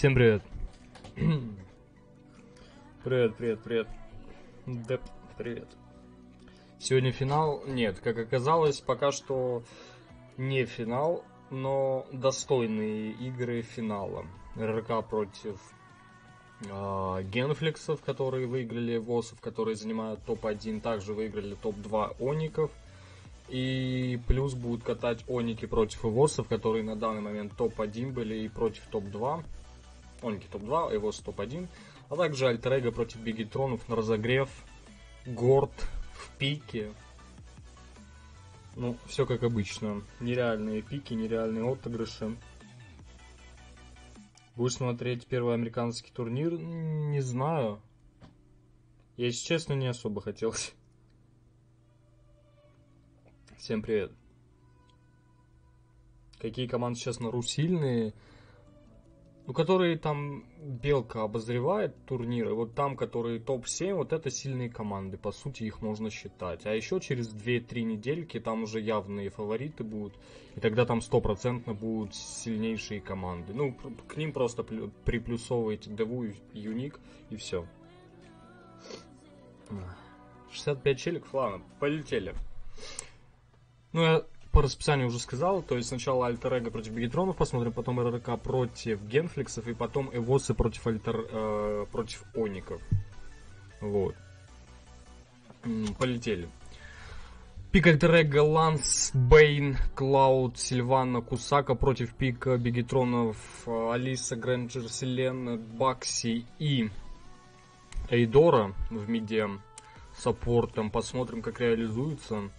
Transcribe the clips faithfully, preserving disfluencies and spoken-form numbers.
Всем привет. Привет, привет, привет. Деп, привет. Сегодня финал. Нет, как оказалось, пока что не финал, но достойные игры финала. РРК против э, Генфликсов, которые выиграли, Эвосов, которые занимают топ один, также выиграли топ два Оников. И плюс будут катать Оники против Эвосов, которые на данный момент топ один были и против топ два. Оники топ два, Эвос топ один. А также Альтер-Эго против Бигетронов на разогрев. Горд в пике. Ну, все как обычно. Нереальные пики, нереальные отыгрыши. Будешь смотреть первый американский турнир? Не знаю. Я, если честно, не особо хотелось. Всем привет. Какие команды сейчас на Ру сильные? Ну, которые там Белка обозревает турниры, вот там, которые топ семь, вот это сильные команды, по сути, их можно считать. А еще через две-три недельки там уже явные фавориты будут, и тогда там стопроцентно будут сильнейшие команды. Ну, к ним просто приплюсовываете Деву и Юник, и все. шестьдесят пять челиков, ладно, полетели. Ну, я по расписанию уже сказал, то есть сначала Альтер-Эго против Бигетронов, посмотрим, потом РРК против Генфликсов, и потом Эвосы против Альтер... Э, против Оников. Вот. Полетели. Пик Альтер-Эго, Ланс, Бейн, Клауд, Сильвана, Кусака против пика Бигетронов, Алиса, Гренджер, Селена, Бакси и Эйдора в миде саппортом. Посмотрим, как реализуется.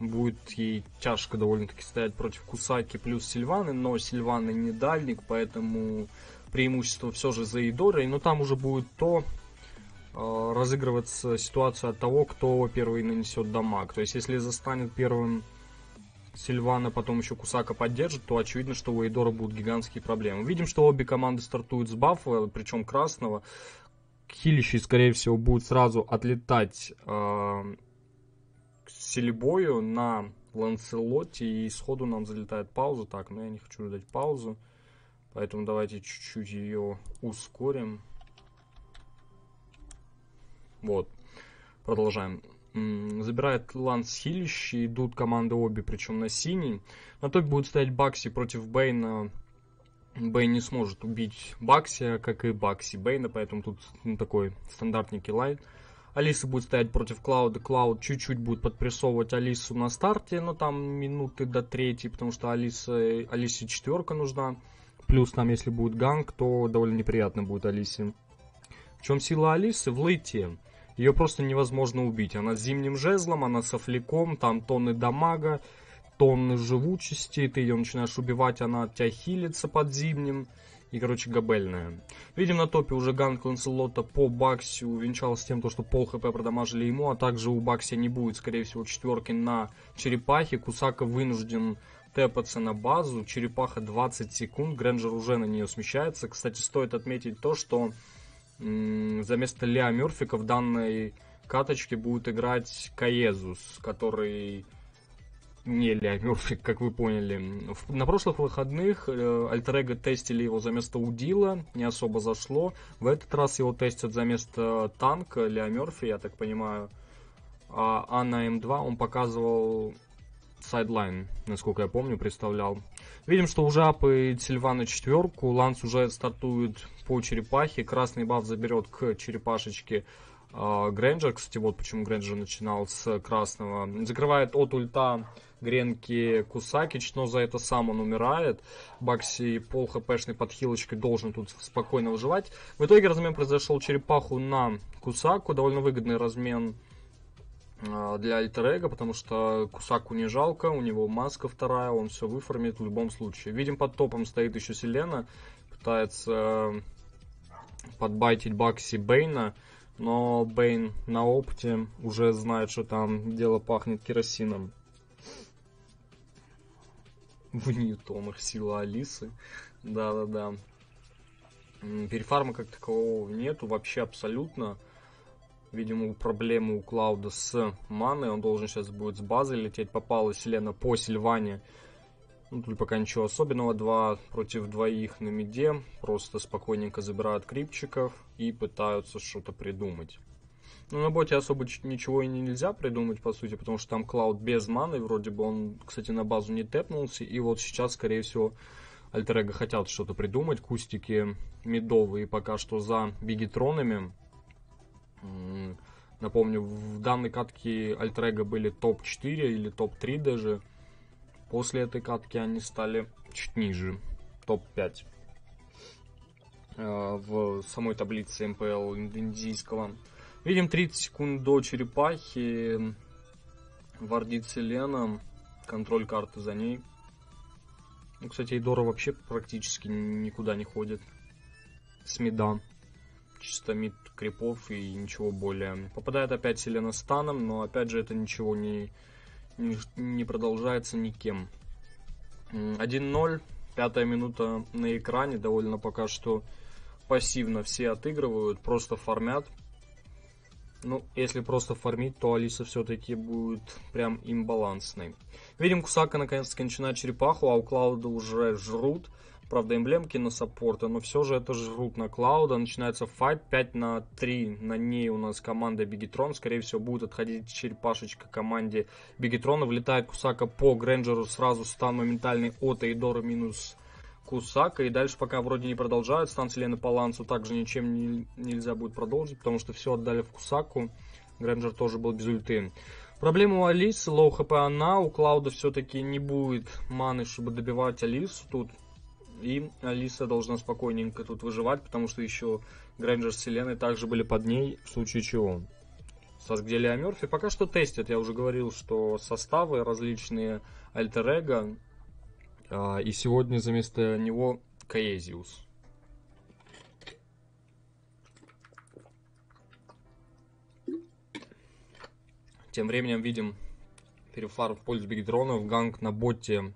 Будет ей тяжко довольно-таки стоять против Кусаки плюс Сильваны, но Сильвана не дальник, поэтому преимущество все же за Эйдорой, но там уже будет то э, разыгрываться ситуация от того, кто первый нанесет дамаг. То есть, если застанет первым Сильвана, потом еще Кусака поддержит, то очевидно, что у Эйдора будут гигантские проблемы. Видим, что обе команды стартуют с бафа, причем красного. Хилищи, скорее всего, будут сразу отлетать э, к Селебою на Ланселоте, и сходу нам залетает пауза. Так, но я не хочу ждать паузу, поэтому давайте чуть-чуть ее ускорим. Вот, продолжаем. Забирает Ланс Хилище, идут команды обе, причем на синий. На топе будет стоять Бакси против Бейна. Бейн не сможет убить Бакси, как и Бакси Бейна, поэтому тут, ну, такой стандартненький лайт. Алиса будет стоять против Клауда. Клауд чуть-чуть будет подпрессовывать Алису на старте, но там минуты до третьей, потому что Алиса, Алисе четверка нужна. Плюс там, если будет ганг, то довольно неприятно будет Алисе. В чем сила Алисы? В лейте. Ее просто невозможно убить. Она с зимним жезлом, она со фликом, там тонны дамага, тонны живучести. Ты ее начинаешь убивать, она от тебя хилится под зимним. И, короче, габельная. Видим, на топе уже ганг Ланселота по Бакси увенчался тем, что пол хп продамажили ему, а также у Бакси не будет, скорее всего, четверки на черепахе. Кусака вынужден тэпаться на базу. Черепаха двадцать секунд. Гренджер уже на нее смещается. Кстати, стоит отметить то, что за место Лео Мёрфика в данной каточке будет играть Каезус, который... не Лео Мёрфик, как вы поняли. На прошлых выходных Альтер-Эго тестили его за место Удила, не особо зашло. В этот раз его тестят за место танка Лео Мёрфи, я так понимаю. А, а на эм два он показывал сайдлайн, насколько я помню, представлял. Видим, что уже апает Сильвана четверку, Ланс уже стартует по черепахе, красный баф заберет к черепашечке Гренджер. Кстати, вот почему Гренджер начинал с красного. Закрывает от ульта Гренки Кусакич, но за это сам он умирает. Бакси пол хпшной под хилочкой должен тут спокойно выживать. В итоге размен произошел, черепаху на Кусаку. Довольно выгодный размен для Альтер-Эго, потому что Кусаку не жалко, у него маска вторая, он все выформит в любом случае. Видим, под топом стоит еще Селена, пытается подбайтить Бакси Бейна. Но Бейн на опте уже знает, что там дело пахнет керосином. В ньютонах сила Алисы. Да-да-да. Перефарма как такового нету вообще абсолютно. Видимо, проблемы у Клауда с маной. Он должен сейчас будет с базы лететь. Попала Селена по Сильване. Ну, тут пока ничего особенного. Два против двоих на миде. Просто спокойненько забирают крипчиков и пытаются что-то придумать. Ну, на боте особо ничего и нельзя придумать, по сути, потому что там Клауд без маны. Вроде бы он, кстати, на базу не тэпнулся. И вот сейчас, скорее всего, Альтер-Эго хотят что-то придумать. Кустики медовые пока что за бигетронами. Напомню, в данной катке Альтер-Эго были топ четыре или топ три даже. После этой катки они стали чуть ниже, топ пять. В самой таблице МПЛ индийского. Видим тридцать секунд до черепахи. Вардит Селена. Контроль карты за ней. Ну, кстати, Эйдора вообще практически никуда не ходит. С мида. Чисто мид крипов и ничего более. Попадает опять Селена с таном, но опять же это ничего не, не, не продолжается никем. один ноль. Пятая минута на экране. Довольно пока что пассивно все отыгрывают, просто фармят. Ну, если просто фармить, то Алиса все-таки будет прям имбалансной. Видим, Кусака наконец-то начинает черепаху, а у Клауда уже жрут. Правда, эмблемки на саппорта, но все же это жрут на Клауда. Начинается файт пять на три. На ней у нас команда Бигетрон. Скорее всего, будет отходить черепашечка команде Бигетрона. Влетает Кусака по Гренджеру. Сразу стан моментальный от Эйдора минус Кусака. И дальше пока вроде не продолжают. Стан Селены по лансу также ничем не, нельзя будет продолжить, потому что все отдали в Кусаку. Гренджер тоже был без ульты. Проблема у Алисы. Лоу хп она. У Клауда все-таки не будет маны, чтобы добивать Алису тут. И Алиса должна спокойненько тут выживать, потому что еще Грэнджер с Селеной также были под ней, в случае чего. Сейчас где Лео Мёрфи? Пока что тестят. Я уже говорил, что составы различные Альтер-Эго. А, и сегодня за место него Каезиус. Тем временем видим перефар в пользу Бигетронов. Ганг на боте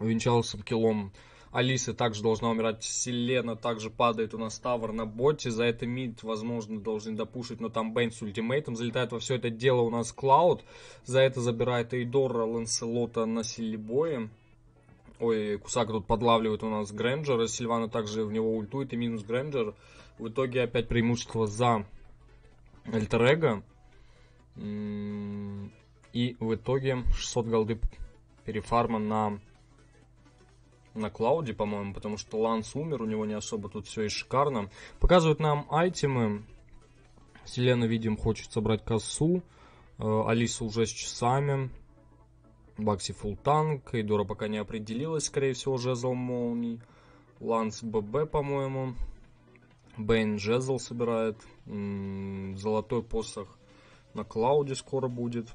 увенчался киллом Алиса, также должна умирать Селена, также падает у нас тавер на боте. За это мид, возможно, должны допушить, но там Бейн с ультимейтом. Залетает во все это дело у нас Клауд. За это забирает Эйдора, Ланселота на Силибое. Ой, Кусака тут подлавливает у нас Грэнджера. Сильвана также в него ультует и минус Грэнджер. В итоге опять преимущество за Альтер-Эго. И в итоге шестьсот голды перефарма на... на Клауде, по-моему, потому что Ланс умер, у него не особо тут все и шикарно. Показывают нам айтемы. Селена, видим, хочет собрать косу. Э, Алиса уже с часами. Бакси фулл танк. Эйдора пока не определилась, скорее всего, жезл молний. Ланс ББ, по-моему. Бейн жезл собирает. М-м, золотой посох на Клауде скоро будет.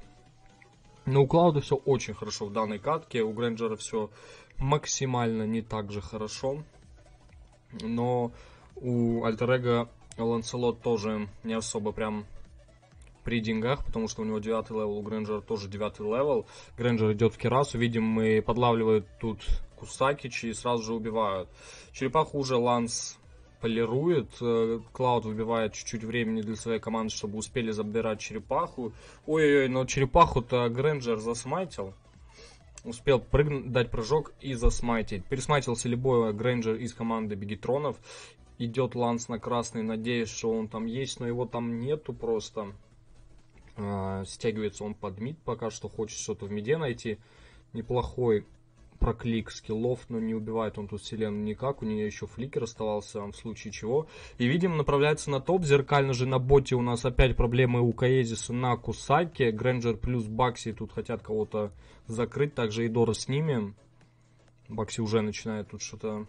Но у Клауда все очень хорошо в данной катке. У Грэнджера все максимально не так же хорошо. Но у Альтер-Эго Ланселот тоже не особо прям при деньгах, потому что у него девятый левел, у Грэнджера тоже девятый левел. Грэнджер идет в кирасу, видим, и подлавливают тут Кусакичи и сразу же убивают. Черепаху уже Ланс полирует. Клауд выбивает чуть-чуть времени для своей команды, чтобы успели забирать черепаху. Ой-ой-ой, но черепаху-то Грэнджер засмайтил. Успел прыгнуть, дать прыжок и засмайтить. Пересмайтился любой Грэнджер из команды Бигетронов. Идет Ланс на красный, надеясь, что он там есть, но его там нету просто. А, стягивается он под мид пока что, хочет что-то в миде найти. Неплохой проклик скиллов, но не убивает он тут Селену никак. У нее еще фликер оставался, в случае чего. И видим, направляется на топ. Зеркально же на боте у нас опять проблемы у Каезиса на Кусаке. Грэнджер плюс Бакси тут хотят кого-то закрыть. Также Эйдора с ними. Бакси уже начинает тут что-то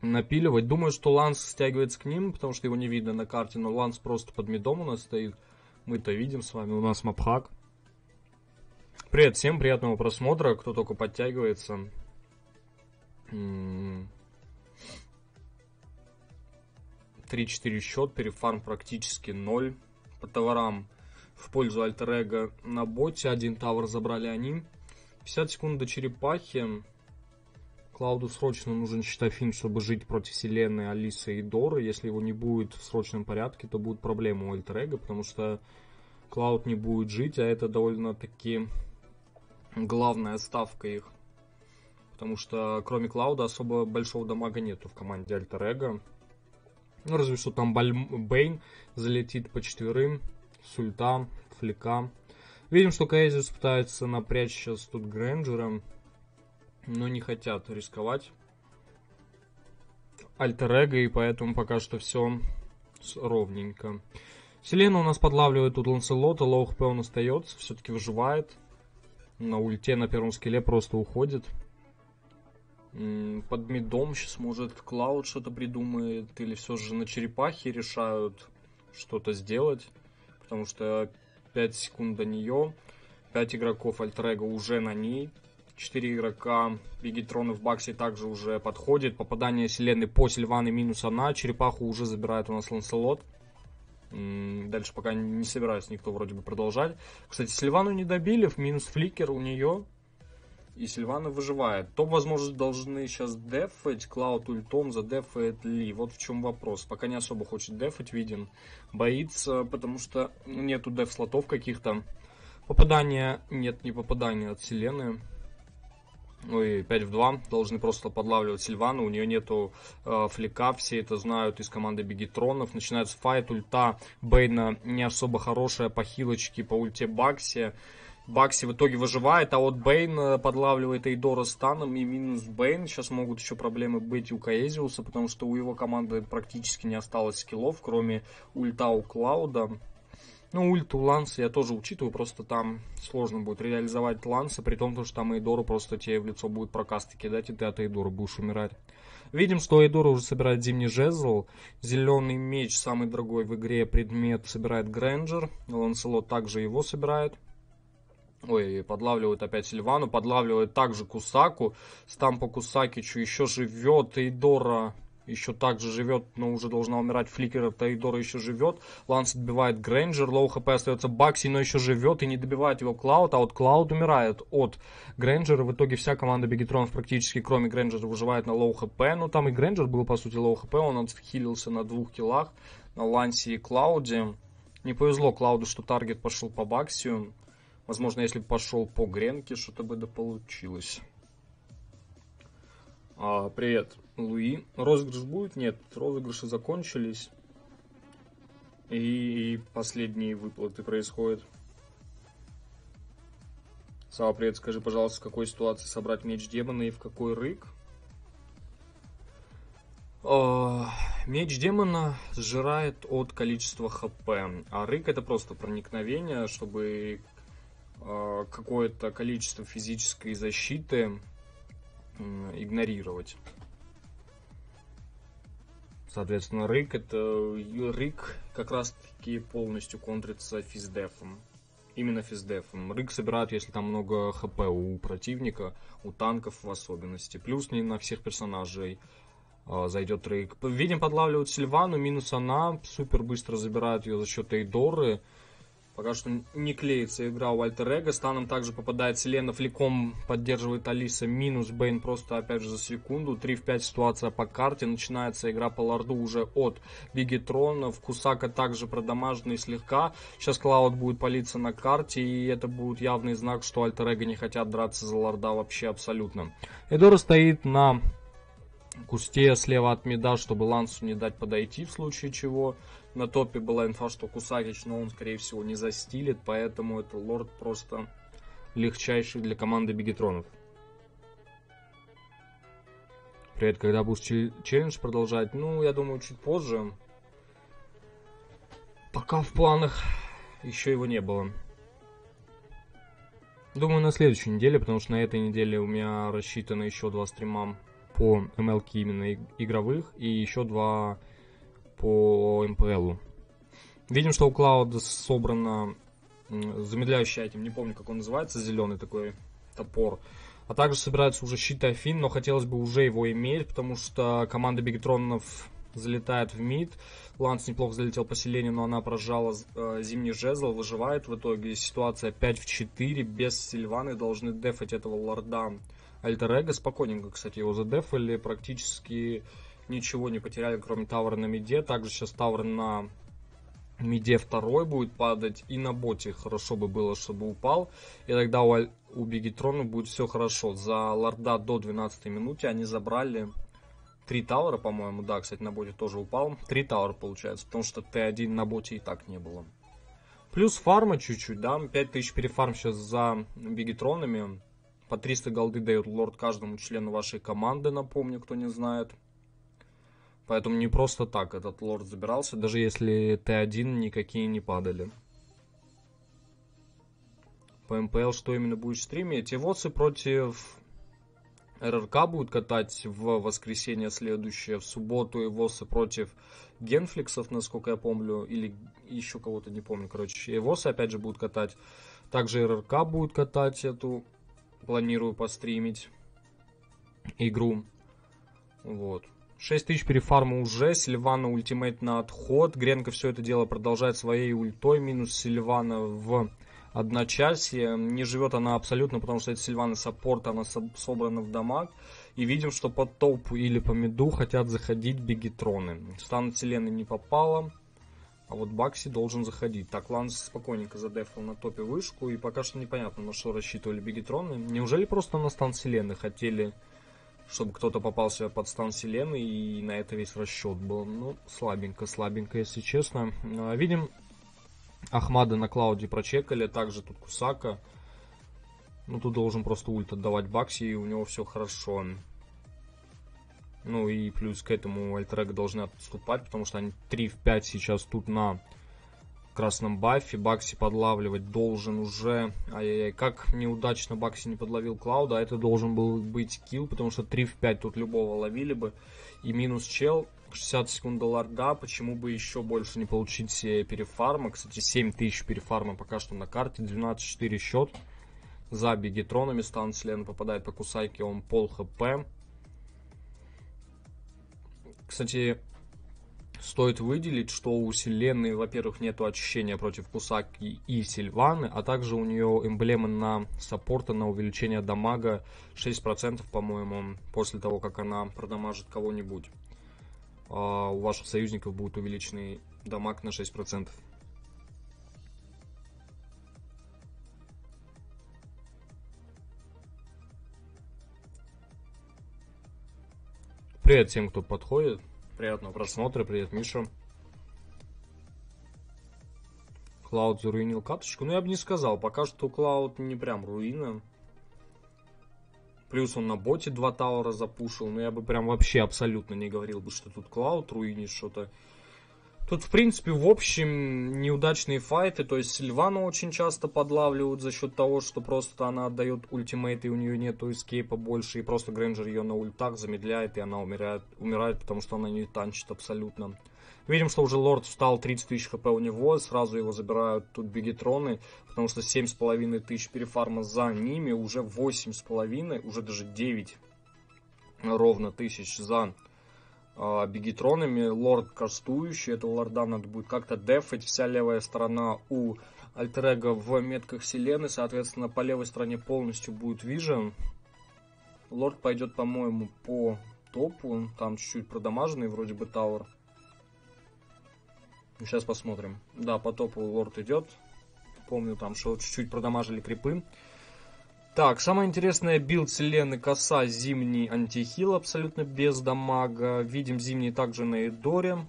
напиливать. Думаю, что Ланс стягивается к ним, потому что его не видно на карте. Но Ланс просто под мидом у нас стоит. Мы-то видим с вами. У нас мапхак. Привет всем, приятного просмотра, кто только подтягивается. три четыре счет, перефарм практически ноль. По товарам в пользу Альтер-Эго на боте. Один тавер забрали они. пятьдесят секунд до черепахи. Клауду срочно нужен щитофин, чтобы жить против Селены, Алисы и Доры. Если его не будет в срочном порядке, то будут проблемы у Альтер-Эго, потому что Клауд не будет жить, а это довольно-таки главная ставка их потому что кроме Клауда особо большого дамага нету в команде Альтер-Эго. Ну, разве что там Бейн залетит по четверым, с ульта, флика. Видим, что Каэзис пытается напрячь сейчас тут Гренджера, но не хотят рисковать Альтер-Эго, и поэтому пока что все ровненько. Селена у нас подлавливает тут Ланселота, лоу хп он остается, все-таки выживает. На ульте на первом скилле просто уходит. Под мидом сейчас может Клауд что-то придумает, или все же на черепахе решают что-то сделать. Потому что пять секунд до нее, пять игроков Альтер-Эго уже на ней. четыре игрока Бигетроны в Бакси также уже подходит. Попадание Селены по Сильване минус одна. Черепаху уже забирает у нас Ланселот. Дальше пока не собирается никто вроде бы продолжать. Кстати, Сильвану не добили, в минус фликер у нее. И Сильвана выживает. Топ, возможно, должны сейчас дефать. Клауд ультом задефает ли? Вот в чем вопрос. Пока не особо хочет дефать, виден. Боится, потому что нету деф-слотов каких-то. Попадания. Нет, не попадания от Селены. Ой, пять в два. Должны просто подлавливать Сильвану. У нее нету э, флика. Все это знают из команды Бигетронов. Начинается файт. Ульта Бейна не особо хорошая по хилочке, по ульте Бакси. Бакси в итоге выживает, а вот Бейн подлавливает Эйдора станом и минус Бейн. Сейчас могут еще проблемы быть у Каэзиуса, потому что у его команды практически не осталось скиллов, кроме ульта у Клауда. Ну, ульт у Ланса я тоже учитываю, просто там сложно будет реализовать Ланса, при том, что там Эйдору просто тебе в лицо будет прокасты кидать, и ты от Эйдора будешь умирать. Видим, что Эйдора уже собирает Зимний Жезл. Зеленый меч, самый дорогой в игре предмет, собирает Гренджер. Ланселот также его собирает. Ой, подлавливают опять Сильвану, подлавливают также Кусаку. Стам по Кусакичу еще живет, Эйдора еще также живет, но уже должна умирать. Фликер Эйдора еще живет. Ланс отбивает Грейнджер, лоу хп остается Бакси, но еще живет и не добивает его Клауд. А вот Клауд умирает от Грейнджера. В итоге вся команда Бигетронов практически, кроме Грейнджера, выживает на лоу хп. Ну там и Грейнджер был по сути лоу хп, он отхилился на двух киллах на Лансе и Клауде. Не повезло Клауду, что таргет пошел по Баксию. Возможно, если бы пошел по гренке, что-то бы дополучилось. А, привет, Луи. Розыгрыш будет? Нет, розыгрыши закончились. И последние выплаты происходят. Сава, привет, скажи, пожалуйста, в какой ситуации собрать меч демона и в какой рык? Меч демона сжирает от количества хп. А рык это просто проникновение, чтобы... какое-то количество физической защиты игнорировать. Соответственно, рык это рык как раз таки полностью контрится физдефом. Именно физдефом. Рык собирают, если там много хп у противника, у танков в особенности. Плюс не на всех персонажей зайдет рык. Видим, подлавливают Сильвану, минус она. Супер быстро забирают ее за счет Эйдоры. Пока что не клеится игра у Альтер-Эго. Станом также попадает Селена. Фликом поддерживает Алиса. Минус Бейн просто опять же за секунду. три в пять ситуация по карте. Начинается игра по лорду уже от Бигетронов. Кусака также продамаженный слегка. Сейчас Клауд будет палиться на карте. И это будет явный знак, что Альтер-Эго не хотят драться за лорда вообще абсолютно. Эдора стоит на кусте слева от мида, чтобы Лансу не дать подойти в случае чего. На топе была инфа, что Кусакич, но он, скорее всего, не застилит, поэтому это лорд просто легчайший для команды Бигетронов. Привет, когда будешь челлендж продолжать? Ну, я думаю, чуть позже. Пока в планах еще его не было. Думаю, на следующей неделе, потому что на этой неделе у меня рассчитано еще два стрима по эм эл кей именно игровых и еще два... по эм пэ элу. Видим, что у Клауда собрано замедляющий айтем, не помню, как он называется, зеленый такой топор. А также собирается уже щит Афин, но хотелось бы уже его иметь, потому что команда Бигетронов залетает в мид. Ланс неплохо залетел по Селене, но она прожала э, Зимний Жезл, выживает в итоге. Ситуация пять в четыре, без Сильваны должны дефать этого лорда Альтер-Эго. Спокойненько, кстати, его задефали, практически... ничего не потеряли, кроме тавра на миде. Также сейчас тавр на миде второй будет падать, и на боте хорошо бы было, чтобы упал. И тогда у, у Бигетрона будет все хорошо. За лорда до двенадцатой минуты они забрали три тауэра, по-моему. Да, кстати, на боте тоже упал. три тауэра получается, потому что тэ один на боте и так не было. Плюс фарма чуть-чуть, да. пять тысяч перефарм сейчас за Бигетронами. По триста голды дает лорд каждому члену вашей команды, напомню, кто не знает. Поэтому не просто так этот лорд забирался, даже если тэ один никакие не падали. По МПЛ что именно будет стримить? Эвосы против эр эр ка будут катать в воскресенье следующее. В субботу эвосы против Генфликсов, насколько я помню. Или еще кого-то, не помню. Короче, эвосы опять же будут катать. Также эр эр ка будет катать эту. Планирую постримить игру. Вот. шесть тысяч перефарма уже, Сильвана ультимейт на отход, Гренко все это дело продолжает своей ультой, минус Сильвана в одночасье, не живет она абсолютно, потому что это Сильвана саппорт, она собрана в дамаг, и видим, что под топ или по миду хотят заходить Бигетроны, стан Селены не попала, а вот Бакси должен заходить. Так, Ланс спокойненько задефал на топе вышку, и пока что непонятно, на что рассчитывали Бигетроны, неужели просто на стан Селены хотели... Чтобы кто-то попался под стан Селены, и на это весь расчет был. Ну, слабенько, слабенько, если честно. Видим, Ахмада на Клауде прочекали, также тут Кусака. Ну, тут должен просто ульт отдавать Бакси, и у него все хорошо. Ну, и плюс к этому Альтер-Эго должны отступать, потому что они три в пять сейчас тут на красном бафе. Бакси подлавливать должен уже. Ай-яй-яй, как неудачно Бакси не подловил Клауда. А это должен был быть килл, потому что три в пять тут любого ловили бы. И минус чел. шестьдесят секунд до лорда. Почему бы еще больше не получить перефарма? Кстати, семь тысяч перефарма пока что на карте. двенадцать четыре счет. За Бигетронами. Стан Селена попадает по Кусайке. Он пол хп. Кстати... Стоит выделить, что у Селены, во-первых, нету очищения против Кусаки и Сильваны, а также у нее эмблема на саппорта, на увеличение дамага шесть процентов, по-моему, после того, как она продамажит кого-нибудь. А у ваших союзников будет увеличенный дамаг на шесть процентов. Привет всем, кто подходит. Приятного просмотра, привет, Миша. Клауд заруинил каточку. Ну, я бы не сказал, пока что Клауд не прям руина. Плюс он на боте два тауэра запушил. Но я бы прям вообще абсолютно не говорил бы, что тут Клауд руинит что-то. Тут, в принципе, в общем, неудачные файты. То есть Сильвану очень часто подлавливают за счет того, что просто она отдает ультимейт, и у нее нету эскейпа больше. И просто Гренджер ее на ультах замедляет, и она умирает, умирает, потому что она не танчит абсолютно. Видим, что уже лорд встал, тридцать тысяч хп у него. Сразу его забирают тут Бигетроны, потому что семь с половиной тысяч перефарма за ними. Уже восемь с половиной, уже даже девять ровно тысяч за... Бигетронами, лорд кастующий, этого лорда надо будет как-то дефать. Вся левая сторона у Альтер-Эго в метках Селены, соответственно, по левой стороне полностью будет вижен. Лорд пойдет, по-моему, по топу, там чуть-чуть продамаженный вроде бы тауэр. Сейчас посмотрим. Да, по топу лорд идет. Помню там, что чуть-чуть продамажили крипы. Так, самое интересное, билд Селены коса, зимний антихил абсолютно без дамага. Видим зимний также на Эдоре,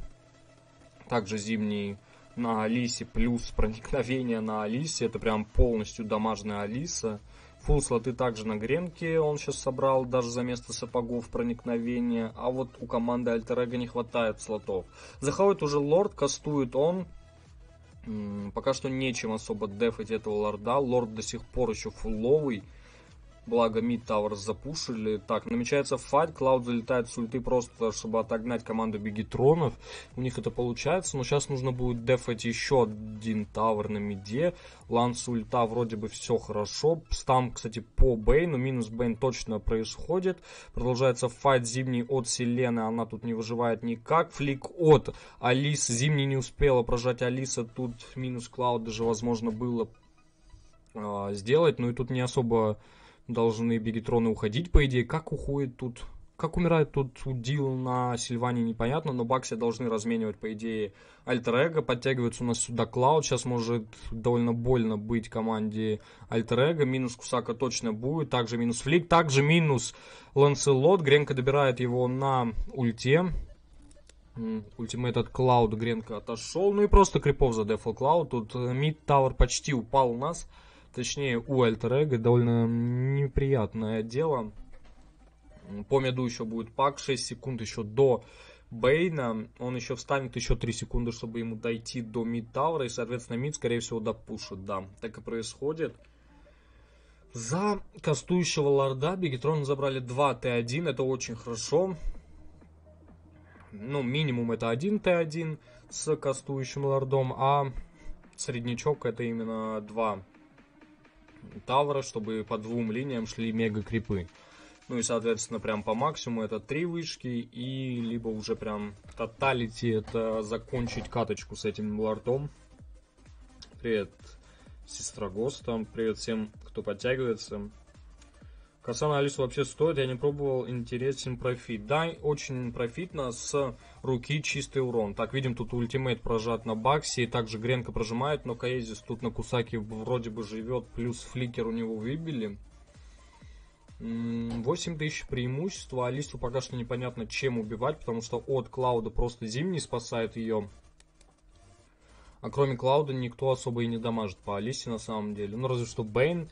также зимний на Алисе, плюс проникновение на Алисе, это прям полностью дамажная Алиса. Фулл слоты также на Гренке, он сейчас собрал даже за место сапогов проникновение, а вот у команды Альтер-Эго не хватает слотов. Заходит уже лорд, кастует он. Пока что нечем особо дефать этого лорда. Лорд до сих пор еще фулловый. Благо мид тауэр запушили. Так, намечается файт. Клауд залетает с ульты просто, чтобы отогнать команду Бигетронов. У них это получается. Но сейчас нужно будет дефать еще один тауэр на миде. Ланс ульта, вроде бы все хорошо. Стам, кстати, по Бейну. Минус Бейн точно происходит. Продолжается файт зимний от Селены. Она тут не выживает никак. Флик от Алисы. Зимний не успела прожать Алиса. Тут минус Клауд даже возможно было э, сделать. Ну и тут не особо... Должны Бигетроны уходить, по идее. Как уходит тут Как умирает тут Дил на Сильване, непонятно, но Бакси должны разменивать, по идее, Альтер-Эго. Подтягивается у нас сюда Клауд. Сейчас может довольно больно быть команде Альтер-Эго. Минус Кусака точно будет. Также минус Флик. Также минус Ланселот. Гренко добирает его на ульте. Ультимейт от Клауда. Гренко отошел. Ну и просто крипов задефал Клауд. Тут мид-тауэр почти упал у нас. Точнее, у Альтер-Эго. Довольно неприятное дело. По меду еще будет пак, шесть секунд еще до Бейна, он еще встанет еще три секунды, чтобы ему дойти до мид-таура, и, соответственно, мид, скорее всего, допушит, да, так и происходит. За кастующего лорда Бигетроны забрали два тэ один, это очень хорошо, ну, минимум это один тэ один с кастующим лордом, а среднячок это именно два таура, чтобы по двум линиям шли мега-крипы. Ну и, соответственно, прям по максимуму это три вышки, и либо уже прям тоталити, это закончить каточку с этим лордом. Привет, сестра Госта, привет всем, кто подтягивается. Коса на Алису вообще стоит, я не пробовал, интересен профит. Да, очень профитно, с руки чистый урон. Так, видим, тут ультимейт прожат на Баксе, и также Гренко прожимает, но Каэзис тут на Кусаке вроде бы живет, плюс фликер у него выбили. восемь тысяч преимущества, Алису пока что непонятно чем убивать, потому что от Клауда просто зимний спасает ее. А кроме Клауда никто особо и не дамажит по Алисе на самом деле. Ну разве что Бейн,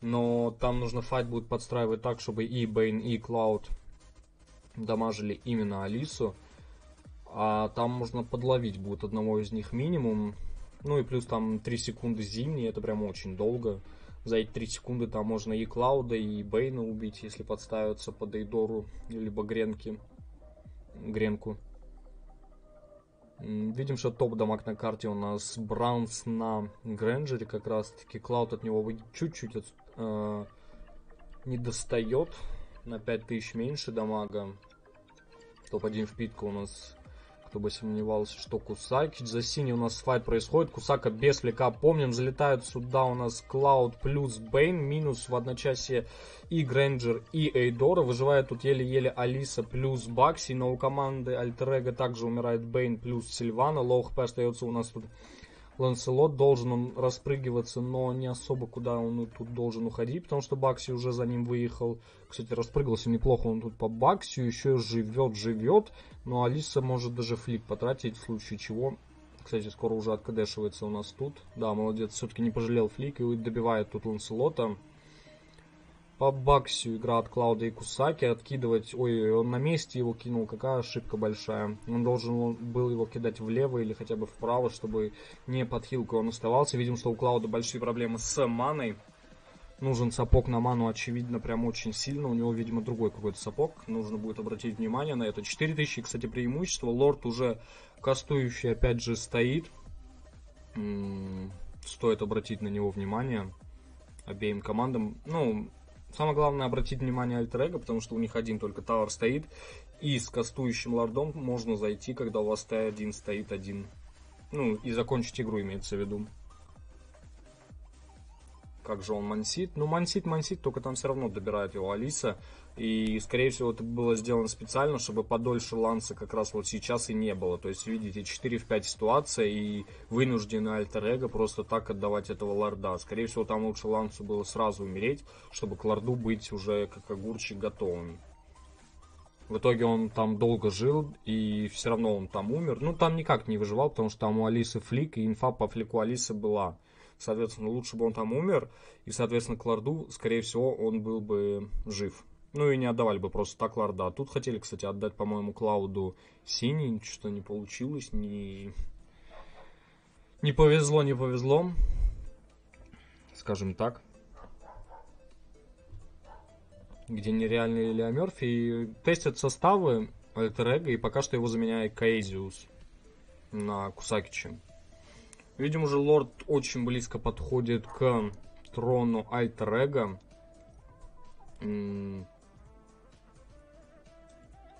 но там нужно файт будет подстраивать так, чтобы и Бейн, и Клауд дамажили именно Алису. А там можно подловить будет одного из них минимум. Ну и плюс там три секунды зимний, это прям очень долго. За эти три секунды там можно и Клауда, и Бейна убить, если подставятся под Эйдору, либо Гренки. Гренку. Видим, что топ-дамаг на карте у нас Браунс на Гренджере как раз-таки. Клауд от него чуть-чуть э, не достает. На пять тысяч меньше дамага. топ один впитка у нас... Кто бы сомневался, что Кусаки. За синий у нас файт происходит. Кусака без флика, помним. Залетают сюда у нас Клауд плюс Бейн. Минус в одночасье и Гренджер, и Эйдора. Выживает тут еле-еле Алиса плюс Бакси. Но у команды Альтер-Эго также умирает Бейн плюс Сильвана. Лоу ХП остается у нас тут Ланселот. Должен он распрыгиваться, но не особо куда он тут должен уходить. Потому что Бакси уже за ним выехал. Кстати, распрыгался неплохо он тут по Бакси. Еще живет, живет. Но Алиса может даже флик потратить, в случае чего. Кстати, скоро уже откадешивается у нас тут. Да, молодец, все-таки не пожалел флик и добивает тут Ланселота. По Баксию игра от Клауда и Кусаки. Откидывать... Ой, он на месте его кинул. Какая ошибка большая. Он должен был его кидать влево или хотя бы вправо, чтобы не под хилку он оставался. Видим, что у Клауда большие проблемы с маной. Нужен сапог на ману, очевидно, прям очень сильно. У него, видимо, другой какой-то сапог. Нужно будет обратить внимание на это. четыре тысячи, кстати, преимущество. Лорд уже кастующий, опять же, стоит. Стоит обратить на него внимание обеим командам. Ну, самое главное, обратить внимание Альтер-Эго, потому что у них один только тауэр стоит. И с кастующим лордом можно зайти, когда у вас тэ один стоит один. Ну, и закончить игру, имеется в виду. Как же он мансит? Ну, мансит, мансит, только там все равно добирает его Алиса. И, скорее всего, это было сделано специально, чтобы подольше ланса как раз вот сейчас и не было. То есть, видите, четыре в пять ситуация, и вынуждены Альтер-Эго просто так отдавать этого лорда. Скорее всего, там лучше лансу было сразу умереть, чтобы к лорду быть уже как огурчик готовым. В итоге он там долго жил, и все равно он там умер. Ну, там никак не выживал, потому что там у Алисы флик, и инфа по флику Алисы была. Соответственно, лучше бы он там умер, и, соответственно, к лорду, скорее всего, он был бы жив. Ну и не отдавали бы просто так лорда. Тут хотели, кстати, отдать, по-моему, Клауду синий, что не получилось, не... не повезло, не повезло, скажем так. Где нереальный Илья Мёрфи, и тестят составы Альтер-Эго, и пока что его заменяет Каэзиус на Кусакиче. Видим, уже лорд очень близко подходит к трону Альтер-Эго.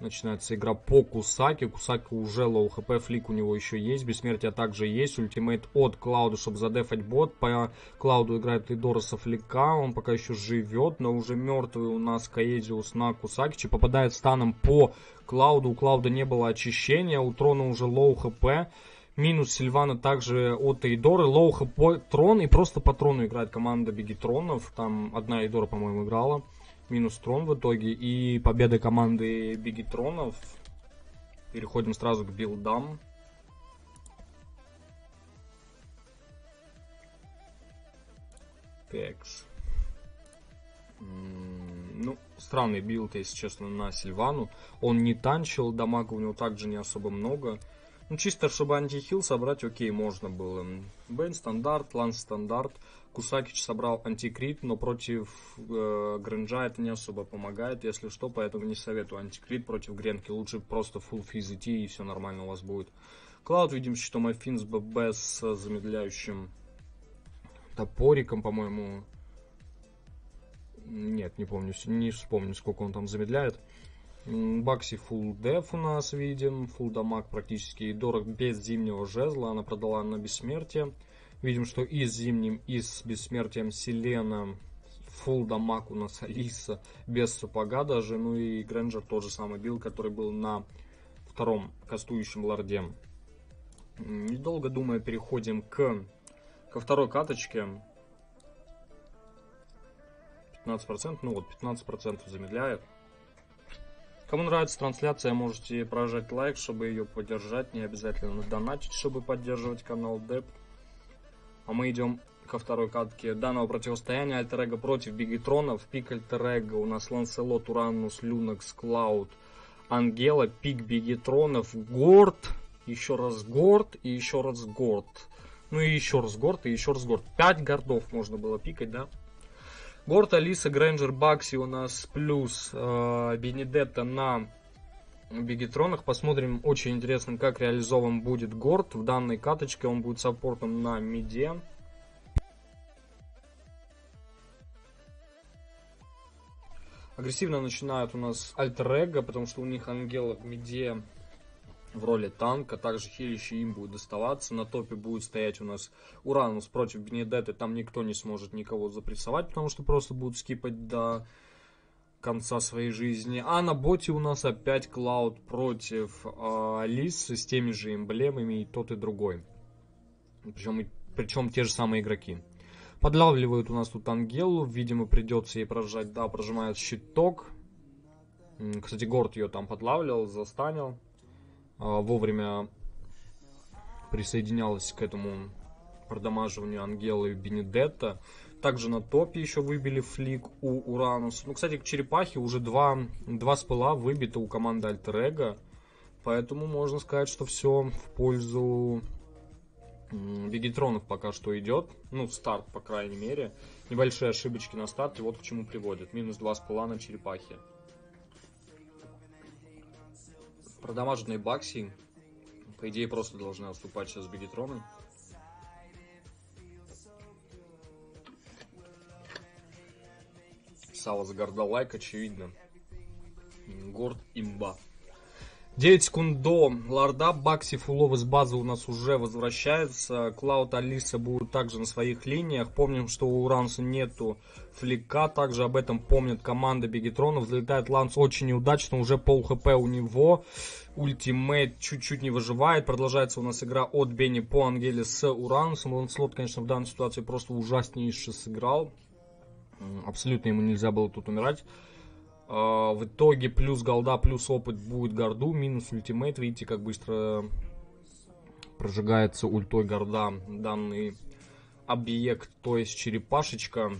начинается игра по Кусаке. Кусака уже лоу хп, флик у него еще есть, бессмертие также есть, ультимейт от Клауда, чтобы задефать бот. По Клауду играет Идороса флика, он пока еще живет, но уже мертвый у нас Каэдиус на Кусакиче. Попадает станом по Клауду, у Клауда не было очищения, у Трона уже лоу хп. Минус Сильвана также от Эйдоры. Лоу хп Трон, и просто по Трону играет команда Бигетронов. Там одна Эйдора, по-моему, играла. Минус Трон в итоге. И победа команды Бигетронов. Переходим сразу к билдам. Текс. Ну, странный билд, если честно, на Сильвану. Он не танчил, дамага у него также не особо много. Ну, чисто, чтобы антихил собрать, окей, можно было. Бейн стандарт, Ланс стандарт. Кусакич собрал антикрит, но против э, Гренджа это не особо помогает, если что, поэтому не советую антикрит против Гренки. Лучше просто фулл физ идти, и все нормально у вас будет. Клауд, видим, что Майфин с ББ с замедляющим топориком, по-моему. Нет, не помню, не вспомню, сколько он там замедляет. Бакси фулл деф у нас видим, фулл дамаг практически. Эйдора без зимнего жезла, она продала на бессмертие. Видим, что и с зимним, и с бессмертием Селена. Фулл дамаг у нас Алиса без сапога даже. Ну и Гренджер тоже самый билд, который был на втором кастующем лорде. Недолго думая, переходим к, ко второй каточке. пятнадцать процентов, ну вот, пятнадцать процентов замедляет. Кому нравится трансляция, можете прожать лайк, чтобы ее поддержать. Не обязательно донатить, чтобы поддерживать канал Деп. А мы идем ко второй катке данного противостояния. Альтер-Эго против Бигетронов. Пик Альтер-Эго у нас Ланселот, Уранус, Люнокс, Клауд, Ангела. Пик Бигетронов Горд. Еще раз Горд и еще раз Горд. Ну и еще раз Горд и еще раз Горд. Пять гордов можно было пикать, да? Горд, Алиса, Гренджер, Бакси у нас плюс э, Бенедетта на Бигетронах. Посмотрим, очень интересно, как реализован будет Горд. В данной каточке он будет саппортом на миде. Агрессивно начинают у нас Альтер-Эго, потому что у них Ангела в миде в роли танка, также хилище им будет доставаться. На топе будет стоять у нас Уранус против Бенедетты. Там никто не сможет никого запрессовать, потому что просто будут скипать до конца своей жизни. А на боте у нас опять Клауд против э, Алисы с теми же эмблемами, и тот, и другой. Причем, причем те же самые игроки. Подлавливают у нас тут Ангелу. Видимо, придется ей прожать. Да, прожимает щиток. Кстати, Горд ее там подлавливал, застанил. Вовремя присоединялась к этому продамаживанию Ангелы и Бенедетта. Также на топе еще выбили флик у Уранус. Ну, кстати, к черепахе уже два, два спыла выбито у команды Альтер-Эго. Поэтому можно сказать, что все в пользу Бигетронов пока что идет. Ну, старт, по крайней мере. Небольшие ошибочки на старте. Вот к чему приводит. Минус два спыла на черепахе. Продамаженные Бакси, по идее, просто должны отступать сейчас Бигетроны. Сало за гордолайк, очевидно. Горд имба. девять секунд до лорда. Бакси фуллов из базы у нас уже возвращается. Клауд, Алиса будут также на своих линиях. Помним, что у Уранса нету флика. Также об этом помнит команда Бигетронов. Залетает Ланс очень неудачно. Уже пол хп у него. Ультимейт чуть-чуть не выживает. Продолжается у нас игра от Бенни по Ангеле с Урансом. Ланслот, конечно, в данной ситуации просто ужаснейше сыграл. Абсолютно ему нельзя было тут умирать. В итоге плюс голда, плюс опыт будет горду. Минус ультимейт. Видите, как быстро прожигается ультой горда данный объект, то есть черепашечка.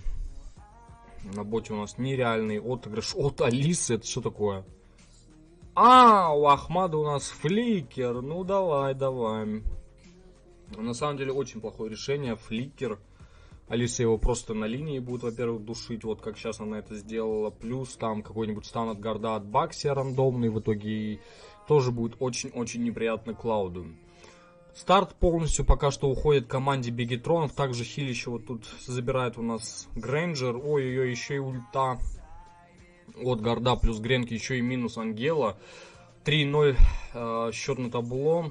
На боте у нас нереальный отыгрыш от Алисы. Это что такое? А, у Ахмада у нас фликер. Ну, давай, давай. На самом деле, очень плохое решение. Фликер. Алиса его просто на линии будет, во-первых, душить. Вот как сейчас она это сделала. Плюс там какой-нибудь стан от Горда, от Бакси рандомный. В итоге тоже будет очень-очень неприятно Клауду. Старт полностью пока что уходит команде Бигетронов. Также хилище вот тут забирает у нас Гренджер. Ой, ее еще и ульта от Горда плюс Гренки, еще и минус Ангела. три ноль э, счет на табло.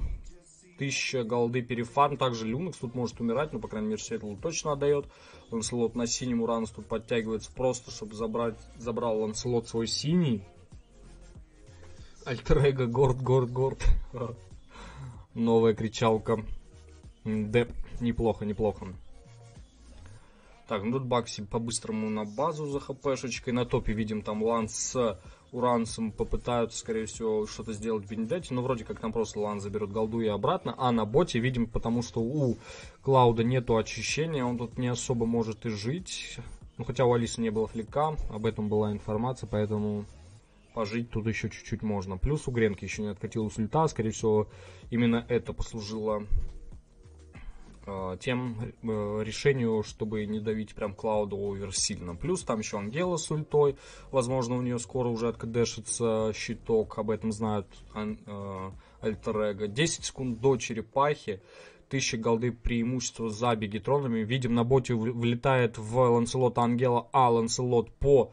тысяча голды перефарм. Также Люнокс тут может умирать, но, по крайней мере, Светлый точно отдает. Ланселот на синем Уранус тут подтягивается просто, чтобы забрать, забрал Ланселот свой синий. Альтер-Эго, Горд, Горд, Горд. Новая кричалка. Деп. Неплохо, неплохо. Так, ну тут Бакси по-быстрому на базу за хпшечкой. На топе видим там Ланс с Урансом попытаются, скорее всего, что-то сделать в Бенедетте. Но вроде как там просто Ланс заберет голду и обратно. А на боте видим, потому что у Клауда нету очищения. Он тут не особо может и жить. Ну, хотя у Алисы не было флика. Об этом была информация, поэтому... Пожить тут еще чуть-чуть можно. Плюс у Гренки еще не откатилась ульта. Скорее всего, именно это послужило э, тем э, решению, чтобы не давить прям Клауду оверсильно. Плюс там еще Ангела с ультой. Возможно, у нее скоро уже откадешится щиток. Об этом знают э, Альтер-Эго. десять секунд до черепахи. тысяча голды преимущество за бигетронами. Видим, на боте влетает в Ланселота Ангела, а Ланселот по...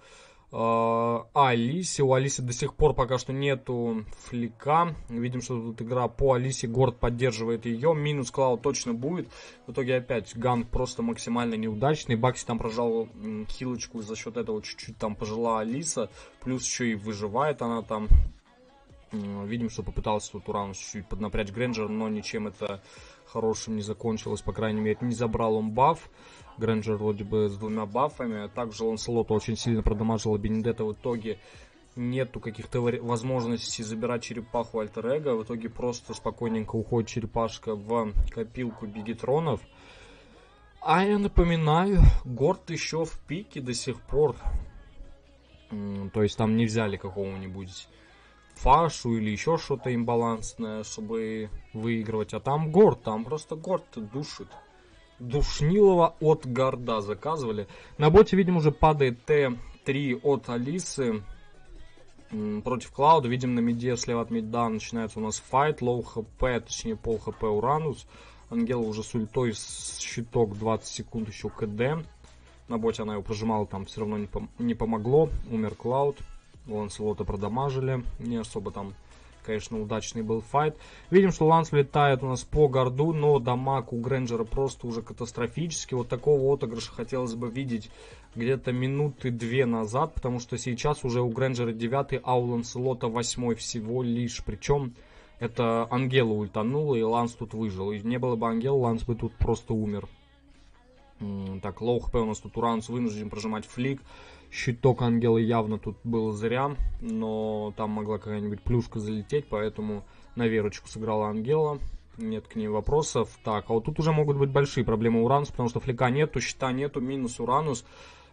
Алисе. У Алисы до сих пор пока что нету флика. Видим, что тут игра по Алисе. Горд поддерживает ее. Минус Клауд точно будет. В итоге опять ганг просто максимально неудачный. Бакси там прожал хилочку. За счет этого чуть-чуть там пожила Алиса. Плюс еще и выживает она там. Видим, что попытался тут Уранус чуть-чуть поднапрячь Гренджер, но ничем это хорошим не закончилось. По крайней мере, не забрал он баф. Гренджер вроде бы с двумя бафами. Также Ланселот очень сильно продамажила Бенедетта. В итоге нету каких-то возможностей забирать черепаху Альтер-Эго. В итоге просто спокойненько уходит черепашка в копилку бигетронов. А я напоминаю, Горд еще в пике до сих пор. То есть там не взяли какого-нибудь... Фашу или еще что-то имбалансное, чтобы выигрывать. А там Горд, там просто Горд душит. Душнилова от Горда заказывали. На боте, видим, уже падает Т три от Алисы против Клауда. Видим, на миде слева от мида начинается у нас файт. Лоу хп, точнее пол хп Уранус. Ангела уже с ультой, щиток двадцать секунд еще КД. На боте она его прожимала, там все равно не, пом не помогло. Умер Клауд. Ланселота продамажили. Не особо там, конечно, удачный был файт. Видим, что Ланс летает у нас по Горду, но дамаг у Гренджера просто уже катастрофический. Вот такого отыгрыша хотелось бы видеть где-то минуты две назад, потому что сейчас уже у Гренджера девятый, а у Ланселота восьмой всего лишь. Причем это Ангела ультанула, и Ланс тут выжил. И не было бы Ангела, Ланс бы тут просто умер. Так, лоу хп у нас тут Уранус вынужден прожимать флик. Щиток Ангелы явно тут было зря, но там могла какая-нибудь плюшка залететь, поэтому на Верочку сыграла Ангела. Нет к ней вопросов. Так, а вот тут уже могут быть большие проблемы Уранус, потому что флика нету, щита нету, минус Уранус.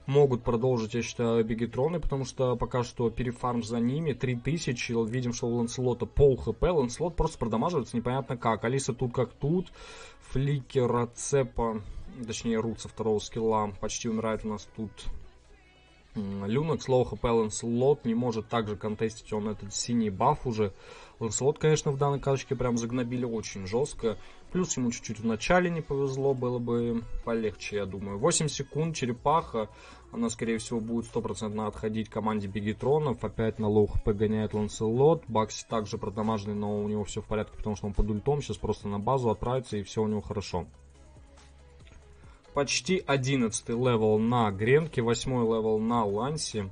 Могут продолжить, я считаю, бигетроны, потому что пока что перефарм за ними. три тысячи, видим, что у Ланселота пол хп. Ланселот просто продамаживается непонятно как. Алиса тут как тут. Фликер, Цепа, точнее Рут со второго скилла. Почти умирает у нас тут... Люнокс, лоу хп Ланселот не может также контестить, он этот синий баф уже. Ланселот, конечно, в данной карточке прям загнобили очень жестко. Плюс ему чуть-чуть в начале не повезло, было бы полегче, я думаю. восемь секунд, черепаха, она, скорее всего, будет стопроцентно отходить команде бигетронов. Опять на лоу хп гоняет Ланселот. Бакси также продамаженный, но у него все в порядке, потому что он под ультом. Сейчас просто на базу отправится, и все у него хорошо. Почти одиннадцатый левел на Гренке, восьмой левел на Лансе.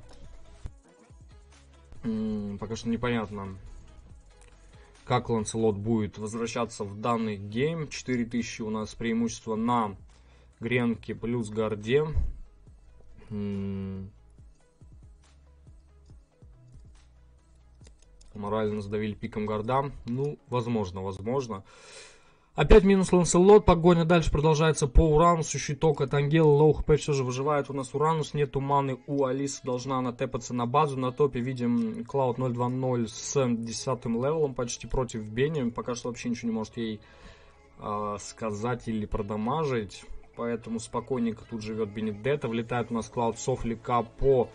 М-м, пока что непонятно, как Ланселот будет возвращаться в данный гейм. четыре тысячи у нас преимущество на Гренке плюс Горде. М-м. Морально сдавили пиком Горда. Ну, возможно, возможно. Опять минус Ланселот, погоня дальше продолжается по Уранусу, щиток от Ангелы, лоу хп все же выживает у нас Уранус, нету маны у Алисы, должна она тэпаться на базу, на топе видим Клауд ноль два ноль с десятым левелом, почти против Бенни, пока что вообще ничего не может ей э, сказать или продамажить, поэтому спокойненько тут живет Бенедетта, влетает у нас Клауд софлика по...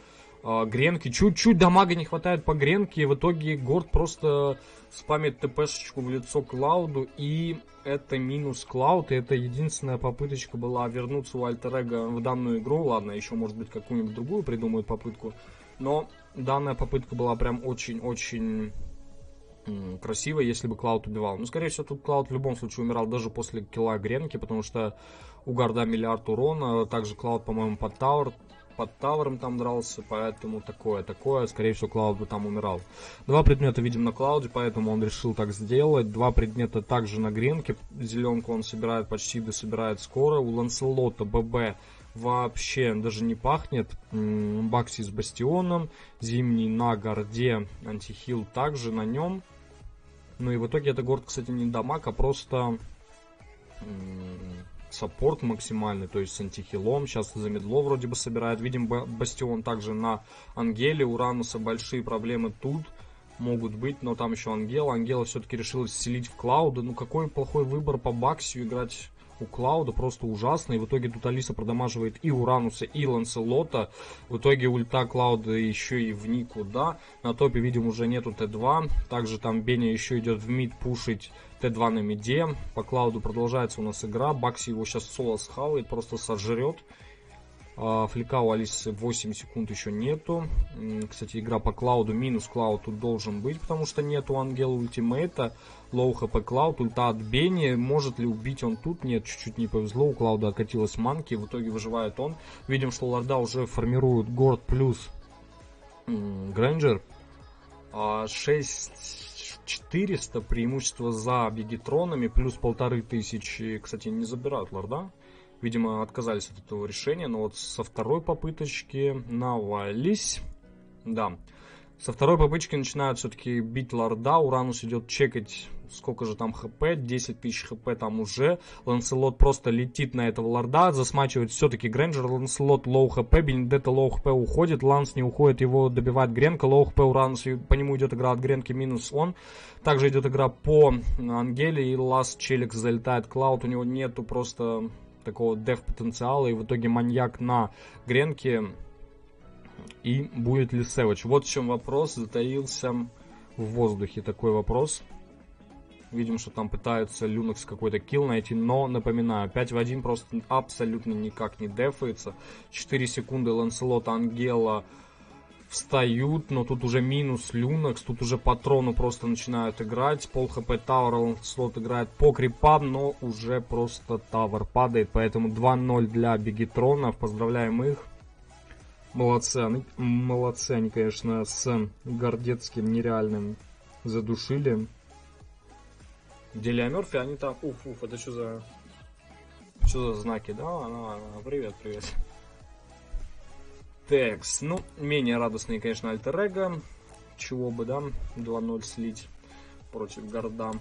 Гренки, чуть-чуть дамага не хватает по Гренке, и в итоге Горд просто спамит ТПшечку в лицо Клауду, и это минус Клауд, и это единственная попыточка была вернуться у Альтер-Эго в данную игру, ладно, еще может быть какую-нибудь другую придумают попытку, но данная попытка была прям очень-очень красиво, если бы Клауд убивал. Ну, скорее всего, тут Клауд в любом случае умирал даже после килла Гренки, потому что у Горда миллиард урона. Также Клауд, по-моему, под Тауэр, под Тауэром там дрался, поэтому такое, такое. Скорее всего, Клауд бы там умирал. Два предмета видим на Клауде, поэтому он решил так сделать. Два предмета также на Гренке. Зеленку он собирает, почти дособирает скоро. У Ланселота ББ вообще даже не пахнет. Бакси с Бастионом. Зимний на Горде. Антихил также на нем. Ну и в итоге это Горд, кстати, не дамаг, а просто саппорт максимальный, то есть с антихилом. Сейчас замедло вроде бы собирает. Видим, Бастион также на Ангеле. У Рамоса большие проблемы тут могут быть, но там еще Ангел. Ангела все-таки решилась селить в Клауда. Ну какой плохой выбор по Баксию играть у Клауда, просто ужасно. И в итоге тут Алиса продамаживает и Урануса, и Ланселота. В итоге ульта Клауда еще и в никуда. На топе, видим, уже нету Т два. Также там Беня еще идет в мид пушить Т два на миде. По Клауду продолжается у нас игра. Бакси его сейчас соло схавает, просто сожрет. Флика у Алисы восемь секунд еще нету. Кстати, игра по Клауду. Минус Клауд тут должен быть, потому что нету Ангела ультимейта. Лоу хп Клауд, ульта от Бенни. Может ли убить он тут? Нет, чуть-чуть не повезло. У Клауда откатилась манки. В итоге выживает он. Видим, что лорда уже формирует Горд плюс Гренджер. шесть четыреста преимущество за Бигетронами. Плюс полторы тысячи. Кстати, не забирают лорда. Видимо, отказались от этого решения, но вот со второй попыточки навались. Да, со второй попыточки начинают все-таки бить лорда. Уранус идет чекать, сколько же там хп, десять тысяч хп там уже. Ланселот просто летит на этого лорда, засмачивает все-таки Гренджер. Ланселот лоу хп, Бенедетта лоу хп уходит, Ланс не уходит, его добивает Гренка. Лоу хп Уранус, по нему идет игра от Гренки, минус он. Также идет игра по Ангеле, и Лас Челикс залетает Клауд, у него нету просто такого деф-потенциала, и в итоге маньяк на Гренке. И будет ли Сэвэдж? Вот в чем вопрос, затаился в воздухе такой вопрос. Видим, что там пытаются Люнокс какой-то килл найти, но, напоминаю, пять в один просто абсолютно никак не дефается. четыре секунды Ланселота, Ангела встают, но тут уже минус Люнокс, тут уже патрону просто начинают играть. Пол хп Тауэр, Ланселот играет по крипам, но уже просто Тауэр падает. Поэтому два ноль для Бигетронов, поздравляем их. Молодцы они, молодцы они, конечно, с Гордецким нереальным задушили. Делия Мерфи, они там, уф, уф, это что за, что за знаки, да? Она, она, привет, привет. Текс. Ну, менее радостный, конечно, Альтер-Эго. Чего бы, да, два ноль слить против Горда.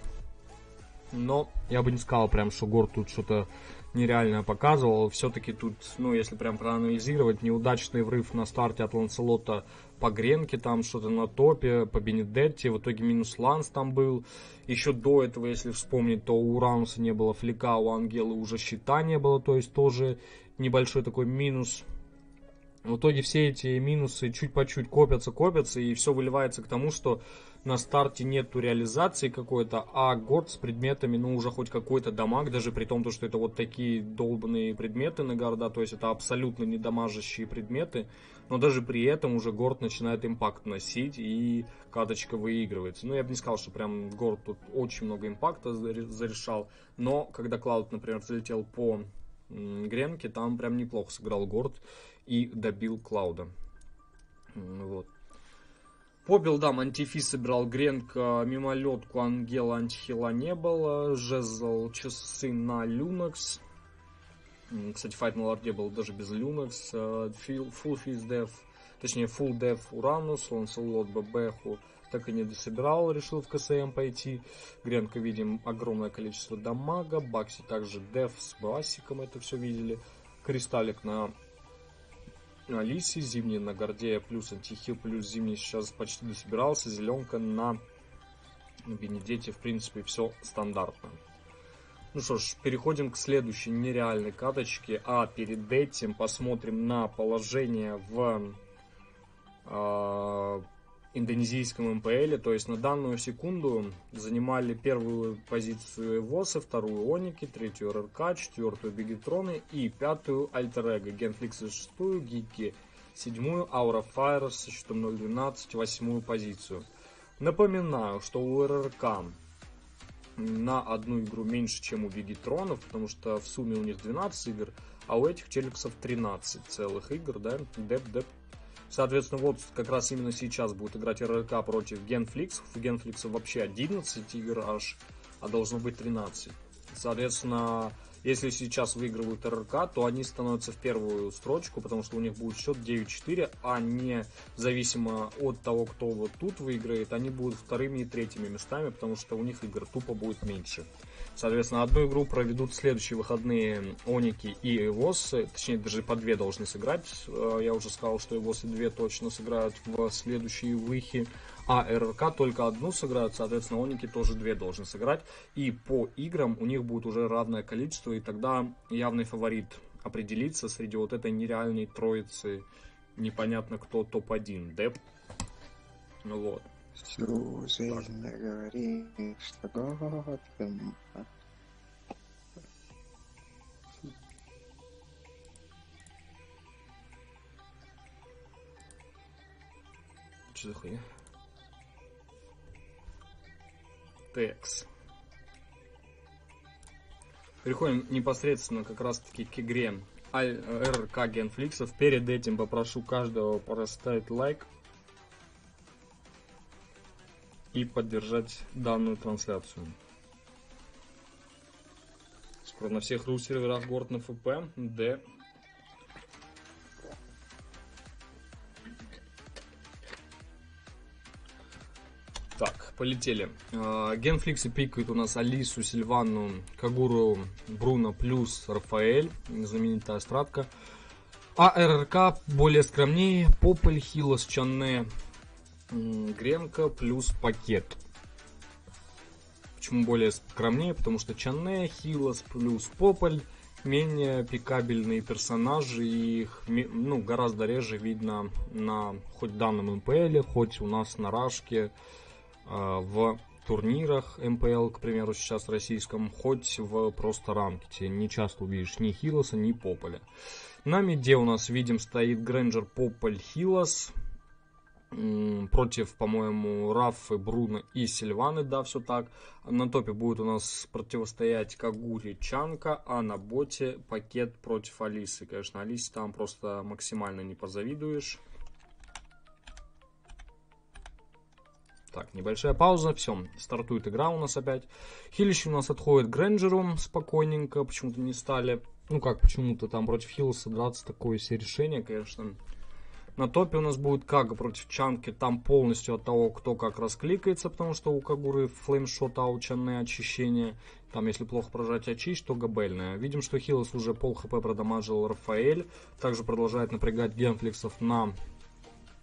Но я бы не сказал прям, что Горд тут что-то нереальное показывал. Все-таки тут, ну, если прям проанализировать, неудачный врыв на старте от Ланселота по Гренке, там что-то на топе, по Бенедетте, в итоге минус Ланс там был. Еще до этого, если вспомнить, то у Урануса не было флика, у Ангелы уже щита не было, то есть тоже небольшой такой минус. В итоге все эти минусы чуть по чуть копятся, копятся, и все выливается к тому, что на старте нету реализации какой-то, а Горд с предметами, ну, уже хоть какой-то дамаг, даже при том, что это вот такие долбанные предметы на Горда, то есть это абсолютно не дамажащие предметы, но даже при этом уже Горд начинает импакт носить, и каточка выигрывается. Ну, я бы не сказал, что прям Горд тут очень много импакта зарешал, но когда Клауд, например, залетел по Гренке, там прям неплохо сыграл Горд и добил Клауда. Вот. По билдам антифиз собирал Гренка, мимолетку Ангела, антихила не было, жезл, часы на Люнокс. Кстати, файт на лорде был даже без Люнокс. Full физ деф, точнее full деф Уранус, Ланселот ББху так и не дособирал, решил в КСМ пойти. Гренка, видим, огромное количество дамага. Бакси также деф с Басиком, это все видели. Кристаллик на Алисе, зимний на Горде, плюс антихил, плюс зимний сейчас почти дособирался. Зеленка на Бенедетте, в принципе, все стандартно. Ну что ж, переходим к следующей нереальной каточке. А перед этим посмотрим на положение в Э индонезийском МПЛе, то есть на данную секунду занимали первую позицию Эвосы, вторую Оники, третью РРК, четвертую Бигетроны и пятую Альтер-Эго, Генфликсы шестую, Гики седьмую, Аура Файер со счетом ноль двенадцать восьмую позицию. Напоминаю, что у РРК на одну игру меньше, чем у Бигетронов, потому что в сумме у них двенадцать игр, а у этих челиксов тринадцать целых игр, да, деп, деп. Соответственно, вот как раз именно сейчас будет играть РРК против Генфликсов. У Генфликсов вообще одиннадцать игр аж, а должно быть тринадцать. Соответственно, если сейчас выигрывают РРК, то они становятся в первую строчку, потому что у них будет счет девять-четыре, а не зависимо от того, кто вот тут выиграет, они будут вторыми и третьими местами, потому что у них игр тупо будет меньше. Соответственно, одну игру проведут в следующие выходные Оники и Эвосы, точнее даже по две должны сыграть. Я уже сказал, что Эвосы две точно сыграют в следующие выхи, а РРК только одну сыграют, соответственно, Оники тоже две должны сыграть. И по играм у них будет уже равное количество, и тогда явный фаворит определится среди вот этой нереальной троицы. Непонятно, кто топ один, деп. Вот. Сюзанна говорит, что годом. Че за хуйня? Текс. Переходим непосредственно как раз таки к игре РРК Генфликсов. Перед этим попрошу каждого поставить лайк и поддержать данную трансляцию. Скоро на всех ру серверах Горд на ФП. Д. Так, полетели. Генфликсы пикают у нас Алису, Сильвану, Кагуру, Бруно плюс Рафаэль. Знаменитая стратка. А РРК более скромнее. Пополь, Хилос, Чанне, Гренка плюс Пакет. Почему более скромнее? Потому что Чанне, Хилос плюс Пополь менее пикабельные персонажи, и их, ну, гораздо реже видно на хоть данном МПЛ, хоть у нас на Рашке, в турнирах МПЛ, к примеру, сейчас российском, хоть в просто ранкете. Не часто увидишь ни Хилоса, ни Пополя. На миде у нас, видим, стоит Гренджер, Пополь, Хилос против, по-моему, Рафы, Бруно и Сильваны, да, все так. На топе будет у нас противостоять Кагуре, Чанка, а на боте Пакет против Алисы. Конечно, Алисе там просто максимально не позавидуешь. Так, небольшая пауза, все, стартует игра у нас опять. Хилище у нас отходит Гренджером спокойненько, почему-то не стали, ну как почему-то, там против Хилоса драться, такое все решение, конечно. На топе у нас будет Кага против Чанки, там полностью от того, кто как раскликается, потому что у Кагуры флеймшот, а у Чанны очищение. Там, если плохо прожать очищ, то габельное. Видим, что Хилос уже пол хп продамажил Рафаэль, также продолжает напрягать Генфликсов на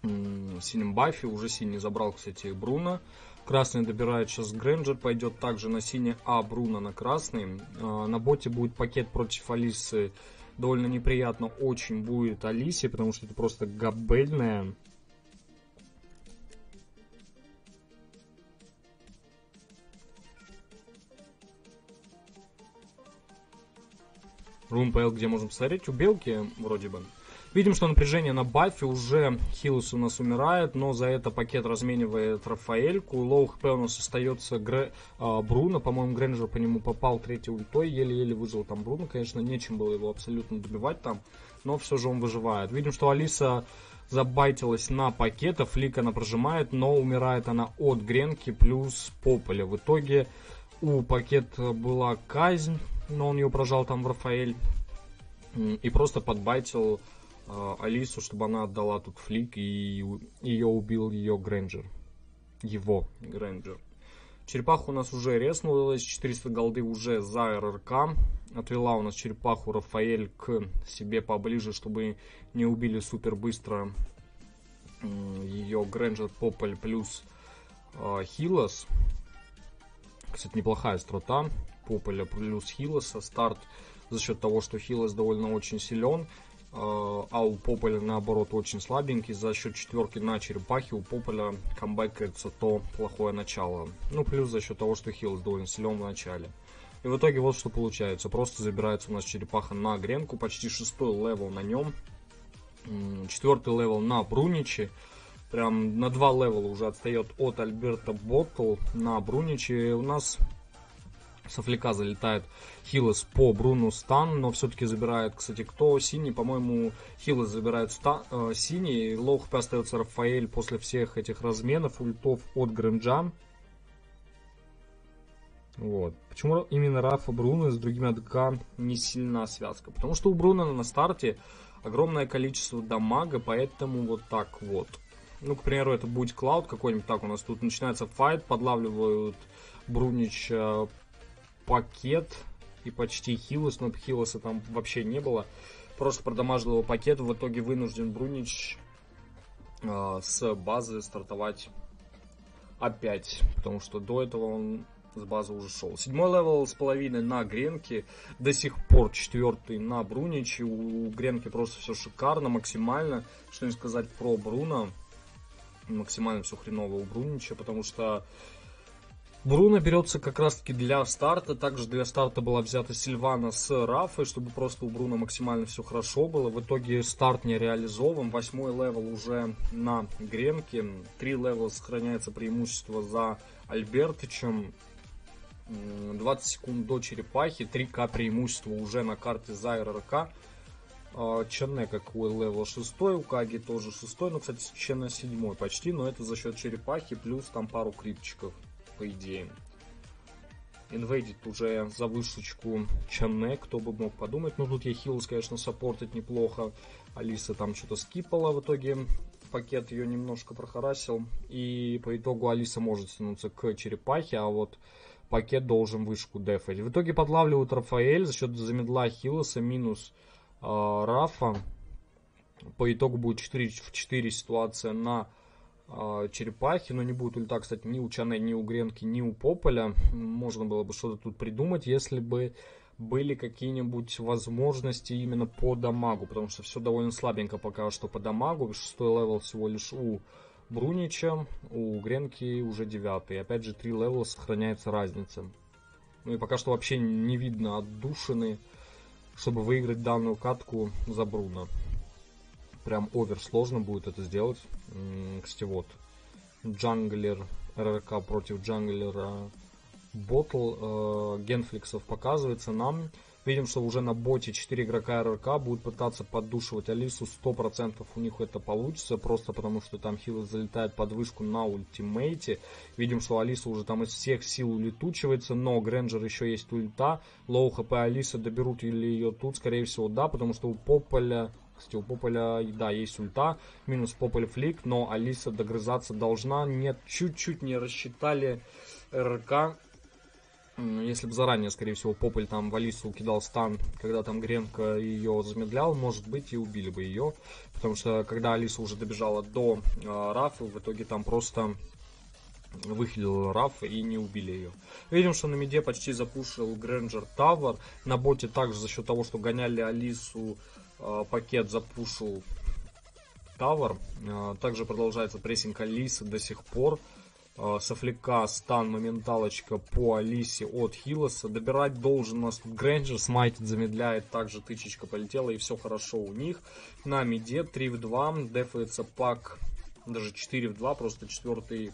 синем бафе. Уже синий забрал, кстати, Бруно. Красный добирает сейчас Гренджер, пойдет также на синий, а Бруно на красный. На боте будет Пакет против Алисы. Довольно неприятно очень будет Алисе, потому что это просто габельная. Румпл, где можем посмотреть, у Белки вроде бы. Видим, что напряжение на бафе, уже Хилос у нас умирает, но за это Пакет разменивает Рафаэльку. Лоу хп у нас остается Гре... а, Бруно, по-моему, Гренджер по нему попал третьей ультой, еле-еле выжил там Бруно, конечно, нечем было его абсолютно добивать там, но все же он выживает. Видим, что Алиса забайтилась на Пакета, флик она прожимает, но умирает она от Гренки плюс Пополя. В итоге у Пакета была казнь, но он ее прожал там в Рафаэль и просто подбайтил Алису, чтобы она отдала тут флик, и ее убил ее Гренджер. Его Гренджер. Черепаха у нас уже резнулась, четыреста голды уже за РРК. Отвела у нас черепаху Рафаэль к себе поближе, чтобы не убили супер быстро ее Гренджер, Пополь плюс э, Хилос. Кстати, неплохая строта Пополя плюс Хилоса. Старт за счет того, что Хилос довольно очень силен, а у Пополя наоборот очень слабенький. За счет четверки на черепахе у Пополя камбэкается то плохое начало. Ну плюс за счет того, что Хилос довольно силен в начале. И в итоге вот что получается. Просто забирается у нас черепаха на Гренку. Почти шестой левел на нем. Четвертый левел на Бруниче. прям на два левела уже отстает от Альберта Боттл на Бруниче. У нас с Афлика залетает Хилос по Бруну стан, но все-таки забирает, кстати, кто? Синий, по-моему, Хилос забирает стан, э, синий. Лоу хп остается Рафаэль после всех этих разменов, ультов от Гренджа. Вот. Почему именно Рафа Бруно с другими АДК не сильна связка? Потому что у Бруно на старте огромное количество дамага, поэтому вот так вот. Ну, к примеру, это будет Клауд какой-нибудь. Так, у нас тут начинается файт, подлавливают Брунич э, Пакет и почти Хилос, но Хилоса там вообще не было. Просто продамажил его Пакет, в итоге вынужден Брунич э, с базы стартовать опять, потому что до этого он с базы уже шел. Седьмой левел с половиной на Гренке, до сих пор четвертый на Бруниче. У Гренки просто все шикарно, максимально. Что не сказать про Бруно, максимально все хреново у Брунича, потому что Бруно берется как раз таки для старта. Также для старта была взята Сильвана с Рафой, чтобы просто у Бруно максимально все хорошо было. В итоге старт не реализован. Восьмой левел уже на Гренке. Три левела сохраняется преимущество за Альбертычем. двадцать секунд до черепахи, три ка преимущества уже на карте за РРК. Чанне какой левел шесть, у Каги тоже шесть, но, кстати, Чанне седьмой почти, но это за счет черепахи, плюс там пару крипчиков, по идее. Инвейдит уже за вышечку Чанне, кто бы мог подумать. Ну, тут я Хилос, конечно, саппортит неплохо. Алиса там что-то скипала, в итоге Пакет ее немножко прохарасил. И по итогу Алиса может стянуться к черепахе, а вот Пакет должен вышку дефать. В итоге подлавливают Рафаэль за счет замедла Хилоса минус э, Рафа. По итогу будет четыре в четыре ситуация на э, черепахе. Но не будет ульта, кстати, ни у Чанэ, ни у Гренки, ни у Пополя. Можно было бы что-то тут придумать, если бы были какие-нибудь возможности именно по дамагу. Потому что все довольно слабенько пока что по дамагу. Шестой левел всего лишь у Брунича, у Гренки уже девятый. Опять же, три левела сохраняется разница. Ну и пока что вообще не видно отдушины, чтобы выиграть данную катку за Бруно. Прям овер сложно будет это сделать. Кстати, вот джанглер РРК против джанглера Боттл. Э, Генфликсов показывается нам. Видим, что уже на боте четыре игрока РРК будут пытаться поддушивать Алису. сто процентов у них это получится, просто потому что там Хилос залетает под вышку на ультимейте. Видим, что Алиса уже там из всех сил улетучивается, но Гренджер еще есть ульта. Лоу хп Алиса, доберут или ее тут? Скорее всего, да, потому что у Пополя... Кстати, у Пополя, да, есть ульта, минус Пополь флик, но Алиса догрызаться должна. Нет, чуть-чуть не рассчитали РРК. Если бы заранее, скорее всего, Пополь там в Алису кидал стан, когда там Гренка ее замедлял, может быть, и убили бы ее. Потому что, когда Алиса уже добежала до э, Рафы, в итоге там просто выхилил Раф и не убили ее. Видим, что на миде почти запушил Гренджер Тавер. На боте также за счет того, что гоняли Алису, э, Пакет запушил Тавер. Э, также продолжается прессинг Алисы до сих пор. С Афлика стан моменталочка по Алисе от Хилоса. Добирать должен у нас тут Гренджер. Смайтит, замедляет. Также тычечка полетела, и все хорошо у них. На миде три в два. Дефается пак. Даже четыре в два. Просто четвертый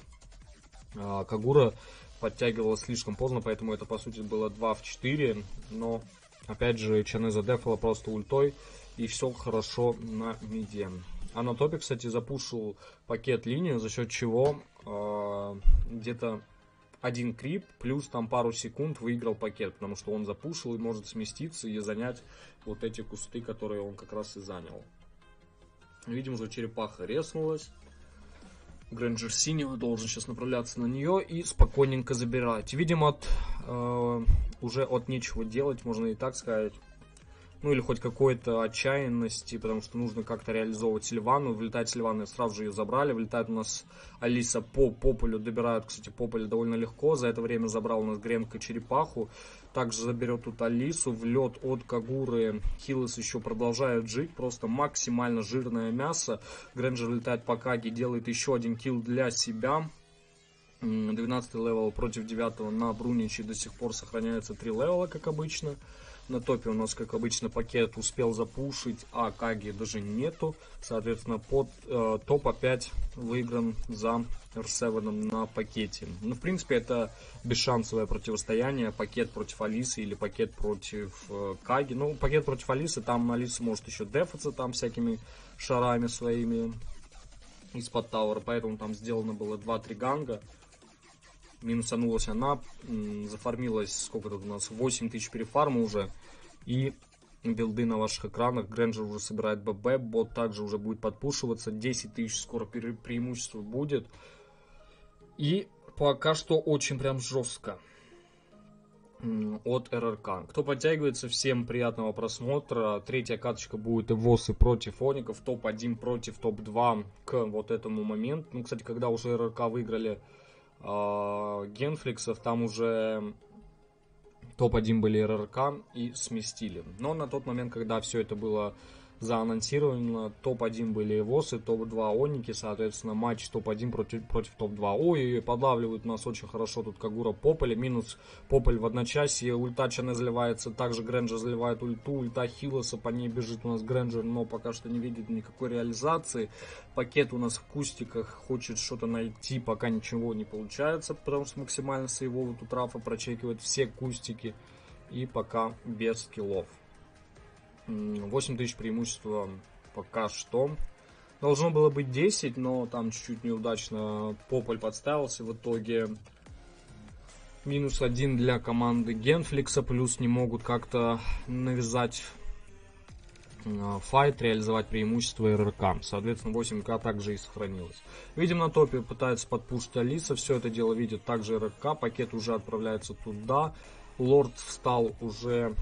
э, Кагура подтягивала слишком поздно. Поэтому это, по сути, было два в четыре. Но, опять же, Чанэ задефала просто ультой. И все хорошо на миде. А на топе, кстати, запушил Пакет линию, за счет чего э, где-то один крип, плюс там пару секунд выиграл Пакет, потому что он запушил и может сместиться и занять вот эти кусты, которые он как раз и занял. Видим, что черепаха резнулась. Гренджер синего должен сейчас направляться на нее и спокойненько забирать. Видимо, от, э, уже от нечего делать, можно и так сказать. Ну или хоть какой-то отчаянности, потому что нужно как-то реализовывать Сильвану. Влетает Сильвана, сразу же ее забрали. Влетает у нас Алиса по Пополю. Добирают, кстати, Пополя довольно легко. За это время забрал у нас Гренка черепаху. Также заберет тут Алису. Влет от Кагуры. Хилос еще продолжает жить. Просто максимально жирное мясо. Гренджер летает по Каге. Делает еще один килл для себя. двенадцатый левел против девятого на Бруниче. До сих пор сохраняется три левела, как обычно. На топе у нас, как обычно, пакет успел запушить, а Каги даже нету. Соответственно, под э, топ опять выигран за эр семь на пакете. Ну, в принципе, это бесшансовое противостояние. Пакет против Алисы или пакет против э, Каги. Ну, пакет против Алисы, там Алиса может еще дефаться там всякими шарами своими из-под тауэра. Поэтому там сделано было два-три ганга. Минусанулась она, зафармилась, сколько тут у нас, восемь тысяч перефарма уже. И билды на ваших экранах. Гренджер уже собирает ББ, бот также уже будет подпушиваться. десять тысяч скоро пере преимущество будет. И пока что очень прям жестко от РРК. Кто подтягивается, всем приятного просмотра. Третья каточка будет Эвосы против Оников. Топ один против топ два к вот этому моменту. Ну, кстати, когда уже РРК выиграли Генфликсов, там уже топ один были РРК и сместили. Но на тот момент, когда все это было заанонсировано, топ один были Эвосы, топ два Оники, соответственно, матч топ один против, против топ два. Ой, подлавливают нас очень хорошо тут Кагура Пополя, минус Пополь в одночасье, ульта Чанне заливается, также Гренджер заливает ульту, ульта Хилоса, по ней бежит у нас Гренджер, но пока что не видит никакой реализации. Пакет у нас в кустиках, хочет что-то найти, пока ничего не получается, потому что максимально с его вот тут Рафа прочекивает все кустики и пока без скиллов. восемь тысяч преимущества пока что. Должно было быть десять, но там чуть-чуть неудачно Пополь подставился. В итоге минус один для команды Генфликса. Плюс не могут как-то навязать файт, реализовать преимущество РРК. Соответственно, восемь ка также и сохранилось. Видим, на топе пытается подпушить Алиса. Все это дело видит также РРК. Пакет уже отправляется туда. Лорд встал уже...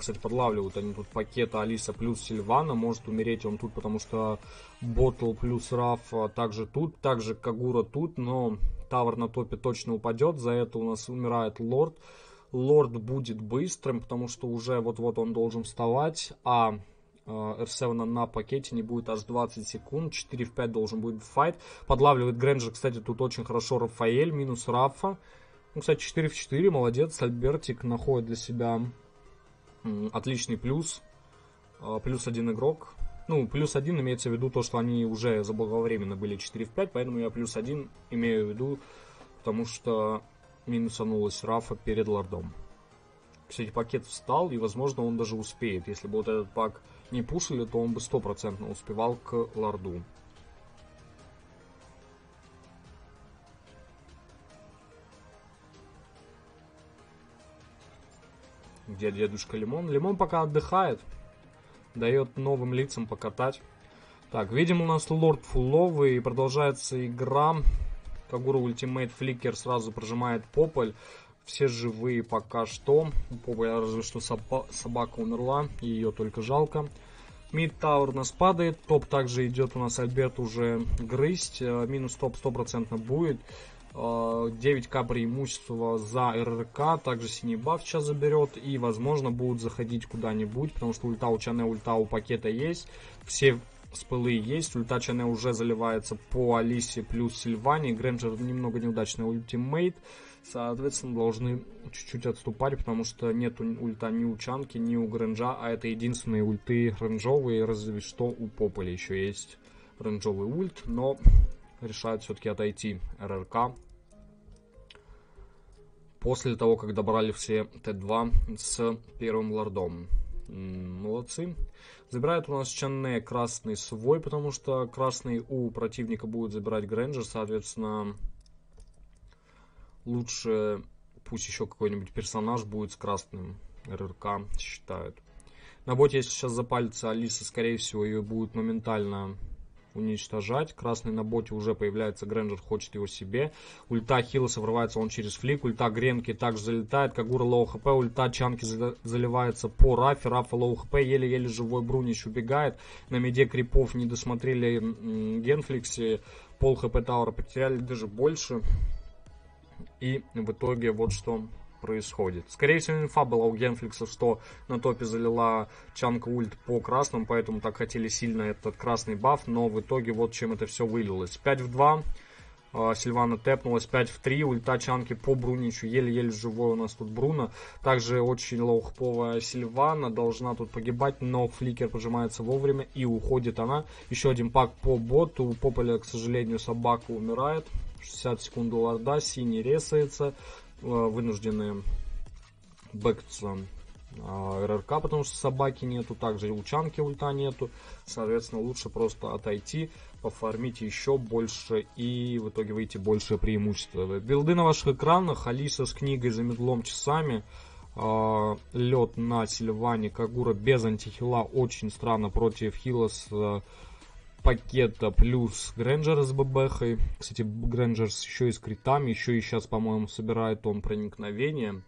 Кстати, подлавливают они тут пакета, Алиса плюс Сильвана. Может умереть он тут, потому что Боттл плюс Раф также тут. Также Кагура тут, но тавер на топе точно упадет. За это у нас умирает Лорд. Лорд будет быстрым, потому что уже вот-вот он должен вставать. А эр семь на пакете не будет аж двадцать секунд. четыре в пять должен будет файт. Подлавливает Гренджер, кстати, тут очень хорошо Рафаэль. Минус Рафа. Ну, кстати, четыре в четыре. Молодец. Альбертик находит для себя... Отличный плюс. Плюс один игрок. Ну, плюс один имеется в виду то, что они уже заблаговременно были четыре в пять. Поэтому я плюс один имею в виду, потому что минусанулась Рафа перед лордом. Кстати, пакет встал, и, возможно, он даже успеет. Если бы вот этот пак не пушили, то он бы сто процентов успевал к лорду. Где дедушка Лимон? Лимон пока отдыхает. Дает новым лицам покатать. Так, видим, у нас лорд фулловый. И продолжается игра. Кагура ультимейт фликер сразу прожимает Пополь. Все живые пока что. Пополь, разве что собака умерла. И ее только жалко. Мид тауэр у нас падает. Топ также идет у нас Альберт уже грызть. Минус топ сто процентов будет. девять ка преимущество за РРК, также синий баф сейчас заберет и, возможно, будут заходить куда-нибудь, потому что ульта у Чанне, ульта у пакета есть, все спылы есть, ульта Чанне уже заливается по Алисе плюс Сильване, Гренджер немного неудачный ультимейт, соответственно, должны чуть-чуть отступать, потому что нет ульта ни у Чанки, ни у Гренджа, а это единственные ульты ренджовые, разве что у Пополя еще есть ренджовый ульт, но... Решают все-таки отойти РРК. После того, как добрали все тэ два с первым лордом. Молодцы. Забирает у нас Чанне красный свой, потому что красный у противника будет забирать Гренджер. Соответственно, лучше пусть еще какой-нибудь персонаж будет с красным. РРК считают. На боте, если сейчас запалится Алиса, скорее всего, ее будет моментально... уничтожать. Красный на боте уже появляется. Гренджер хочет его себе. Ульта Хилоса врывается он через флик. Ульта Гренки также залетает. Кагура лоу хп. Ульта Чанки заливается по Рафе. Рафа лоу хп. Еле-еле живой Брунич убегает. На миде крипов не досмотрели Генфликсы. Пол хп таура потеряли. Даже больше. И в итоге вот что происходит. Скорее всего, инфа была у Генфликса, что на топе залила Чанка ульт по красному, поэтому так хотели сильно этот красный баф, но в итоге вот чем это все вылилось. пять в два Сильвана тэпнулась. пять в три. Ульта Чанки по Бруничу. Еле-еле живой у нас тут Бруно. Также очень лоухповая Сильвана. Должна тут погибать, но фликер поджимается вовремя и уходит она. Еще один пак по боту. У Пополя, к сожалению, собака умирает. шестьдесят секунд у лорда. Синий ресается. Вынуждены бэкаться РРК, потому что собаки нету. Также у Чанки ульта нету. Соответственно, лучше просто отойти, пофармить еще больше и в итоге выйти большее преимущество. Билды на ваших экранах. Алиса с книгой за медлом часами. Лед на Сильване. Кагура без антихила. Очень странно против Хилос, Пакета плюс Гренджер с ББХой. Кстати, Гренджер еще и с критами. Еще и сейчас, по-моему, собирает он проникновение.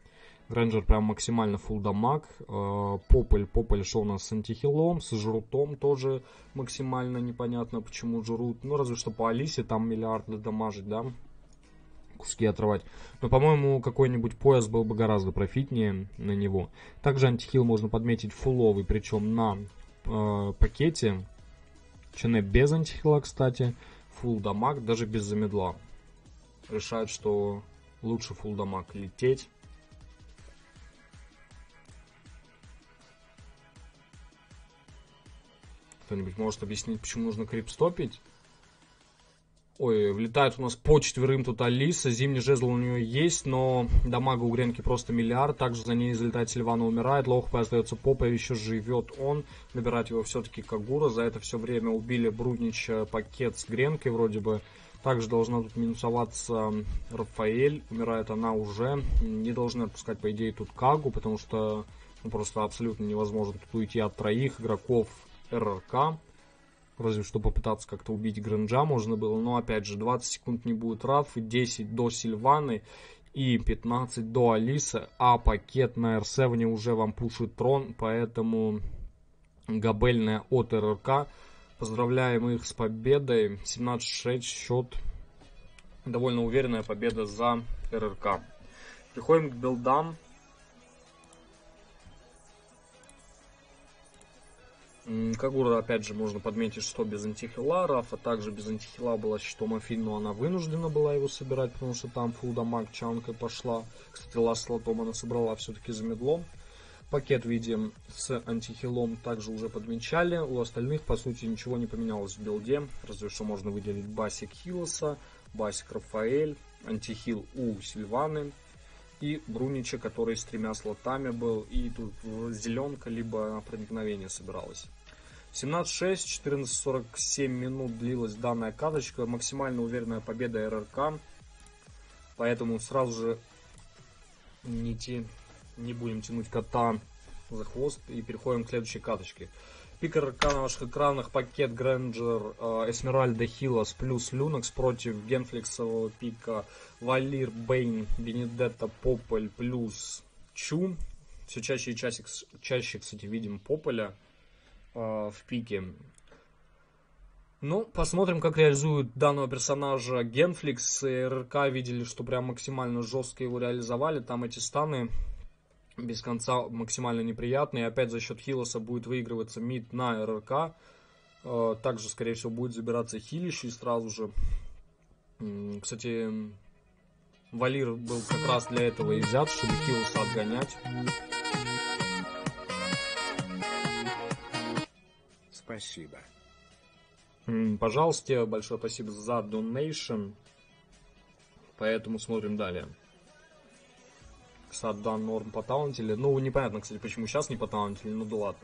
Гренджер прям максимально фулл дамаг. Пополь, Пополь шел у нас с антихилом, с жрутом тоже максимально непонятно, почему жрут. Ну, разве что по Алисе там миллиарды дамажить, да? Куски отрывать. Но, по-моему, какой-нибудь пояс был бы гораздо профитнее на него. Также антихил можно подметить фулловый, причем на э, пакете. Чанне без антихила, кстати. Фулл дамаг, даже без замедла. Решает, что лучше фулл дамаг лететь. Кто-нибудь может объяснить, почему нужно крипстопить? Ой, влетает у нас по четверым тут Алиса. Зимний жезл у нее есть, но дамага у Гренки просто миллиард. Также за ней залетает Сильвана, умирает. Лохпа остается Попа, еще живет он. Набирать его все-таки Кагура. За это все время убили Бруднич, Пакет с Гренкой вроде бы. Также должна тут минусоваться Рафаэль. Умирает она уже. Не должны отпускать, по идее, тут Кагу, потому что ну, просто абсолютно невозможно тут уйти от троих игроков РРК, разве что попытаться как-то убить Гренджа можно было, но опять же двадцать секунд не будет Раф, десять до Сильваны и пятнадцать до Алисы, а пакет на эр семь уже вам пушит трон, поэтому габельная от РРК. Поздравляем их с победой, семнадцать шесть счет, довольно уверенная победа за РРК. Переходим к билдам. Кагура, опять же, можно подметить, что без антихила. Рафа также без антихила была щитом Афин, но она вынуждена была его собирать, потому что там фулл дамаг Чанка пошла. Кстати, Ланселотом она собрала все-таки за медлом. Пакет, видим, с антихилом также уже подмечали. У остальных, по сути, ничего не поменялось в билде. Разве что можно выделить басик Хилоса, басик Рафаэль, антихил у Сильваны. И Брунича, который с тремя слотами был. И тут зеленка, либо проникновение собиралось. семнадцать шесть, четырнадцать сорок семь минут длилась данная карточка. Максимально уверенная победа РРК. Поэтому сразу же не, те, не будем тянуть кота за хвост. И переходим к следующей карточке. Пик РРК на ваших экранах. Пакет, Гренджер, Эсмеральда, Хилос плюс Люнокс против генфликсового пика Валир, Бейн, Бенедетта, Пополь плюс Чу. Все чаще и чаще, чаще кстати, видим Пополя э, в пике. Ну, посмотрим, как реализуют данного персонажа генфликс. РРК видели, что прям максимально жестко его реализовали. Там эти станы без конца максимально неприятный. И опять за счет Хилоса будет выигрываться мид на РРК. Также, скорее всего, будет забираться хилище и сразу же. Кстати, Валир был как раз для этого и взят, чтобы Хилоса отгонять. Спасибо. Пожалуйста, большое спасибо за донейшн. Поэтому смотрим далее. Саддан норм потаунтили. Ну, непонятно, кстати, почему сейчас не потаунтили, ну да ладно.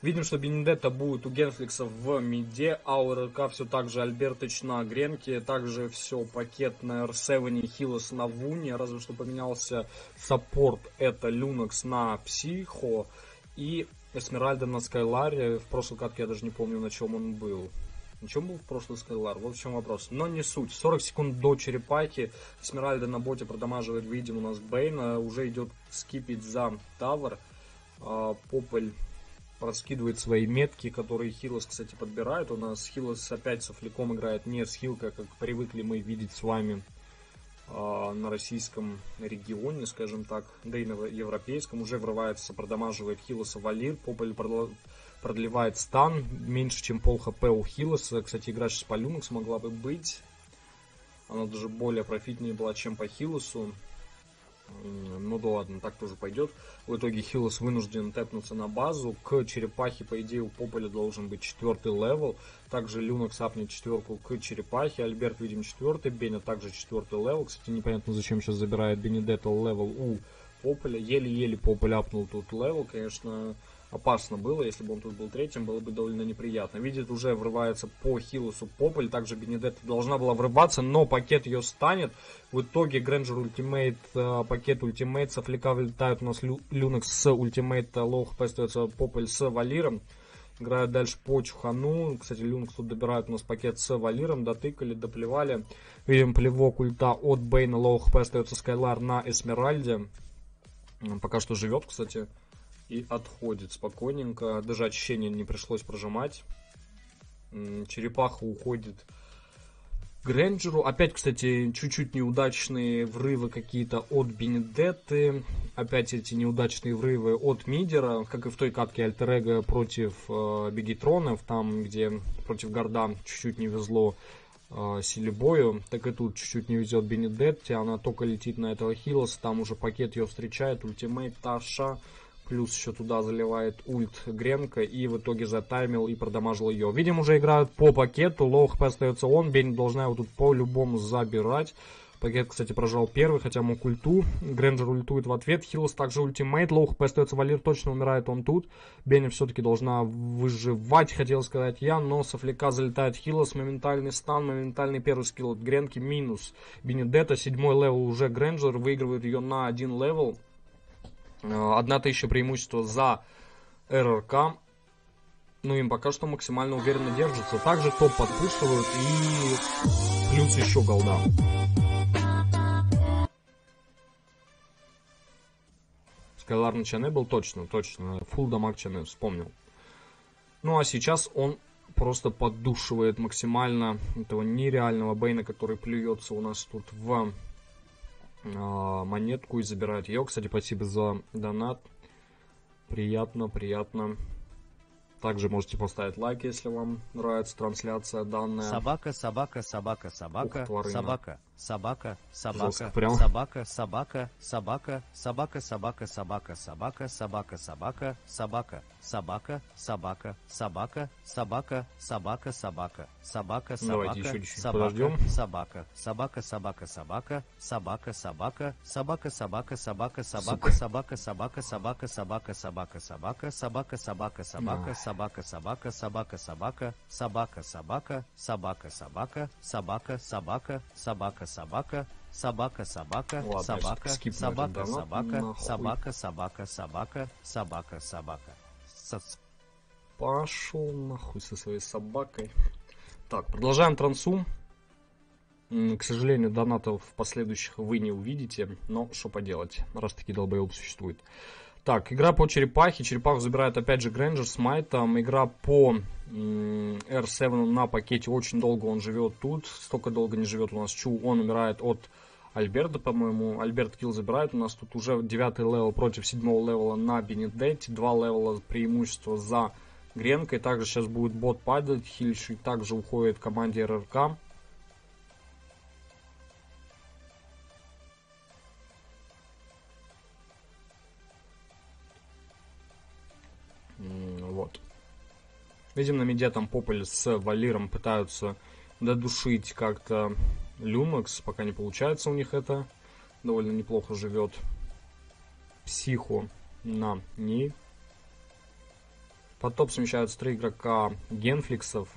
Видим, что Бенедетта будет у генфликса в миде, а у РРК все так же Альбертыч на Гренке, также все пакет на эр семь, Хилос на Вуне, разве что поменялся саппорт, это Люнокс на Психо и Эсмеральда на Скайларе. В прошлой катке я даже не помню, на чем он был. На чем был в прошлый Скайлар? Вот в чем вопрос. Но не суть. сорок секунд до черепахи. Эсмеральда на боте продамаживает, видим, у нас Бейна. Уже идет скипить за тавер. Пополь раскидывает свои метки, которые Хилос, кстати, подбирает. У нас Хилос опять со фликом играет не с хилкой, как привыкли мы видеть с вами на российском регионе, скажем так, да и на европейском. Уже врывается, продамаживает Хилоса Валир. Пополь продолжает. Продлевает стан, меньше чем пол хп у Хилоса. Кстати, игра сейчас по Люнокс могла бы быть. Она даже более профитнее была, чем по Хилосу. Ну да ладно, так тоже пойдет. В итоге Хилос вынужден тэпнуться на базу. К черепахе, по идее, у Пополя должен быть четвертый левел. Также Люнокс апнет четверку к черепахе. Альберт, видим, четвертый. Беня также четвертый левел. Кстати, непонятно, зачем сейчас забирает Бенедетта левел у Пополя. Еле-еле Пополь апнул тут левел. Конечно, опасно было. Если бы он тут был третьим, было бы довольно неприятно. Видит, уже врывается по Хилосу Пополь. Также Бенедетта должна была врываться, но пакет ее станет. В итоге Гренджер ультимейт, пакет ультимейт. С афлика вылетают у нас Лю, Люнокс с ультимейта. Лоу хп остается Пополь с Валиром. Играют дальше по чухану. Кстати, Люнокс тут добирает у нас пакет с Валиром. Дотыкали, доплевали. Видим плевок ульта от Бейна. Лоу хп остается Скайлар на Эсмеральде. Пока что живет, кстати. И отходит спокойненько. Даже очищение не пришлось прожимать. Черепаха уходит к Гренджеру. Опять, кстати, чуть-чуть неудачные врывы какие-то от Бенедетты. Опять эти неудачные врывы от мидера. Как и в той катке Альтер-Эго против э, Бигетронов. Там, где против Горда чуть-чуть не везло э, Силибою. Так и тут чуть-чуть не везет Бенедетте. Она только летит на этого Хилоса. Там уже пакет ее встречает. Ультимейт Таша. Плюс еще туда заливает ульт Гренка. И в итоге затаймил и продамажил ее. Видим, уже играют по пакету. Лоу хп остается он. Бейн должна его тут по-любому забирать. Пакет, кстати, прожал первый, хотя мог ульту. Гренджер ультует в ответ. Хилос также ультимейт. Лоу хп остается. Валир точно умирает, он тут. Бейн все-таки должна выживать, хотел сказать я. Но с афлика залетает Хилос. Моментальный стан, моментальный первый скилл от Гренки. Минус Бенедетта. Седьмой левел уже Гренджер. Выигрывает ее на один левел. Одна тысяча преимущества за РРК. Ну, им пока что максимально уверенно держатся. Также топ подпушивают и плюс еще голда. Скайлар на Чанне был точно, точно. Фулл дамаг Чанне, вспомнил. Ну, а сейчас он просто поддушивает максимально этого нереального Бейна, который плюется у нас тут в... монетку и забирают ее. Кстати, спасибо за донат. Приятно, приятно. Также можете поставить лайк, если вам нравится трансляция данная. Собака, собака, собака, собака, ух, собака, собака, собака, прям. собака, собака, собака, собака, собака, собака, собака, собака, собака, собака, собака, собака, собака, собака, собака, собака, собака, собака, собака, собака, собака, собака, собака, собака, собака, собака, собака, собака, собака, собака, собака, собака, собака, собака, собака, собака, собака, собака, собака, собака. Собака, собака, собака, собака, собака, собака, собака, собака, собака, собака, собака, собака, собака, собака, собака, собака, собака, собака, собака, собака, собака, собака. Пошел нахуй со своей собакой. Так, продолжаем трансум. К сожалению, донатов последующих вы не увидите, но что поделать, раз таки долбоеб существует. Так, игра по черепахе. Черепаху забирает опять же Гренджер с майтом. Игра по эр семь на пакете. Очень долго он живет тут. Столько долго не живет у нас Чу. Он умирает от Альберта, по-моему. Альберт килл забирает. У нас тут уже девятый левел против седьмого левела на Бенедетте. Два левела преимущества за Гренкой. Также сейчас будет бот падать. Хильщик также уходит в команде РРК. Вот. Видим, на миде там Пополь с Валиром пытаются додушить как-то Люнокс. Пока не получается у них это. Довольно неплохо живет Психо на ней. Под топ смещаются три игрока Генфликсов.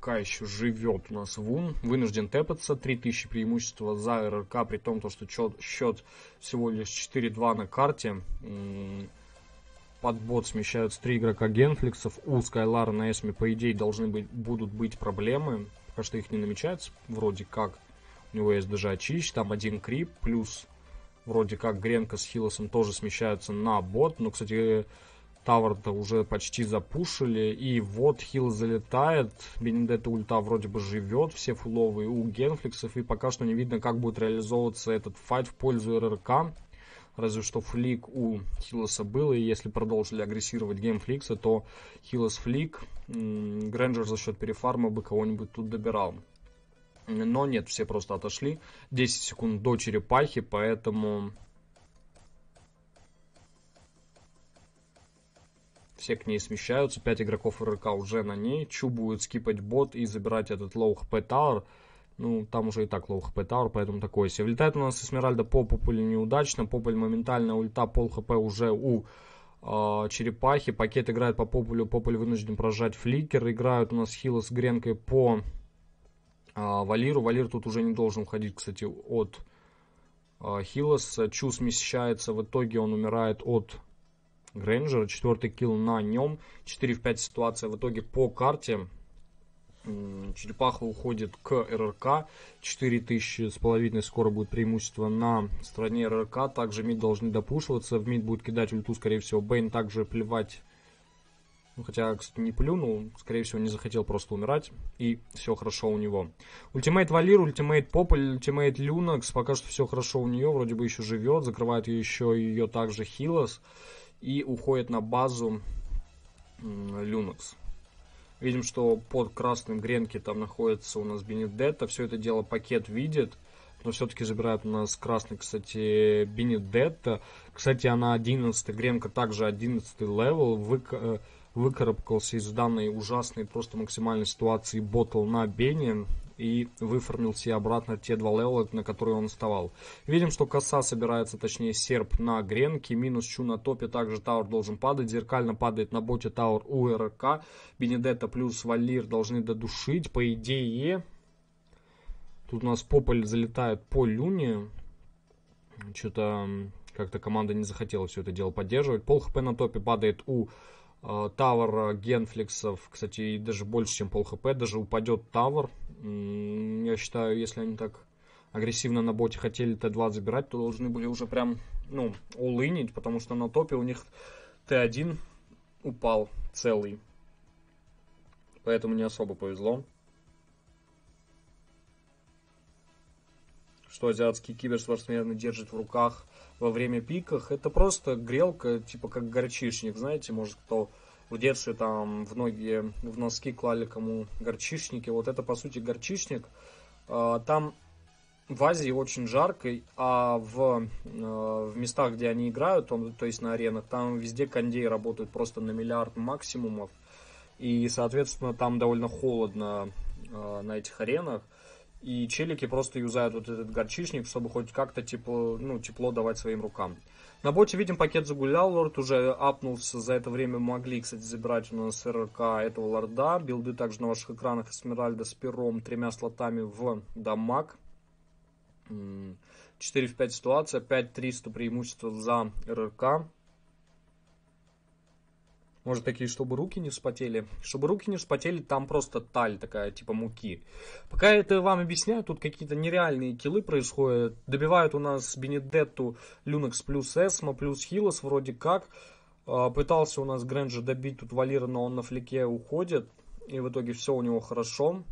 Пока еще живет у нас Вун. Вынужден тэпаться. три тысячи преимущества за РРК. При том, что счет всего лишь четыре-два на карте. Под бот смещаются три игрока Генфликсов. У Скайлара на Эсме, по идее, должны быть, будут быть проблемы. Пока что их не намечается. Вроде как у него есть даже очищ. Там один крип. Плюс вроде как Гренка с Хилосом тоже смещаются на бот. Но, кстати... Тавр-то уже почти запушили. И вот Хилл залетает. Бенедетта ульта вроде бы живет. Все фуловые у Генфликсов. И пока что не видно, как будет реализовываться этот файт в пользу РРК. Разве что флик у Хилоса был, и если продолжили агрессировать геймфликсы, то Хилос флик, Гренджер за счет перефарма бы кого-нибудь тут добирал. Но нет, все просто отошли. десять секунд до черепахи, поэтому все к ней смещаются. пять игроков РРК уже на ней. Чу будет скипать бот и забирать этот лоу хп тауэр. Ну, там уже и так лоу хп тауэр, поэтому такое себе. Влетает у нас Эсмеральда по Пополю неудачно. Пополь моментально ульта, пол хп уже у э, черепахи. Пакет играет по Пополю. Пополь вынужден прожать фликер. Играют у нас Хило с Гренкой по Валиру. Валир тут уже не должен уходить, кстати, от э, Хилоса. Чу смещается. В итоге он умирает от Гренджера. Четвертый килл на нем. четыре в пять ситуация. В итоге по карте э, черепаха уходит к РРК. четыре тысячи с половиной скоро будет преимущество на стороне РРК. Также мид должны допушиваться. В мид будет кидать ульту, скорее всего, Бейн. Также плевать. Ну, хотя, кстати, не плюнул, скорее всего, не захотел просто умирать, и все хорошо у него. Ультимейт Валир, ультимейт Пополь, ультимейт Люнокс, пока что все хорошо у нее, вроде бы еще живет, закрывает ее еще ее также Хилос, и уходит на базу Люнокс. Видим, что под красным Гренки там находится у нас Бенедетта, все это дело пакет видит. Но все-таки забирает у нас красный, кстати, Бенедетта. Кстати, она одиннадцатая, Гренка также одиннадцатый левел. Вы... выкарабкался из данной ужасной, просто максимальной ситуации ботл на Бене и выформил себе обратно те два левела, на которые он вставал. Видим, что коса собирается, точнее серп на Гренке, минус Чу на топе, также тауэр должен падать, зеркально падает на боте тауэр у РРК, Бенедетта плюс Валир должны додушить, по идее, тут у нас Пополь залетает по Люне, что-то как-то команда не захотела все это дело поддерживать, пол хп на топе падает у Тавр Генфликсов, кстати, и даже больше, чем пол хп, даже упадет Тавр. Я считаю, если они так агрессивно на боте хотели тэ два забирать, то должны были уже прям, ну, улынить, потому что на топе у них тэ один упал целый. Поэтому не особо повезло. Что азиатский киберспортсмен держит в руках во время пиков, это просто грелка, типа как горчишник, знаете, может кто в детстве там в ноги, в носки клали кому горчишники, вот это по сути горчишник, там в Азии очень жарко, а в, в местах, где они играют, то есть на аренах, там везде кондеи работают просто на миллиард максимумов, и соответственно там довольно холодно на этих аренах. И челики просто юзают вот этот горчичник, чтобы хоть как-то тепло, ну, тепло давать своим рукам. На боте, видим, пакет загулял, лорд уже апнулся. За это время могли, кстати, забирать у нас РРК этого лорда. Билды также на ваших экранах. Эсмеральда с пером, тремя слотами в дамаг. четыре в пять ситуация, пять триста преимущество за РРК. Может, такие, чтобы руки не вспотели. Чтобы руки не вспотели, там просто таль такая, типа муки. Пока я это вам объясняю, тут какие-то нереальные киллы происходят. Добивают у нас Бенедетту, Люнокс плюс Эсма, плюс Хилос вроде как. Пытался у нас Гренджер добить тут Валира, но он на флике уходит. И в итоге все у него хорошо.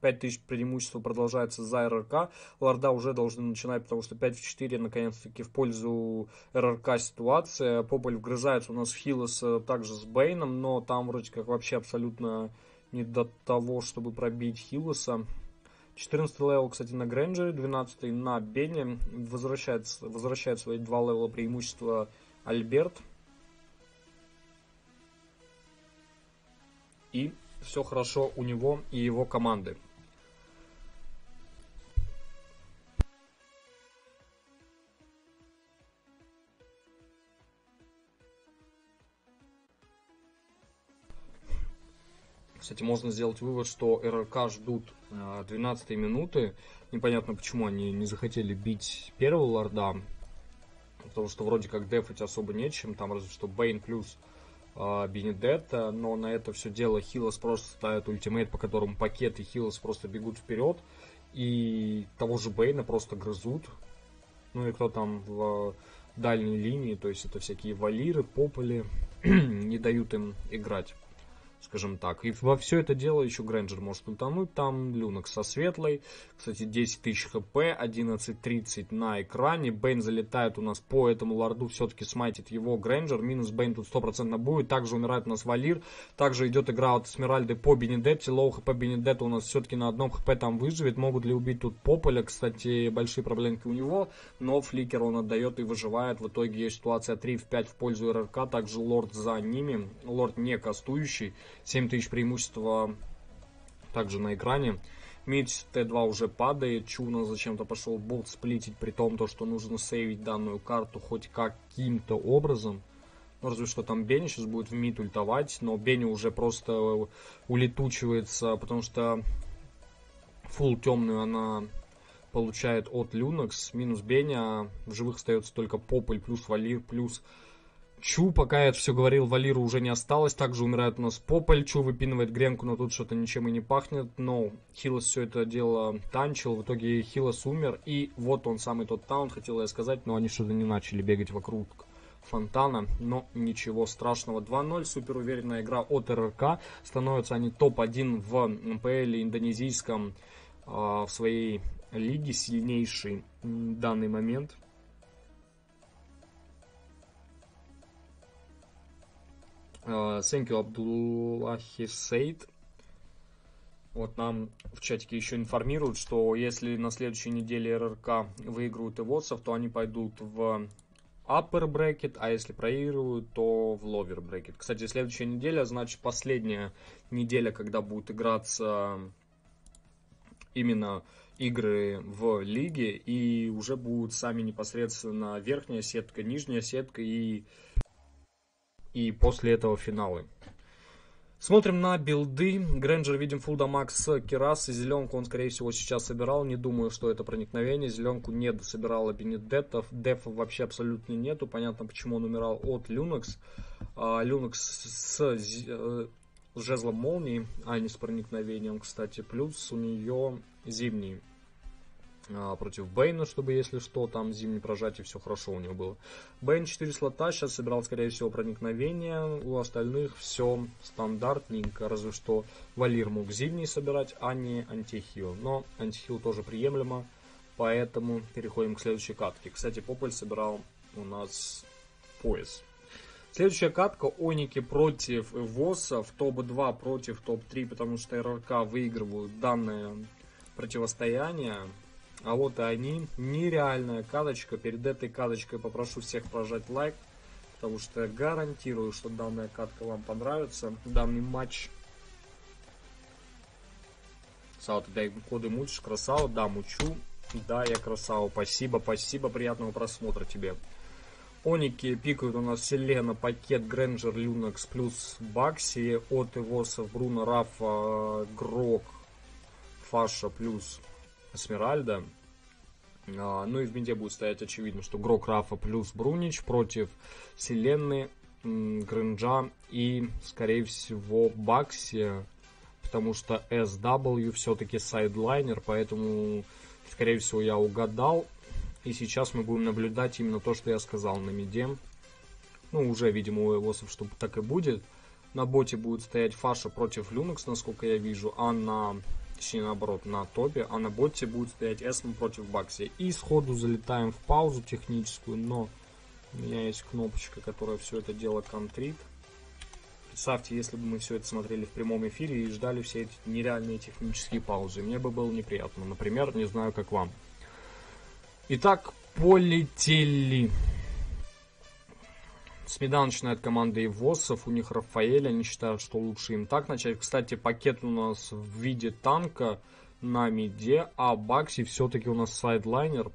пять тысяч преимущества продолжается за РРК. Лорда уже должны начинать, потому что пять в четыре наконец-таки в пользу РРК ситуация. Пополь вгрызается у нас в Хилос также с Бейном, но там вроде как вообще абсолютно не до того, чтобы пробить Хилоса. четырнадцатый левел, кстати, на Гренджере, двенадцатый на Бене. Возвращает, возвращает свои два левела преимущества Альберт. И все хорошо у него и его команды. Кстати, можно сделать вывод, что РРК ждут двенадцатой минуты. Непонятно, почему они не захотели бить первого лорда. Потому что вроде как дефать особо нечем. Там разве что Бейн плюс Бенедетта. Но на это все дело Хилос просто ставит ультимейт, по которому пакет и Хилос просто бегут вперед. И того же Бейна просто грызут. Ну и кто там в дальней линии. То есть это всякие Валиры, Пополи. Не дают им играть. скажем так. И во все это дело еще Гренджер может утонуть. Там Люнокс со светлой. Кстати, десять тысяч хп, одиннадцать тридцать на экране. Бейн залетает у нас по этому лорду, все-таки смайтит его Гренджер. Минус Бейн тут сто процентов будет. Также умирает у нас Валир. Также идет игра от Смиральды по Бенедетте. Лоу хп Бенедетта у нас все-таки на одном хп там выживет. Могут ли убить тут Пополя? Кстати, большие проблемки у него. Но фликер он отдает и выживает. В итоге есть ситуация три в пять в пользу РРК. Также лорд за ними. Лорд не кастующий. семь тысяч преимущества также на экране. Мидс Т2 уже падает. Чу у нас зачем-то пошел болт сплитить, при том, то, что нужно сейвить данную карту хоть каким-то образом. Ну, разве что там Бенни сейчас будет в мид ультовать, но Бенни уже просто улетучивается, потому что фул темную она получает от Люнокс. Минус Бенни, а в живых остается только Пополь, плюс Валир, плюс Чу. Пока я это все говорил, Валиру уже не осталось. Также умирает у нас Пополь. Чу выпинывает гренку, но тут что-то ничем и не пахнет. Но Хилос все это дело танчил. В итоге Хилос умер. И вот он самый тот таун, хотел я сказать. Но они что-то не начали бегать вокруг фонтана. Но ничего страшного. два ноль. Супер уверенная игра от РРК. Становятся они топ один в МПЛ индонезийском. Э, в своей лиге сильнейший в данный момент. Thank you, Абдуллахи Сейд. Вот нам в чатике еще информируют, что если на следующей неделе РРК выиграют эвосов, то они пойдут в upper bracket, а если проигрывают, то в lower bracket. Кстати, следующая неделя, значит, последняя неделя, когда будут играться именно игры в лиге, и уже будут сами непосредственно верхняя сетка, нижняя сетка и... И после этого финалы. Смотрим на билды. Гренджер видим фулл дамаг с Кирасы. Зеленку он, скорее всего, сейчас собирал. Не думаю, что это проникновение. Зеленку не дособирала Бенедетта. Дефа вообще абсолютно нету. Понятно, почему он умирал от Люнокс. А, Люнокс с, с жезлом молнии, а не с проникновением, кстати. Плюс у нее зимний против Бейна, чтобы, если что, там зимний прожатие, все хорошо у него было. Бейн четыре слота, сейчас собирал, скорее всего, проникновение. У остальных все стандартненько, разве что Валир мог зимний собирать, а не антихил. Но антихил тоже приемлемо, поэтому переходим к следующей катке. Кстати, Пополь собирал у нас пояс. Следующая катка Оники против эвосов, топ два против топ три, потому что РРК выигрывают данное противостояние. А вот и они. Нереальная каточка. Перед этой каточкой попрошу всех прожать лайк, потому что я гарантирую, что данная катка вам понравится. Данный матч. Сау, ты дай коды мучишь, красава. Да, мучу. Да, я красава. Спасибо, спасибо. Приятного просмотра тебе. Оники пикают у нас Селена, Пакет, Гренджер, Люнокс, плюс Бакси. От эвосов Бруно, Рафа, Грок, Фаша, плюс Смиральда. А, ну и в минде будет стоять очевидно, что Грок, Рафа плюс Брунич против Вселенной, Гренджа и, скорее всего, Бакси, потому что эс дабл ю все-таки сайдлайнер, поэтому, скорее всего, я угадал. И сейчас мы будем наблюдать именно то, что я сказал на миде. Ну, уже, видимо, у эвосов, что так и будет. На боте будет стоять Фаша против Люнокс, насколько я вижу, а на... Точнее, наоборот, на топе, а на боте будет стоять Эсмон против Бакси. И сходу залетаем в паузу техническую, но у меня есть кнопочка, которая все это дело контрит. Представьте, если бы мы все это смотрели в прямом эфире и ждали все эти нереальные технические паузы. Мне бы было неприятно. Например, не знаю, как вам. Итак, полетели. Смеда начинает команда эвосов, у них Рафаэль, они считают, что лучше им так начать. Кстати, Пакет у нас в виде танка на миде, а Бакси все-таки у нас сайдлайнер.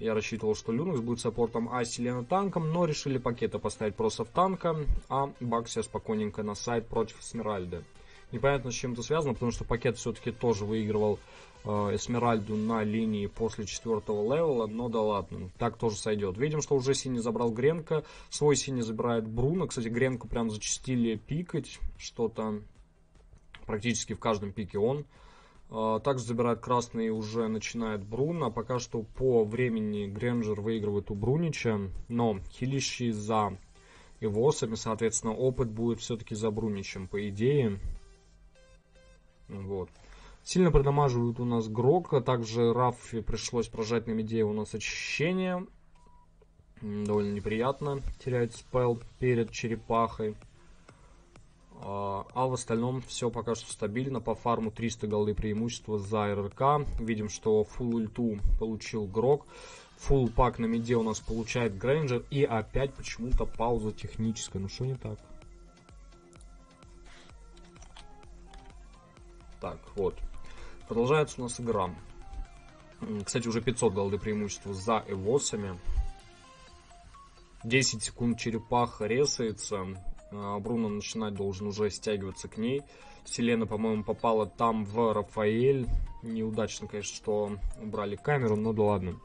Я рассчитывал, что Люнокс будет саппортом, а Селена танком, но решили Пакета поставить просто в танка, а Бакси спокойненько на сайд против Эсмеральды. Непонятно, с чем это связано, потому что Пакет все-таки тоже выигрывал Эсмеральду на линии после четвертого левела, но да ладно, так тоже сойдет. Видим, что уже синий забрал Гренко, свой синий забирает Бруно. Кстати, Гренко прям зачастили пикать, что-то практически в каждом пике он. Также забирает красный, уже начинает Бруно. Пока что по времени Гренджер выигрывает у Брунича, но хилищи за эвосами, соответственно, опыт будет все-таки за Бруничем, по идее. Вот. Сильно продамаживают у нас Грока. Также Рафи пришлось прожать на миде, у нас очищение. Довольно неприятно терять спел перед черепахой. А в остальном все пока что стабильно. По фарму триста голды преимущества за РРК. Видим, что фулл ульту получил Грок. Фулл пак на миде у нас получает Гренджер. И опять почему-то пауза техническая. Ну что не так? Так, вот. Продолжается у нас игра. Кстати, уже пятьсот голды преимущества за эвосами. десять секунд черепаха ресается. Бруно начинать должен уже стягиваться к ней. Селена, по-моему, попала там в Рафаэль. Неудачно, конечно, что убрали камеру, но да ладно.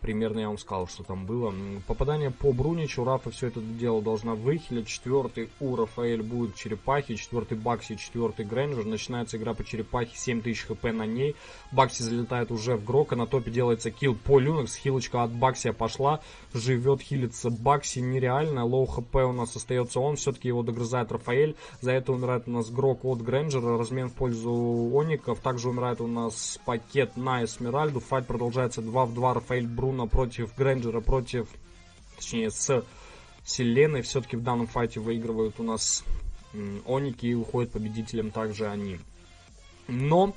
Примерно я вам сказал, что там было. Попадание по Бруничу. Рафа все это дело должна выхилить. Четвертый у Рафаэль будет черепахи. Четвертый Бакси, четвертый Гренджер. Начинается игра по черепахе. семь тысяч хп на ней. Бакси залетает уже в Грока. На топе делается килл по Люнокс. Хилочка от Бакси пошла. Живет, хилится Бакси. Нереально. Лоу хп у нас остается он. Все-таки его догрызает Рафаэль. За это умирает у нас Грок от Гренджера. Размен в пользу Оников. Также умирает у нас пакет на Эсмеральду. Файт продолжается два в два. Рафаэль Бруно против Гренджера, против, точнее, с Селеной. Все-таки в данном файте выигрывают у нас Оники и уходят победителем также они. Но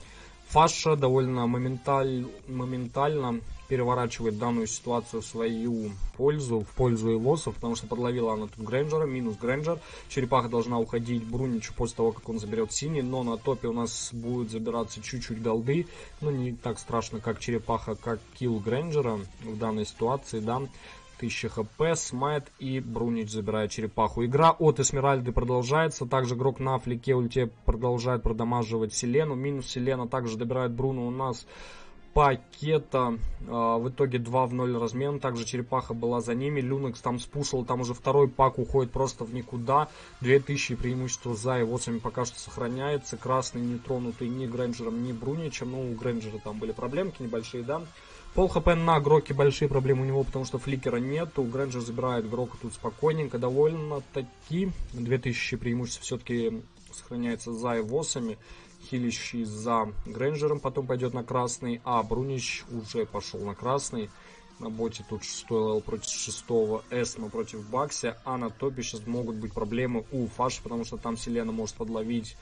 Фаша довольно моменталь, моментально переворачивает данную ситуацию в свою пользу, в пользу эвосов, потому что подловила она тут Гренджера, минус Гренджер. Черепаха должна уходить Бруничу после того, как он заберет синий, но на топе у нас будет забираться чуть-чуть голды. Ну, не так страшно, как черепаха, как килл Гренджера в данной ситуации, да. тысяча хп, смайт, и Брунич забирает черепаху. Игра от Эсмеральды продолжается. Также Грок на флике ульте продолжает продамаживать Селену. Минус Селена, также добирает Бруно у нас пакета. В итоге два в ноль размен. Также черепаха была за ними. Люнокс там спушил. Там уже второй пак уходит просто в никуда. две тысячи преимущества за эвосами пока что сохраняется. Красный не тронутый ни Гренджером, ни Бруничем. Ну, у Гренджера там были проблемки небольшие, да. Пол хп на Гроке, большие проблемы у него, потому что фликера нету. Гренджер забирает Грока тут спокойненько. Довольно-таки две тысячи преимуществ все-таки сохраняется за эвосами. Хилищи за Гренджером потом пойдет на красный. А Брунич уже пошел на красный. На боте тут шестой эл против шестого, Эсма против Бакси. А на топе сейчас могут быть проблемы у Фаши, потому что там Селена может подловить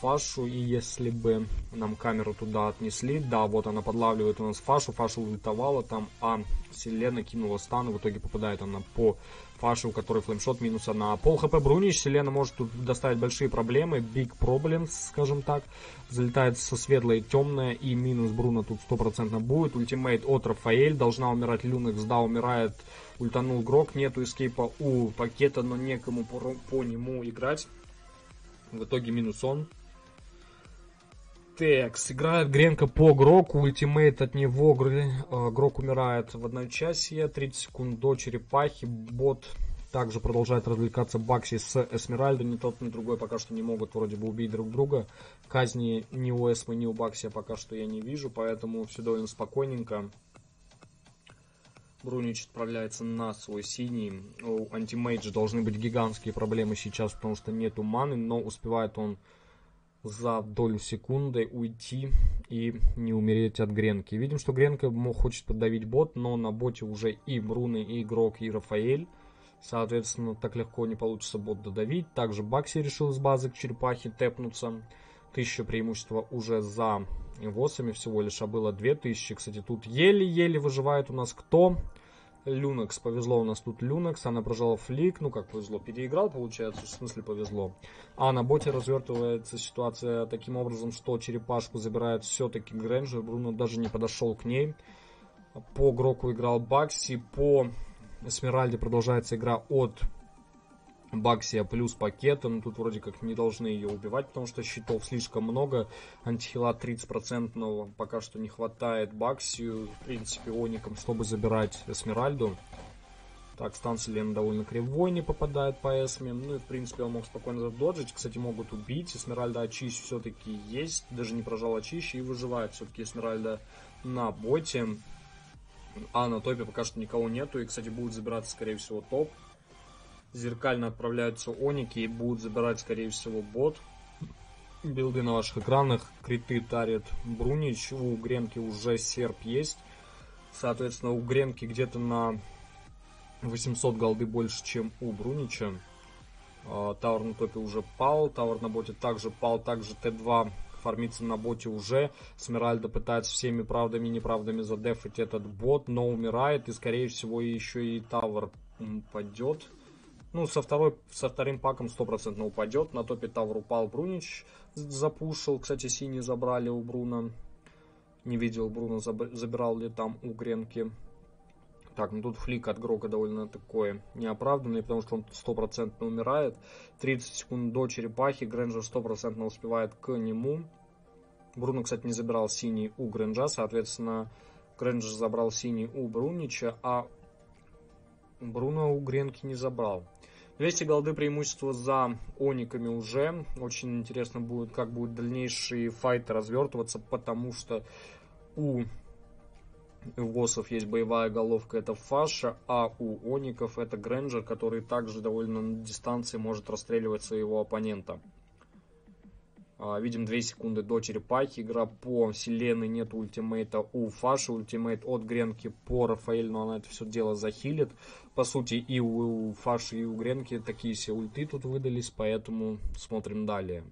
Фашу, и если бы нам камеру туда отнесли, да, вот она подлавливает у нас Фашу, Фашу ультовала там, а Селена кинула стан, в итоге попадает она по Фаше, у которой флеймшот минус одна. Пол хп Брунич, Селена может тут доставить большие проблемы, big problems, скажем так, залетает со светлой и темная, и минус Бруно тут стопроцентно будет. Ультимейт от Рафаэль, должна умирать Люнекс, да, умирает, ультанул Грок, нету эскейпа у пакета, но некому по, по нему играть, в итоге минус он. Текс. Играет Гренка по Гроку, ультимейт от него, Грок умирает в одночасье, тридцать секунд до черепахи, бот также продолжает развлекаться Бакси с Эсмеральдой, ни тот, ни другой пока что не могут вроде бы убить друг друга, казни ни у Эсмы, ни у Бакси пока что я не вижу, поэтому все довольно спокойненько. Брунич отправляется на свой синий, у антимейджа должны быть гигантские проблемы сейчас, потому что нету маны, но успевает он за долю секунды уйти и не умереть от Гренки. Видим, что Гренка хочет поддавить бот, но на боте уже и Бруно, и Грок, и Рафаэль. Соответственно, так легко не получится бот додавить. Также Бакси решил с базы к черепахе тэпнуться. Тысяча преимущества уже за эвосами всего лишь, а было две тысячи. Кстати, тут еле-еле выживает у нас кто? Люнокс. Повезло у нас тут Люнокс. Она прожала флик. Ну как повезло, переиграл, получается. В смысле повезло. А на боте развертывается ситуация таким образом, что черепашку забирает все-таки Гренджер. Бруно даже не подошел к ней. По Гроку играл Бакси. По Эсмеральде продолжается игра от Баксия плюс пакета. Но тут вроде как не должны ее убивать, потому что щитов слишком много. Антихила тридцать процентов пока что не хватает Баксию, в принципе, Оникам, чтобы забирать Эсмеральду. Так, стан Селена довольно кривой, не попадает по Эсме. Ну и, в принципе, он мог спокойно задоджить. Кстати, могут убить. Эсмеральда очищ все-таки есть. Даже не прожал очищ и выживает все-таки Эсмеральда на боте. А на топе пока что никого нету. И, кстати, будет забираться, скорее всего, топ. Зеркально отправляются оники и будут забирать, скорее всего, бот. Билды на ваших экранах. Криты тарит Брунич. У Гремки уже серп есть. Соответственно, у Гремки где-то на восемьсот голды больше, чем у Брунича. Тауэр на топе уже пал. Тауэр на боте также пал. Также Т два фармится на боте уже. Смиральда пытается всеми правдами и неправдами задефать этот бот, но умирает. И, скорее всего, еще и Тауэр упадет. Ну, со, второй, со вторым паком сто процентов упадет. На топе Тауэр упал. Брунич запушил. Кстати, синий забрали у Бруно. Не видел Бруно, забирал ли там у Гренки. Так, ну тут флик от Грока довольно такое неоправданный, потому что он сто процентов умирает. тридцать секунд до черепахи, Гренджер сто процентов успевает к нему. Бруно, кстати, не забирал синий у Гренджа, соответственно, Гренджер забрал синий у Брунича, а Бруно у Гренки не забрал. двести голды преимущество за ониками уже. Очень интересно будет, как будут дальнейшие файты развертываться, потому что у... у Эвосов есть боевая головка, это Фаша, а у оников это Гренджер, который также довольно на дистанции может расстреливать своего оппонента. Видим две секунды до черепахи, игра по Селены, нет ультимейта у Фаши, ультимейт от Гренки по Рафаэль, но она это все дело захилит. По сути, и у Фаши, и у Гренки такие все ульты тут выдались, поэтому смотрим далее.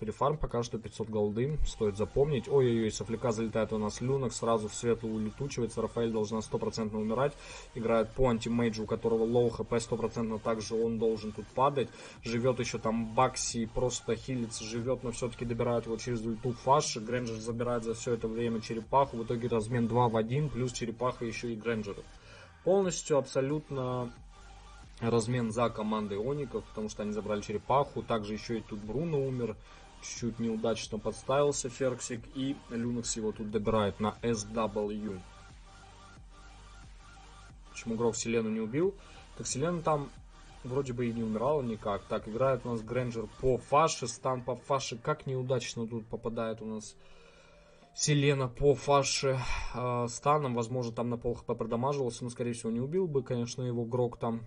Префарм пока что пятьсот голды, стоит запомнить. Ой-ой-ой, со флика залетает у нас Люнокс, сразу в светлую улетучивается. Рафаэль должна сто процентов умирать. Играет по антимейджу, у которого лоу хп сто процентов, также он должен тут падать. Живет еще там Бакси, просто хилится, живет, но все-таки добирают его через ульту Фаши. Гренджер забирает за все это время черепаху. В итоге размен два в один, плюс черепаха еще и Гренджер. Полностью, абсолютно... размен за командой оников, потому что они забрали черепаху. Также еще и тут Бруно умер. Чуть-чуть неудачно подставился Ферксик. И Люнокс его тут добирает на эс дабл ю. Почему Грок Селену не убил? Так Селена там вроде бы и не умирала никак. Так, играет у нас Гренджер по Фаше. Стан по Фаше. Как неудачно тут попадает у нас Селена по Фаше э, станом. Возможно, там на пол хп продамаживался. Но, скорее всего, не убил бы, конечно, его Грок там.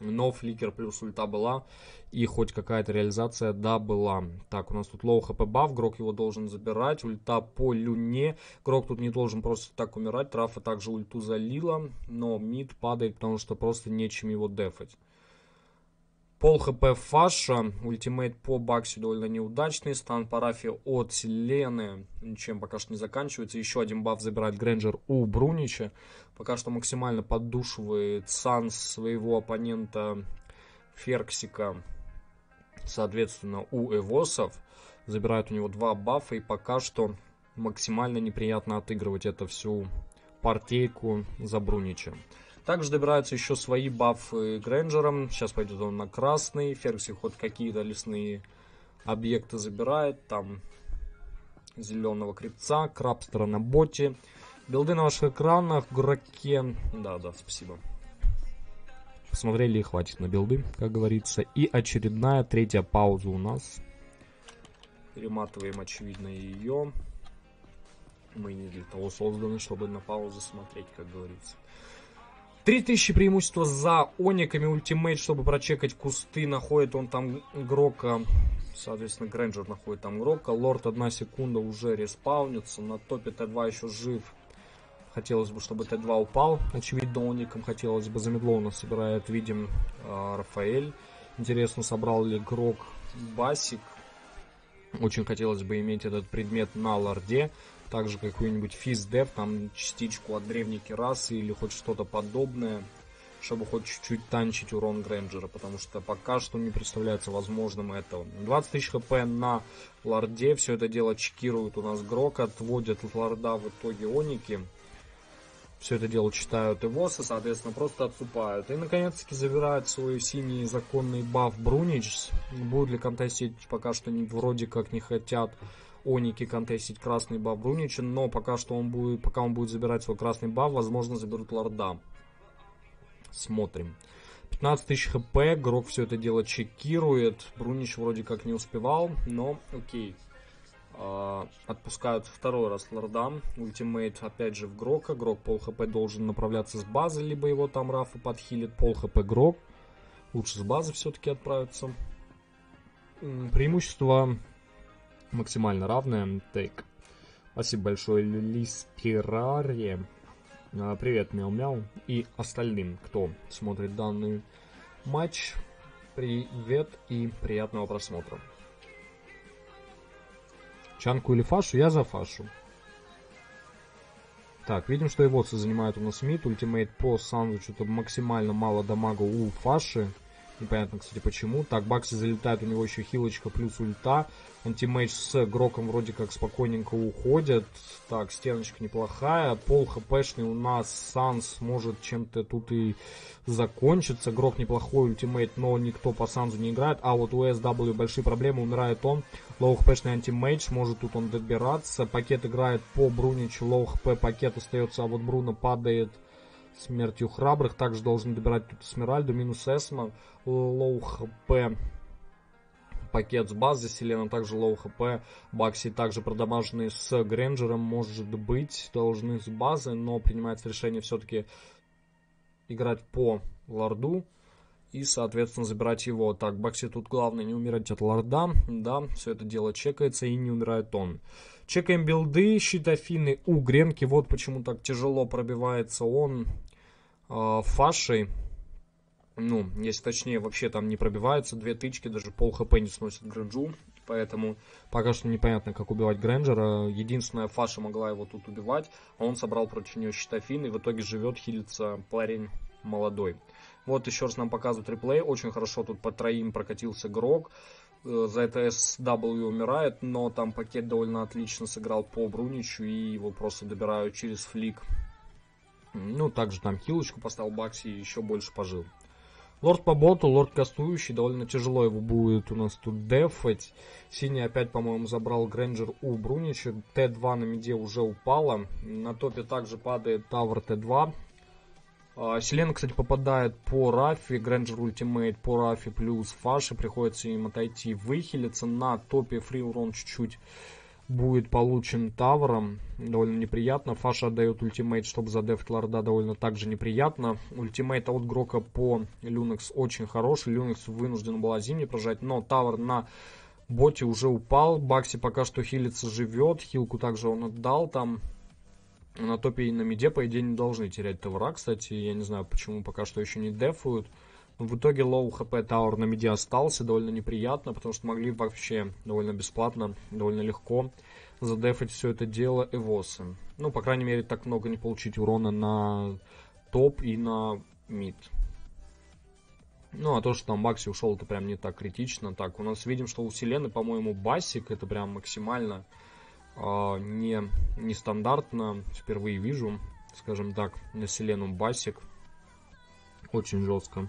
Но фликер плюс ульта была. И хоть какая-то реализация, да, была. Так, у нас тут лоу хп баф. Грок его должен забирать. Ульта по Люне. Грок тут не должен просто так умирать. Трафа также ульту залила. Но мид падает, потому что просто нечем его дефать. Пол хп Фаша. Ультимейт по Бакси довольно неудачный. Стан по Рафе от Селены ничем пока что не заканчивается. Еще один баф забирает Гренджер у Брунича. Пока что максимально поддушивает санс своего оппонента Ферксика. Соответственно, у Эвосов. Забирают у него два бафа. И пока что максимально неприятно отыгрывать эту всю партейку за Брунича. Также добираются еще свои бафы Гренджером. Сейчас пойдет он на красный. Ферксик хоть какие-то лесные объекты забирает. Там зеленого крипца, крабстера на боте. Билды на ваших экранах, Гроке. Да-да, спасибо. Посмотрели и хватит на билды, как говорится. И очередная третья пауза у нас. Перематываем, очевидно, ее. Мы не для того созданы, чтобы на паузу смотреть, как говорится. три тысячи преимущества за ониками. Ультимейт, чтобы прочекать кусты. Находит он там Грока. Соответственно, Гренджер находит там Грока. Лорд одна секунда уже респаунится. На топе Т два еще жив. Хотелось бы, чтобы Т два упал. Очевидно, оникам хотелось бы. За медло у нас собирает, видим, Рафаэль. Интересно, собрал ли Грок басик. Очень хотелось бы иметь этот предмет на лорде. Также какой-нибудь физдев, там частичку от древней керасы или хоть что-то подобное, чтобы хоть чуть-чуть танчить урон Гренджера, потому что пока что не представляется возможным этого. двадцать тысяч хп на лорде, все это дело чекируют у нас Грок, отводят от лорда в итоге оники. Все это дело читают эвосы, соответственно, просто отступают. И, наконец-таки, забирают свой синий законный баф Брунич. Будут ли контестить, пока что не, вроде как не хотят оники контестить красный баф Брунича, но пока что он будет, пока он будет забирать свой красный баф, возможно, заберут лорда. Смотрим. пятнадцать тысяч хп, Грок все это дело чекирует. Брунич вроде как не успевал, но окей. Отпускают второй раз лордам. Ультимейт опять же в Грока. Грок пол хп должен направляться с базы, либо его там Рафа подхилит. Пол хп Грок. Лучше с базы все-таки отправиться. Преимущество максимально равное. Тейк. Спасибо большое, Лиспираре. Привет, мяу-мяу. И остальным, кто смотрит данный матч. Привет и приятного просмотра. Чанку или Фашу? Я за Фашу. Так, видим, что эвосы занимают у нас мид. Ультимейт по Санзу, что-то максимально мало дамага у Фаши. Непонятно, кстати, почему. Так, Бакси залетает, у него еще хилочка плюс ульта. Антимейдж с Гроком вроде как спокойненько уходят. Так, стеночка неплохая. Пол хпшный у нас Санз может чем-то тут и закончиться. Грок неплохой ультимейт, но никто по Санзу не играет. А вот у эс дабл ю большие проблемы, умирает он. Лоу хпшный антимейдж, может тут он добираться. Пакет играет по Бруничу, лоу хп пакет остается, а вот Бруно падает смертью храбрых. Также должен добирать тут Смиральду, минус Эсма, лоу хп пакет с базы, Селена также лоу хп, Бакси также продамаженные с Гренджером, может быть, должны с базы, но принимается решение все-таки играть по лорду и, соответственно, забирать его. Так, Бакси тут главное не умирать от лорда, да, все это дело чекается и не умирает он. Чекаем билды, щит Афины у Гренки, вот почему так тяжело пробивается он э, Фашей. Ну, если точнее, вообще там не пробивается, две тычки, даже пол хп не сносит Гренджу, поэтому пока что непонятно, как убивать Гренджера. Единственная, Фаша могла его тут убивать, а он собрал против нее щит Афины, и в итоге живет, хилится парень молодой. Вот еще раз нам показывают реплей, очень хорошо тут по троим прокатился Грок. За это эс дабл ю умирает, но там пакет довольно отлично сыграл по Бруничу, и его просто добирают через флик. Ну, также там хилочку поставил Бакси и еще больше пожил. Лорд по боту, лорд кастующий, довольно тяжело его будет у нас тут дефать. Синий опять, по-моему, забрал Гренджер у Брунича. тэ два на миде уже упала. На топе также падает тавр тэ два. Селена, кстати, попадает по Рафи, Гренджер ультимейт по Рафи плюс Фаши, приходится им отойти, выхилиться. На топе фри урон чуть-чуть будет получен тавром, довольно неприятно. Фаша отдает ультимейт, чтобы задефт лорда, довольно также неприятно. Ультимейт от Грока по Люнокс очень хороший, Люнокс вынужден была зимний прожать, но тавр на боте уже упал. Бакси пока что хилится, живет, хилку также он отдал там. На топе и на миде, по идее, не должны терять тавра, кстати. Я не знаю, почему пока что еще не дефуют. Но в итоге лоу хп тауэр на миде остался. Довольно неприятно, потому что могли вообще довольно бесплатно, довольно легко задефать все это дело эвосы. Ну, по крайней мере, так много не получить урона на топ и на мид. Ну, а то, что там Бакси ушел, это прям не так критично. Так, у нас видим, что у Селены, по-моему, басик. Это прям максимально... Uh, не нестандартно, впервые вижу, скажем так, на Селену басик. Очень жестко.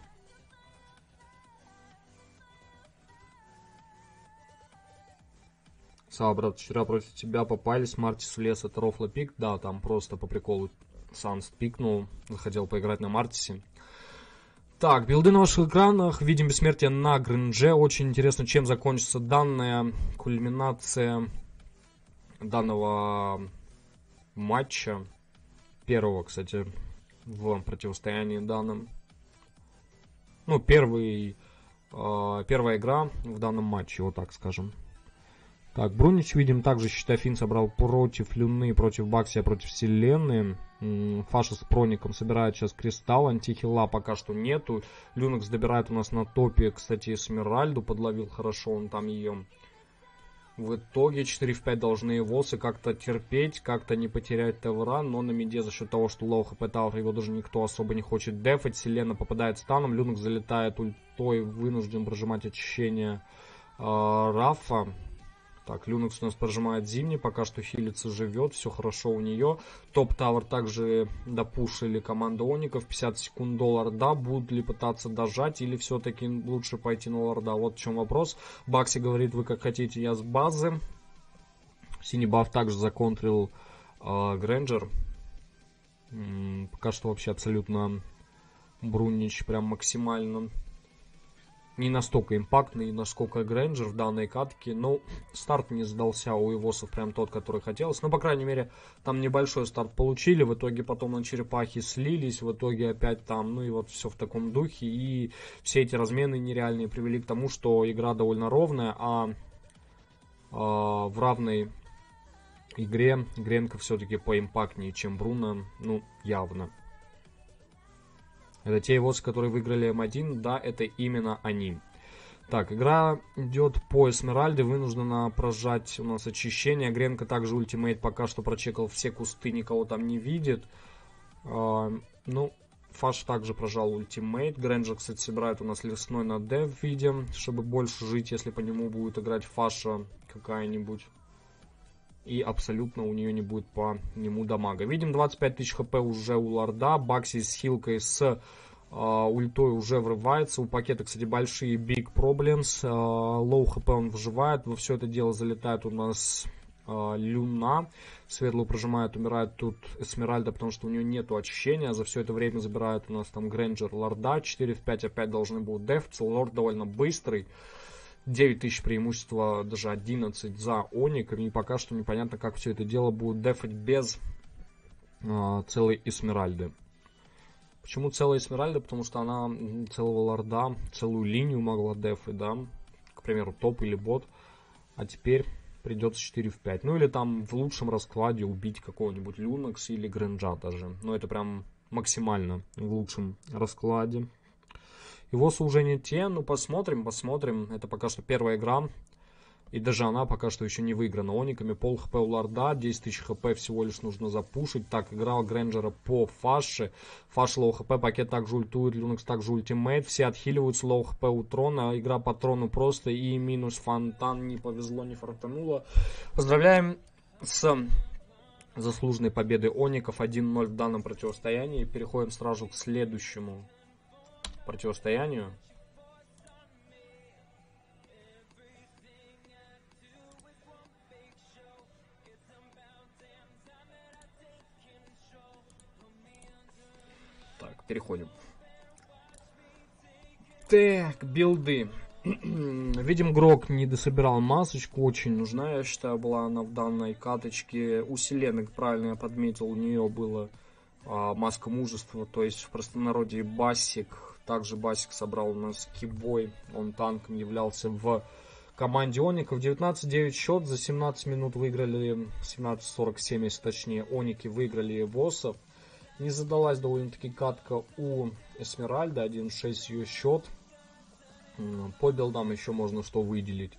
Сава, брат, вчера против тебя попались Мартис в лес от Рофла пик. Да, там просто по приколу Санс пикнул, захотел поиграть на Мартисе. Так, билды на ваших экранах. Видим бессмертие на Грендже. Очень интересно, чем закончится данная кульминация данного матча, первого, кстати, в противостоянии данным, ну, первый, э, первая игра в данном матче, вот так скажем. Так, Брунич, видим, также щит Афин собрал против Люны, против Баксия, против Селены. Фаша с Проником собирает сейчас Кристалл, антихила пока что нету. Люнокс добирает у нас на топе, кстати, Эсмеральду, подловил хорошо он там ее. В итоге четыре в пять должны эвосы как-то терпеть, как-то не потерять тавра, но на миде за счет того, что лоу хп тавра, его даже никто особо не хочет дефать. Селена попадает станом, Люнок залетает ультой, вынужден прожимать очищение э, Рафа. Так, Люнокс у нас прожимает зимний, пока что хилится, живет, все хорошо у нее. Топ тавер также допушили команду Оников, пятьдесят секунд до лорда, будут ли пытаться дожать или все-таки лучше пойти на лорда, вот в чем вопрос. Бакси говорит, вы как хотите, я с базы. Синий баф также законтрил э, Гренджер. М-м, пока что вообще абсолютно Брунич прям максимально не настолько импактный, насколько Гренджер в данной катке. Но старт не сдался у эвосов прям тот, который хотелось. Но, по крайней мере, там небольшой старт получили. В итоге потом на черепахи слились. В итоге опять там, ну и вот все в таком духе. И все эти размены нереальные привели к тому, что игра довольно ровная. А, а в равной игре Гренко все-таки поимпактнее, чем Бруно. Ну, явно. Это те эвосы, которые выиграли эм один, да, это именно они. Так, игра идет по Эсмеральде, вынуждена прожать у нас очищение. Гренко также ультимейт пока что прочекал все кусты, никого там не видит. А, ну, Фаш также прожал ультимейт. Гренджер, кстати, собирает у нас лесной на Д в виде, чтобы больше жить, если по нему будет играть Фаша какая-нибудь. И абсолютно у нее не будет по нему дамага. Видим двадцать пять тысяч хп уже у лорда. Бакси с хилкой, с э, ультой уже врывается. У пакета, кстати, большие big problems. Э, low хп он выживает. Во все это дело залетает у нас э, Люна. Светлую прожимает, умирает тут Эсмеральда, потому что у нее нету очищения. За все это время забирает у нас там Гренджер лорда. четыре в пять опять должны будут дефтс. Лорд довольно быстрый. девять тысяч преимущества, даже одиннадцать за Оник. И пока что непонятно, как все это дело будет дефать без э, целой Эсмеральды. Почему целая Эсмеральда? Потому что она целого лорда, целую линию могла дефать, да. К примеру, топ или бот. А теперь придется четыре в пять. Ну или там в лучшем раскладе убить какого-нибудь Люнокс или Гренджа даже. Но это прям максимально в лучшем раскладе. Его служение те, ну посмотрим, посмотрим. Это пока что первая игра. И даже она пока что еще не выиграна Ониками. Пол хп у лорда, десять тысяч хп всего лишь нужно запушить. Так, играл Гренджера по Фаше. Фаш лоу хп, пакет также ультует, Люнокс также ультимейт. Все отхиливаются, лоу хп у трона. Игра по трону просто и минус фонтан. Не повезло, не фартануло. Поздравляем с заслуженной победой Оников. один ноль в данном противостоянии. Переходим сразу к следующему противостоянию. Так, переходим. Так, билды. Видим, Грок не дособирал масочку, очень нужна, я считаю, была она в данной каточке. У Селены, правильно я подметил, у нее было а, маска мужества, то есть в простонародье басик. Также Басик собрал у нас Кибой, он танком являлся в команде Оников. девятнадцать девять счет, за семнадцать минут выиграли, семнадцать сорок семь если точнее, Оники выиграли эвосов. Не задалась довольно-таки катка у Эсмеральды, один шесть ее счет. По билдам еще можно что выделить.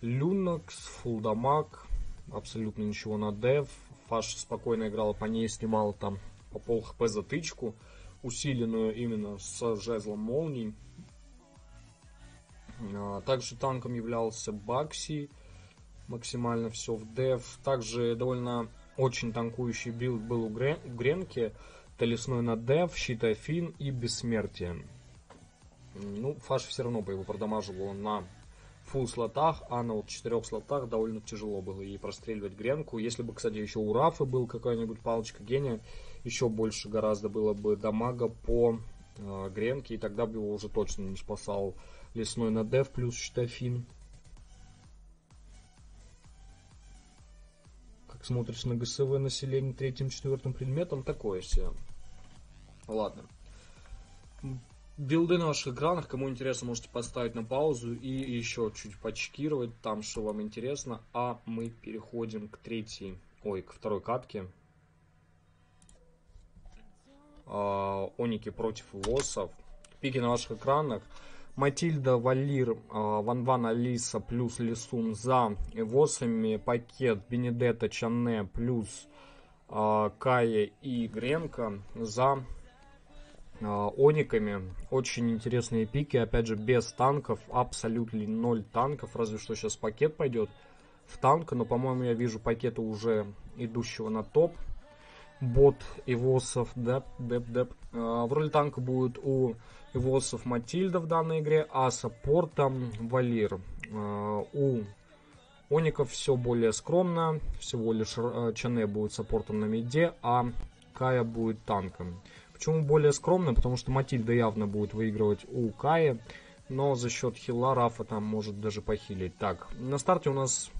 Люнокс, фулдамаг, абсолютно ничего на деф. Фаша спокойно играла, по ней снимала там по пол хп затычку, усиленную именно с жезлом молний. Также танком являлся Бакси. Максимально все в деф. Также довольно очень танкующий билд был у Гренки. Талисной на деф, щит Афин и бессмертие. Ну, Фаш все равно бы его продамаживал на фул слотах, а на вот четырех слотах довольно тяжело было ей простреливать Гренку. Если бы, кстати, еще у Рафы был какая-нибудь палочка гения, еще больше гораздо было бы дамага по э, Гренке, и тогда бы его уже точно не спасал лесной на деф плюс щитофин. Как смотришь на ГСВ население третьим, четвертым предметом, такое все. Ладно. Билды на ваших экранах, кому интересно, можете поставить на паузу и еще чуть подчекировать там, что вам интересно. А мы переходим к третьей, ой, к второй катке. А, Оники против эвосов. Пики на ваших экранах. Матильда, Валир, а, Ван Ван, Алиса плюс Лисун за эвосами. Пакет, Бенедетта, Чанне плюс а, Кая и Гренко за Ониками. Очень интересные пики, опять же, без танков, абсолютно ноль танков, разве что сейчас пакет пойдет в танк, но, по-моему, я вижу пакета уже идущего на топ. Бот эвосов, деп, деп, деп. В роли танка будет у эвосов Матильда в данной игре, а саппортом Валир. У Оников все более скромно, всего лишь Чанэ будет саппортом на миде, а Кая будет танком. Почему более скромно? Потому что Матильда явно будет выигрывать у Каи. но за счет хила Рафа там может даже похилить. Так, на старте у нас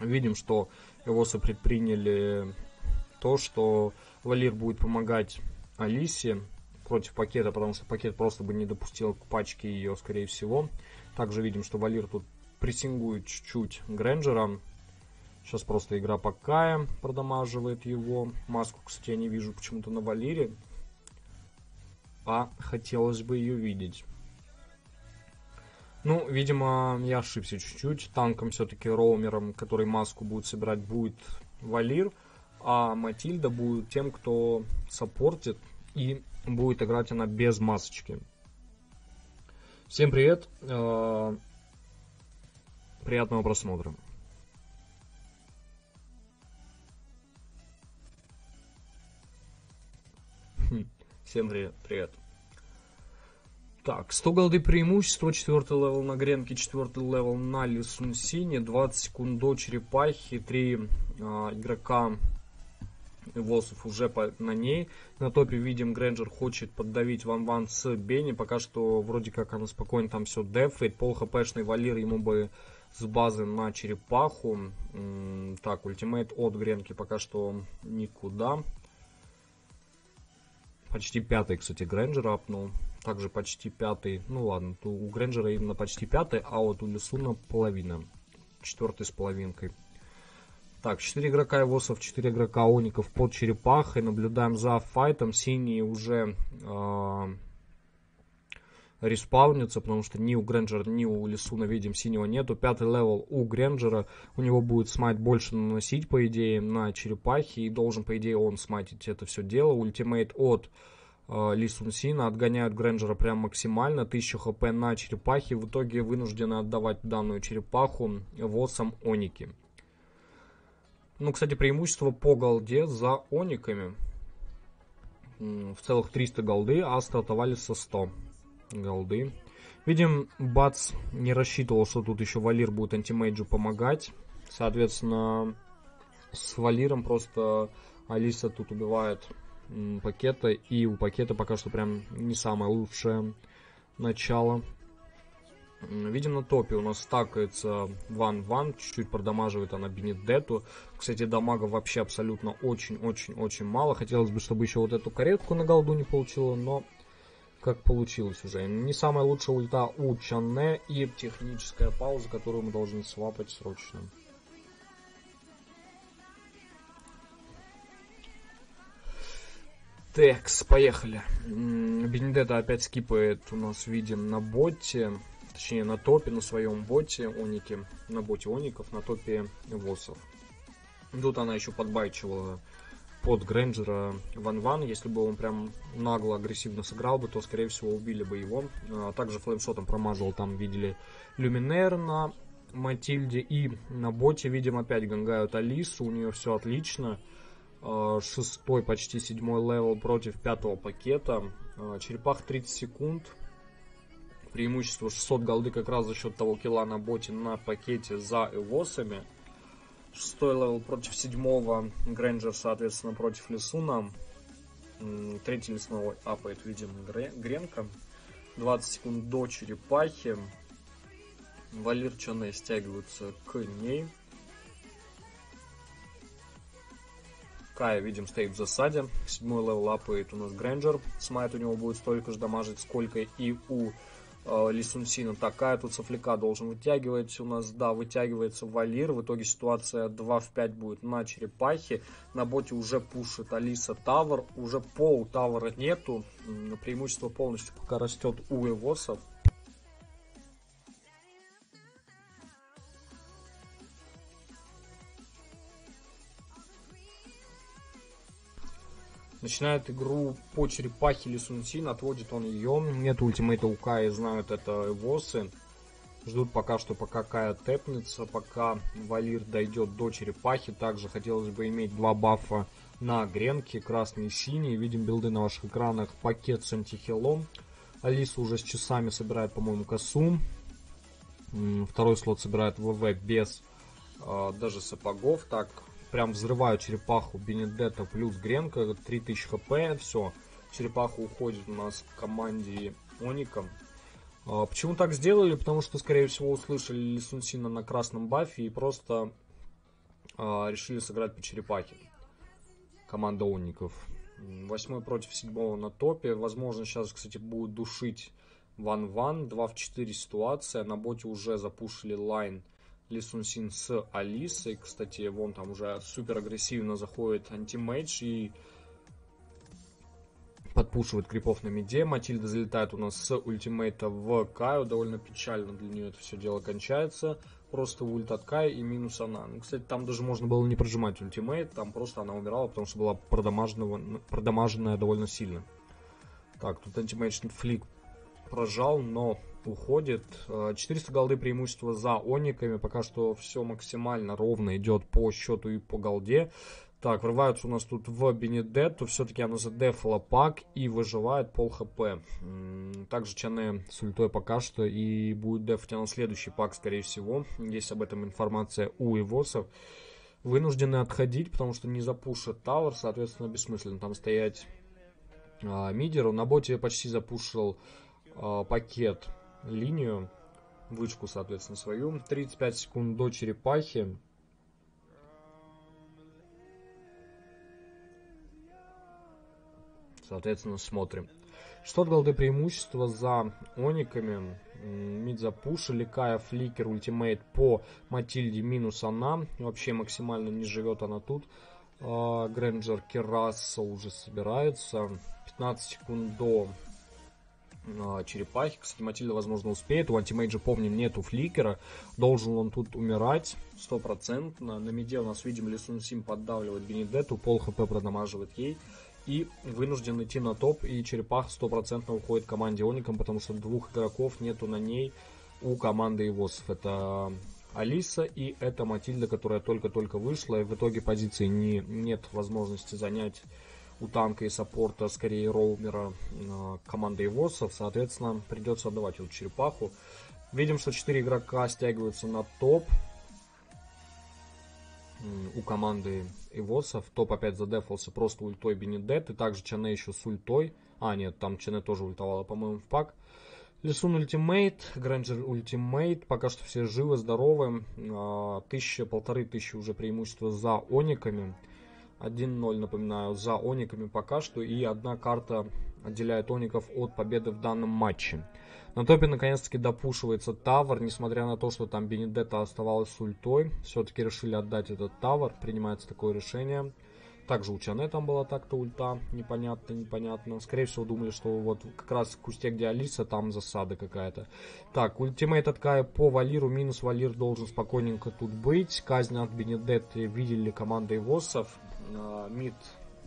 видим, что эвосы предприняли то, что Валир будет помогать Алисе против пакета, потому что пакет просто бы не допустил к пачке ее, скорее всего. Также видим, что Валир тут прессингует чуть-чуть Гренджера. Сейчас просто игра по Кае продамаживает его. Маску, кстати, я не вижу почему-то на Валире. А хотелось бы ее видеть. Ну, видимо, я ошибся чуть-чуть. Танком все-таки роумером, который маску будет собирать, будет Валир. А Матильда будет тем, кто саппортит. И будет играть она без масочки. Всем привет. Приятного просмотра. Всем привет, привет. Так, сто голды преимущество, четвертый левел на Гренке, четвертый левел на Лисунсине, двадцать секунд до черепахи, три э, игрока эвосов уже по, на ней. На топе видим, Гренджер хочет поддавить Ван Ван с Бенни, пока что вроде как она спокойно там все дефает, пол хпшный Валир ему бы с базы на черепаху. М-м, так, ультимейт от Гренки пока что никуда. Почти пятый, кстати, Гренджер апнул. Также почти пятый. Ну ладно, у Гренджера именно почти пятый, а вот у Лисуна половина. Четвертый с половинкой. Так, четыре игрока эвосов, четыре игрока оников под черепахой. Наблюдаем за файтом. Синие уже э, респаунятся, потому что ни у Гренджера, ни у Лисуна, видим, синего нету. Пятый левел у Гренджера. У него будет смайт больше наносить, по идее, на черепахе. И должен, по идее, он смайтить это все дело. Ультимейт от э, Лисунсина. Отгоняют Гренджера прям максимально. тысяча хп на черепахе. В итоге вынуждены отдавать данную черепаху эвосам оники. Ну, кстати, преимущество по голде за ониками. В целых триста голды, а стартовали со ста голды. Видим, Бац не рассчитывал, что тут еще Валир будет антимейджу помогать. Соответственно, с Валиром просто Алиса тут убивает пакета. И у пакета пока что прям не самое лучшее начало. Видим, на топе у нас стакается Ван Ван, чуть-чуть продамаживает она Бенедетту. Кстати, дамага вообще абсолютно очень-очень-очень мало. Хотелось бы, чтобы еще вот эту каретку на голду не получила, но как получилось уже. Не самая лучшая ульта у Чанне и техническая пауза, которую мы должны свапать срочно. Текс, поехали. Бенедетта опять скипает, у нас видим, на боте. Точнее, на топе, на своем боте оники, на боте оников, на топе эвосов. Тут она еще подбайчивала под Гренджера Ван Ван. Если бы он прям нагло, агрессивно сыграл бы, то, скорее всего, убили бы его. А также флеймшотом промазал, там видели люминер на Матильде. И на боте, видим, опять гангают Алису, у нее все отлично. Шестой, почти седьмой левел против пятого пакета. Черепах тридцать секунд. Преимущество шестьсот голды как раз за счет того килла на боте на пакете за эвосами. Шестой левел против седьмого. Гренджер, соответственно, против Лисуна. Третий лесной апает, видим, Гренка. двадцать секунд до черепахи. Валир, Чанэ стягиваются к ней. Кая, видим, стоит в засаде. Седьмой левел апает у нас Гренджер. Смайт у него будет столько же дамажить, сколько и у Лисунсина. Такая тут софлика должен вытягивать. У нас, да, вытягивается Валир. В итоге ситуация два в пять будет на черепахе. На боте уже пушит Алиса тавер. Уже пол тавера нету. Преимущество полностью пока растет у эвосов. Начинает игру по черепахе Лисунсин, отводит он ее. Нет ультимейта у Каи, знают это эвосы. Ждут пока что, пока Кая тэпнется, пока Валир дойдет до черепахи. Также хотелось бы иметь два бафа на Гренке, красный и синий. Видим билды на ваших экранах. Пакет с антихилом. Алиса уже с часами собирает, по-моему, косу. Второй слот собирает ВВ без э, даже сапогов. Так, прям взрываю черепаху Бенедетта плюс Гренка. три тысячи хп. Все. Черепаха уходит у нас к команде оникам. А почему так сделали? Потому что, скорее всего, услышали Лисун Сина на красном бафе и просто а, решили сыграть по черепахе. Команда Онников. Восьмой против седьмого на топе. Возможно, сейчас, кстати, будут душить Ван Ван. два в четыре ситуация. На боте уже запушили лайн Лисун Син с Алисой. Кстати, вон там уже супер агрессивно заходит антимейдж и подпушивает крипов на миде. Матильда залетает у нас с ультимейта в Каю. Довольно печально для нее это все дело кончается. Просто ульт от Каи и минус она. Ну, кстати, там даже можно было не прожимать ультимейт. Там просто она умирала, потому что была продамаженная, продамаженная довольно сильно. Так, тут антимейдж флик прожал, но уходит. четыреста голды преимущество за Ониками. Пока что все максимально ровно идет по счету и по голде. Так, врываются у нас тут в Бенедетту. Все-таки она задефала пак и выживает пол хп. Также Чанне с ультой пока что и будет дефать она следующий пак, скорее всего. Есть об этом информация у эвосов. Вынуждены отходить, потому что не запушат тавер, соответственно, бессмысленно там стоять а, мидеру. На боте почти запушил а, пакет линию, вышку, соответственно, свою. тридцать пять секунд до черепахи. Соответственно, смотрим. шестьсот голды преимущества за Ониками. Мид запушили. Кая фликер, ультимейт по Матильде минус она. Вообще максимально не живет она тут. Гренджер Кераса уже собирается. пятнадцать секунд до черепахи. Кстати, Матильда, возможно, успеет. У антимейджа, помним, нету фликера. Должен он тут умирать стопроцентно. На миде у нас, видим, Лисун Сим поддавливает Бенедетту. Пол хп продамаживает ей. И вынужден идти на топ, и черепаха стопроцентно уходит команде Оникам, потому что двух игроков нету на ней у команды эвосов. Это Алиса и это Матильда, которая только-только вышла, и в итоге позиции не, нет возможности занять у танка и саппорта, скорее роумера, команды эвосов. Соответственно, придется отдавать эту черепаху. Видим, что четыре игрока стягиваются на топ у команды эвосов. Топ опять задефался просто ультой Бенедет. И также Чанне еще с ультой. А, нет, там Чанне тоже ультовала, по-моему, в пак. Лисун ультимейт, Гренджер ультимейт. Пока что все живы, здоровы. Тысяча, полторы тысячи уже преимущество за Ониками. один ноль, напоминаю, за Ониками пока что. И одна карта отделяет Оников от победы в данном матче. На топе наконец-таки допушивается тавер. Несмотря на то, что там Бенедетта оставалась с ультой, все-таки решили отдать этот тавер. Принимается такое решение. Также у Чанне там была так-то ульта. Непонятно, непонятно. Скорее всего, думали, что вот как раз в кусте, где Алиса, там засада какая-то. Так, ультимейт от Кая по Валиру. Минус Валир должен спокойненько тут быть. Казнь от Бенедетты видели команды эвосов. Мид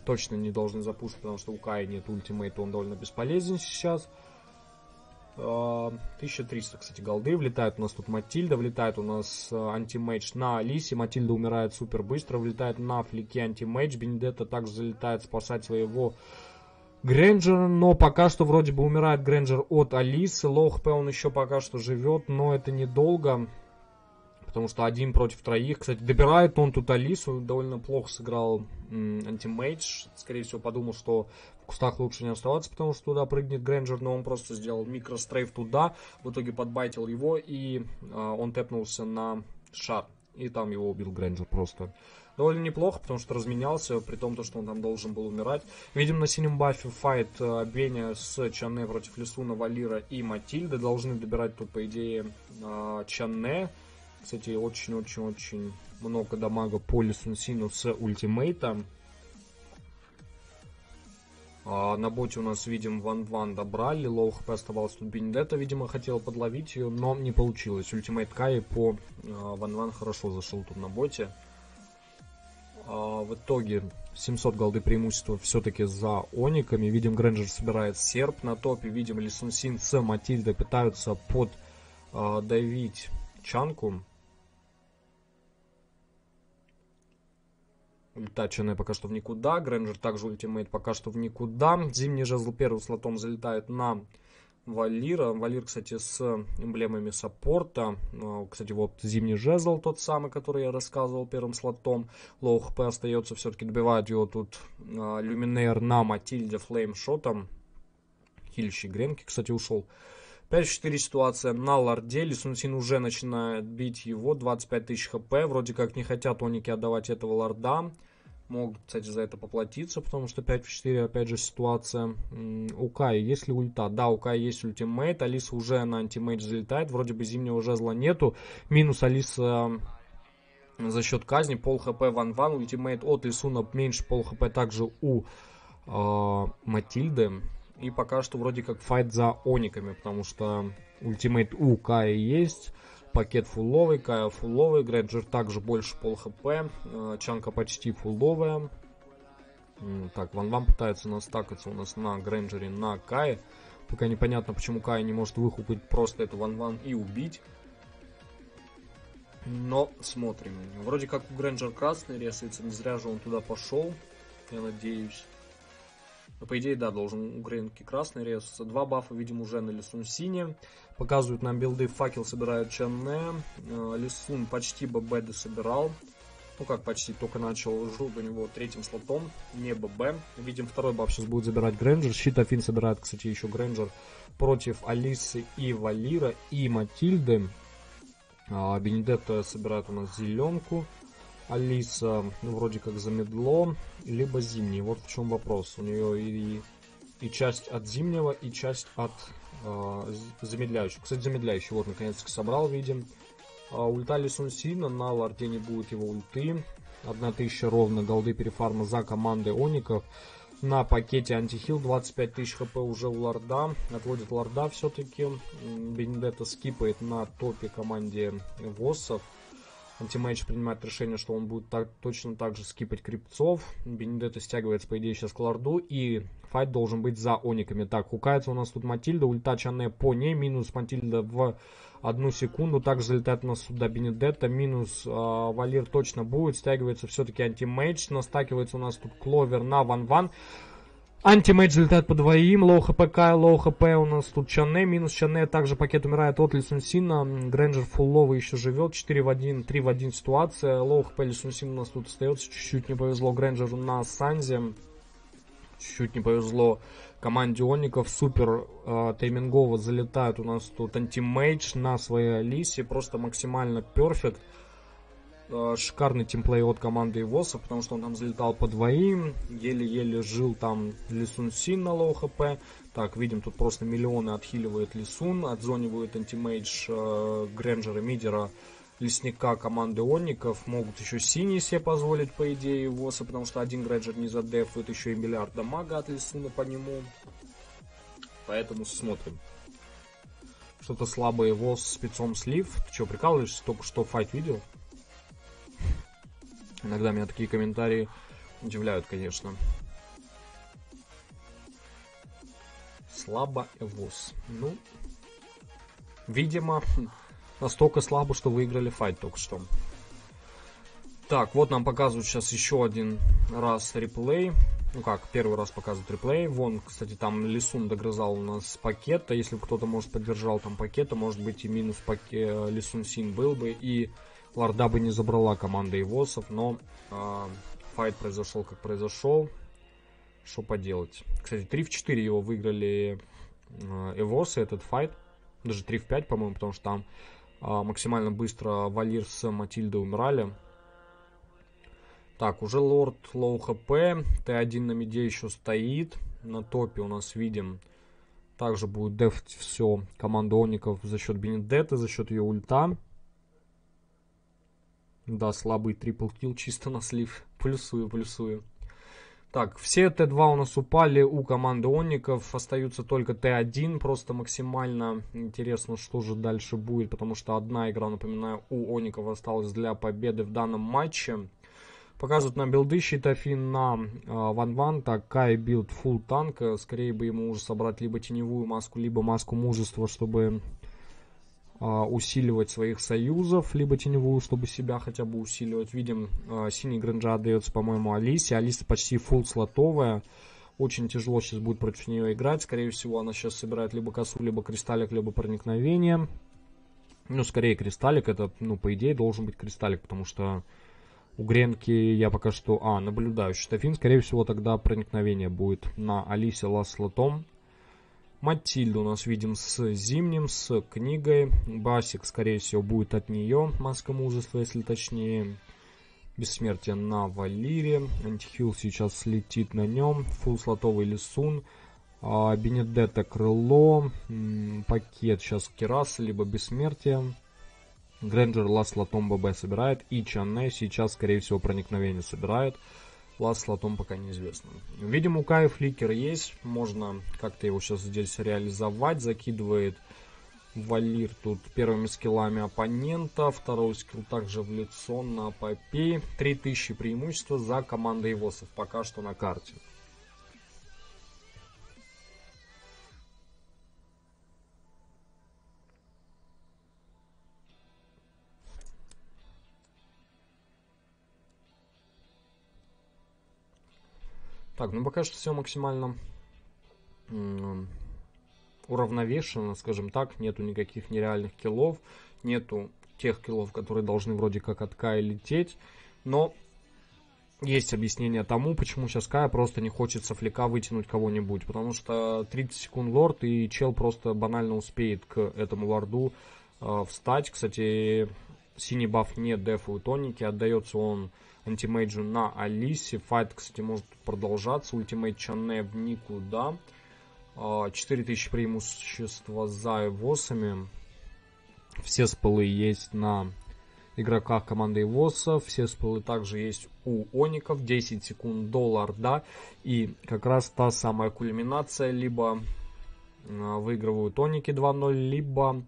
точно не должен запушить, потому что у Кая нет ультимейта. Он довольно бесполезен сейчас. тысяча триста, кстати, голды. Влетает у нас тут Матильда, влетает у нас антимейдж на Алисе. Матильда умирает супер быстро, влетает на флике антимейдж. Бенедетта также залетает спасать своего Гренджера, но пока что вроде бы умирает Гренджер от Алисы. Лоу хп он еще пока что живет, но это недолго, потому что один против троих. Кстати, добирает он тут Алису. Довольно плохо сыграл антимейдж. Скорее всего, подумал, что в кустах лучше не оставаться, потому что туда прыгнет Гренджер. Но он просто сделал микрострейф туда. В итоге подбайтил его. И э, он тэпнулся на шар. И там его убил Гренджер просто. Довольно неплохо, потому что разменялся. При том, что он там должен был умирать. Видим на синем бафе файт э, Беня с Чанне против Лисуна, Валира и Матильды. Должны добирать тут, по идее, э, Чанне. Кстати, очень-очень-очень много дамага по Лисун Сину с ультимейта. А на боте у нас, видим, Ван Ван добрали. Лоу хп оставался тут Бенедетта. Видимо, хотела подловить ее, но не получилось. Ультимейт Каи по а, Ван Ван хорошо зашел тут на боте. А в итоге семьсот голды преимущества все-таки за Ониками. Видим, Гренджер собирает серп на топе. Видим, Лисун Син с Матильдой пытаются поддавить а, Чанку. Ульта Чанне пока что в никуда. Гренджер также ультимейт пока что в никуда. Зимний жезл первым слотом залетает на Валира. Валир, кстати, с эмблемами саппорта. Кстати, вот зимний жезл тот самый, который я рассказывал первым слотом. Лоу хп остается. Все-таки добивает его тут Люминейр на Матильде флеймшотом. Хильщик Гренки, кстати, ушел. пять-четыре ситуация на ларде. Лисунсин уже начинает бить его. двадцать пять тысяч хп. Вроде как не хотят оники отдавать этого ларда. Могут, кстати, за это поплатиться, потому что пять в четыре, опять же, ситуация. У Каи есть ли ульта? Да, у Каи есть ультимейт. Алиса уже на антимейт залетает. Вроде бы зимнего жезла нету. Минус Алиса за счет казни. Пол хп Ван Ван. Ультимейт от Лисуна меньше пол хп также у э, Матильды. И пока что вроде как файт за ониками, потому что ультимейт у Каи есть. Пакет фулловый, Кая фулловый, Гренджер также больше пол хп, Чанка почти фулловая. Так, Ван Ван пытается настакаться у нас на Гренджере, на Кае. Пока непонятно, почему Кая не может выхупить просто эту Ван Ван и убить. Но смотрим. Вроде как у Гренджера красный резается, не зря же он туда пошел, я надеюсь. Но, по идее, да, должен у Гренки красный резаться. Два бафа, видим, уже на Лисун сине. Показывают нам билды. Факел собирают Чанне. Лисун почти ББ дособирал. Ну как почти, только начал жрут у него третьим слотом. Не ББ. Видим, второй баф сейчас будет забирать Гренджер. Щит Афин собирает, кстати, еще Гренджер против Алисы и Валира и Матильды. Бенедетта собирает у нас зеленку. Алиса, ну, вроде как за медло, либо зимний. Вот в чем вопрос. У нее и, и часть от зимнего, и часть от э, замедляющего. Кстати, замедляющий вот наконец-то собрал, видим. А, ульта Лисун сильно, на ларде не будет его ульты. одна тысяча ровно голды перефарма за командой оников. На пакете антихил, двадцать пять тысяч хп уже у ларда. Отводит ларда все-таки. Бенедетта скипает на топе команде Эвосов. Антимейдж принимает решение, что он будет так, точно так же скипать крипцов. Бенедетта стягивается, по идее, сейчас к ларду. И файт должен быть за ониками. Так, хукается у нас тут Матильда. Ульта Чанне по ней. Минус Матильда в одну секунду. Также залетает у нас сюда Бенедетта. Минус э, Валир точно будет. Стягивается все-таки антимейдж. Настакивается у нас тут Кловер на Ван-Ван. Антимейдж залетает по двоим, лоу хп Кай, лоу хп у нас тут Чанне, минус Чанне, также пакет умирает от Лисунсина, Гренджер фулловый еще живет, четыре в один, три в один ситуация, лоу хп Лисунсин у нас тут остается, чуть-чуть не повезло Гренджеру на Санзе, чуть-чуть не повезло команде оников, супер э, таймингово залетает у нас тут антимейдж на своей Алисе, просто максимально перфект. Шикарный тимплей от команды Эвоса, потому что он там залетал по двоим, еле-еле жил там Лисун Син на лоу хп. Так, видим, тут просто миллионы отхиливает Лисун, отзонивают антимейдж э, Гренджера, мидера, лесника команды оников. Могут еще синие себе позволить, по идее, Эвоса, потому что один Гренджер не задефует, еще и миллиард дамага от Лисуна по нему. Поэтому смотрим. Что-то слабое Эвос с спецом слив. Ты что, прикалываешься? Только что файт видел? Иногда меня такие комментарии удивляют, конечно. Слабо Эвос. Ну, видимо, настолько слабо, что выиграли файт только что. Так, вот нам показывают сейчас еще один раз реплей. Ну как, первый раз показывают реплей. Вон, кстати, там Лисун догрызал у нас пакета. Если кто-то, может, поддержал там пакета, может быть, и минус пакет Лисун Син был бы, и ларда бы не забрала команда Эвосов, но э, файт произошел как произошел. Что поделать. Кстати, три в четыре его выиграли э, Эвосы, этот файт. Даже три в пять, по-моему, потому что там э, максимально быстро Валир с Матильдой умирали. Так, уже лорд лоу хп. Т1 на миде еще стоит. На топе у нас видим. Также будет дефть все команду оников за счет Бенедетты, за счет ее ульта. Да, слабый трипл килл чисто на слив. Плюсую, плюсую. Так, все Т2 у нас упали у команды оников. Остаются только Т1. Просто максимально интересно, что же дальше будет. Потому что одна игра, напоминаю, у оников осталась для победы в данном матче. Показывают нам билды. Щит Афин на Ван-Ван. Так, Кай билд фулл танк. Скорее бы ему уже собрать либо теневую маску, либо маску мужества, чтобы усиливать своих союзов, либо теневую, чтобы себя хотя бы усиливать. Видим, синий Гренджер отдается, по-моему, Алисе. Алиса почти фулл слотовая. Очень тяжело сейчас будет против нее играть. Скорее всего, она сейчас собирает либо косу, либо кристаллик, либо проникновение. Ну, скорее кристаллик. Это, ну, по идее, должен быть кристаллик, потому что у Гренки я пока что... А, наблюдаю. Щитофин, скорее всего, тогда проникновение будет на Алисе ласт слотом. Матильду у нас видим с Зимним, с книгой. Басик, скорее всего, будет от нее. Маска мужества, если точнее. Бессмертие на Валире. Антихил сейчас летит на нем. Фул Слотовый Лисун. Бенедетта Крыло. Пакет сейчас Кераса, либо Бессмертие. Гренджер Лас Латом ББ собирает. И Чанне сейчас, скорее всего, проникновение собирает. Лас Латом пока неизвестно. Видим, у Каи фликер есть. Можно как-то его сейчас здесь реализовать. Закидывает Валир тут первыми скиллами оппонента. Второй скилл также в лицо на Попей. три тысячи преимущества за командой Эвосов пока что на карте. Так, ну пока что все максимально уравновешено, скажем так. Нету никаких нереальных киллов. Нету тех киллов, которые должны вроде как от Кая лететь. Но есть объяснение тому, почему сейчас Кая просто не хочет со флика вытянуть кого-нибудь. Потому что тридцать секунд лорд, и чел просто банально успеет к этому лорду э, встать. Кстати, синий баф не дефует Оники, отдается он антимейджу на Алисе. Файт, кстати, может продолжаться. Ультимейт Чанне в никуда. четыре тысячи преимущества за Эвосами. Все спылы есть на игроках команды Эвосов. Все спылы также есть у Оников. десять секунд до лорда. И как раз та самая кульминация. Либо выигрывают Оники два ноль, либо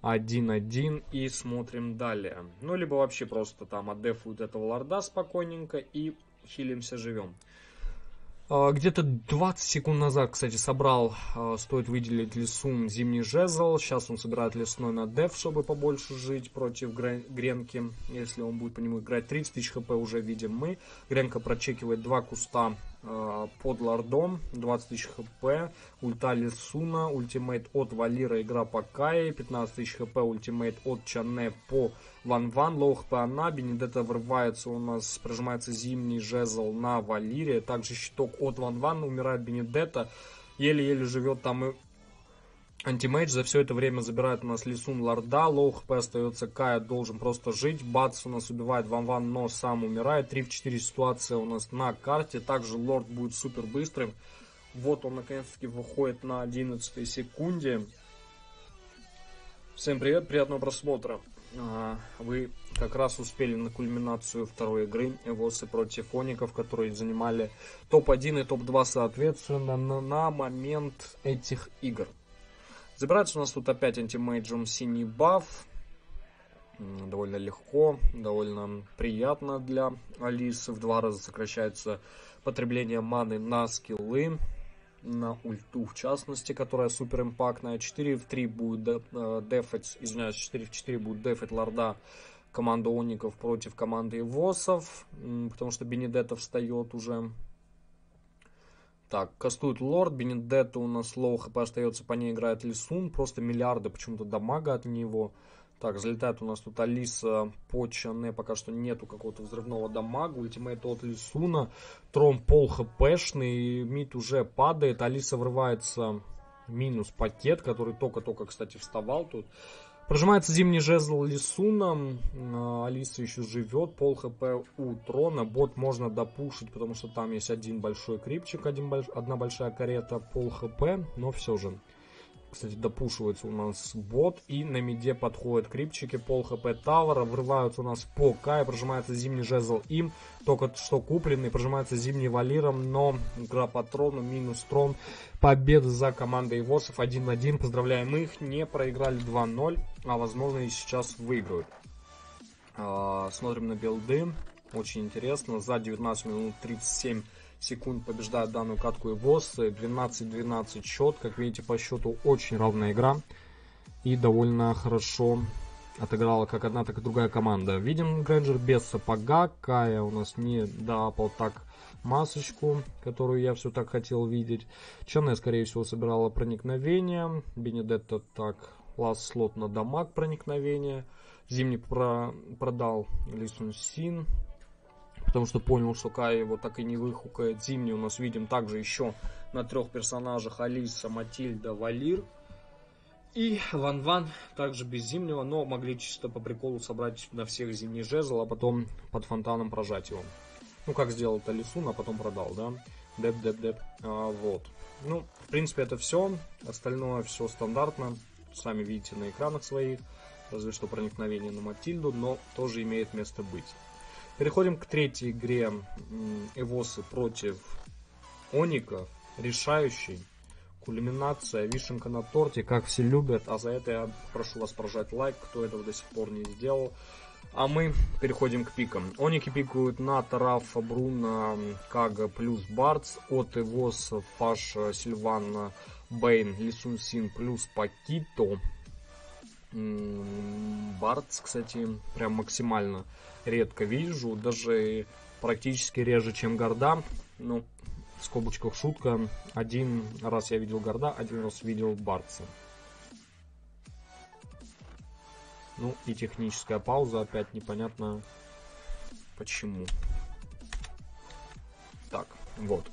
один один, и смотрим далее. Ну, либо вообще просто там отдефуют этого лорда спокойненько и хилимся, живем. Где-то двадцать секунд назад, кстати, собрал, стоит выделить Лисун, Зимний Жезл. Сейчас он собирает Лесной на деф, чтобы побольше жить против Гренки, если он будет по нему играть. тридцать тысяч хп уже видим мы. Гренка прочекивает два куста под лордом, двадцать тысяч хп, ульта Лисуна, ультимейт от Валира, игра по Кае, пятнадцать тысяч хп, ультимейт от Чанне по Ван Ван, лоу хп она, Бенедетта врывается у нас, прожимается Зимний Жезл на Валире, также щиток от Ван Ван, умирает Бенедетта, еле-еле живет там и антимейдж, за все это время забирает у нас Лисун лорда, лоу хп остается Кая, должен просто жить, бац у нас убивает Ван Ван, но сам умирает, три в четыре ситуация у нас на карте, также лорд будет супер быстрым, вот он наконец-таки выходит на одиннадцатой секунде. Всем привет, приятного просмотра, вы как раз успели на кульминацию второй игры Эвосы против Оников, которые занимали топ один и топ два соответственно на момент этих игр. Забирается у нас тут опять антимейджем синий баф. Довольно легко, довольно приятно для Алисы. В два раза сокращается потребление маны на скиллы. На ульту, в частности, которая супер импактная. четыре в три будет дефать, извиняюсь, четыре в четыре будет дефать лорда команды Оников против команды Эвосов. Потому что Бенедетта встает уже. Так, кастует лорд, Бенедетта у нас лоу хп остается, по ней играет Лисун, просто миллиарды почему-то дамага от него. Так, залетает у нас тут Алиса по Чанне, пока что нету какого-то взрывного дамага, ультимейт от Лисуна, тром пол хпшный, мид уже падает, Алиса врывается минус пакет, который только-только, кстати, вставал тут. Прожимается Зимний Жезл Лисуном, Алиса еще живет, пол хп у Трона, бот можно допушить, потому что там есть один большой крипчик, один больш... одна большая карета, пол хп, но все же. Кстати, допушивается у нас бот, и на миде подходят крипчики, пол хп Тавара, врываются у нас по Кае, прожимается Зимний Жезл им, только что купленный, прожимается Зимний Валиром, но игра по Трону, минус Трон, победа за командой Эвосов один один, поздравляем их, не проиграли два ноль, а возможно и сейчас выиграют. Смотрим на билды, очень интересно, за девятнадцать минут тридцать семь секунд побеждает данную катку Эвосы. двенадцать двенадцать счет. Как видите, по счету очень равная игра. И довольно хорошо отыграла как одна, так и другая команда. Видим Гренджер без сапога. Кая у нас не доапал так масочку, которую я все так хотел видеть. Чанне, скорее всего, собирала проникновение. Бенедетта так, ласт-слот на дамаг проникновение. Зимний про... продал Лисун Син. потому что понял, что Кая его так и не выхукает. Зимний у нас видим также еще на трех персонажах: Алиса, Матильда, Валир. И Ван Ван, также без зимнего, но могли чисто по приколу собрать на всех зимний жезл, а потом под фонтаном прожать его. Ну, как сделал-то Лисун, а потом продал, да? Деп-деп-деп. А, вот. Ну, в принципе, это все. Остальное все стандартно. Сами видите на экранах своих. Разве что проникновение на Матильду, но тоже имеет место быть. Переходим к третьей игре. Эвосы против Оника. Решающий. Кульминация, вишенка на торте, как все любят. А за это я прошу вас прожать лайк, кто этого до сих пор не сделал. А мы переходим к пикам. Оники пикают на Тарафа, Бруно, Кага плюс Барц. От Эвос, Фаша, Сильвана, Бейн, Лисун Син плюс Пакето. Барц, кстати, прям максимально редко вижу. Даже практически реже, чем Горда. Ну, в скобочках шутка. Один раз я видел Горда, один раз видел Барца. Ну и техническая пауза. Опять непонятно почему. Так, вот.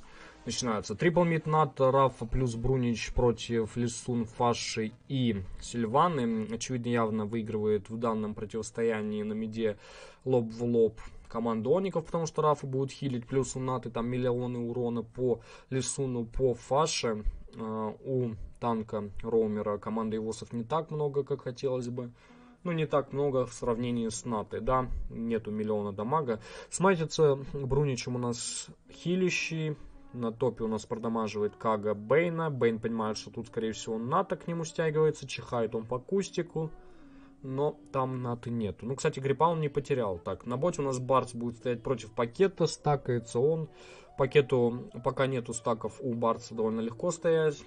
Начинается. Трипл мид над Рафа плюс Брунич против Лисун, Фаши и Сильваны. Очевидно, явно выигрывает в данном противостоянии на миде лоб в лоб команду Оников, потому что Рафа будет хилить. Плюс у Наты там миллионы урона по Лисуну, по Фаше. Э, у танка Роумера команды Эвосов не так много, как хотелось бы. Ну, не так много в сравнении с Натой, да. Нету миллиона дамага. Смайтится Бруничем у нас хилищий. На топе у нас продамаживает Кага Бейна. Бейн понимает, что тут, скорее всего, Ната к нему стягивается. Чихает он по кустику. Но там Наты нету. Ну, кстати, гриппа он не потерял. Так, на боте у нас Барц будет стоять против Пакета. Стакается он. Пакету пока нету стаков, у Барца довольно легко стоять.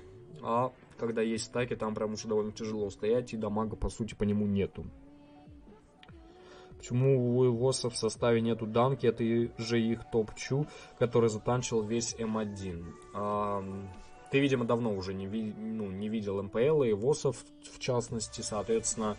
А когда есть стаки, там прям уже довольно тяжело стоять. И дамага, по сути, по нему нету. Почему у Эвосов в составе нету данки? Это же их топ-чу, который затанчил весь эм один. А, ты, видимо, давно уже не, ви, ну, не видел МПЛ и Эвосов, в частности. Соответственно,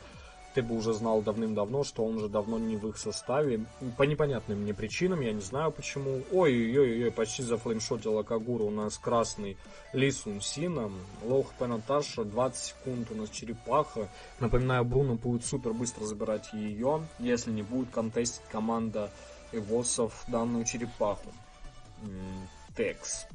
ты бы уже знал давным-давно, что он же давно не в их составе. По непонятным мне причинам, я не знаю почему. Ой-ой-ой, почти зафлеймшотила Кагура у нас красный Лисун Сином. Лох Пенаташа, двадцать секунд у нас черепаха. Напоминаю, Бруно будет супер быстро забирать ее, если не будет контестить команда Эвосов данную черепаху. Текс.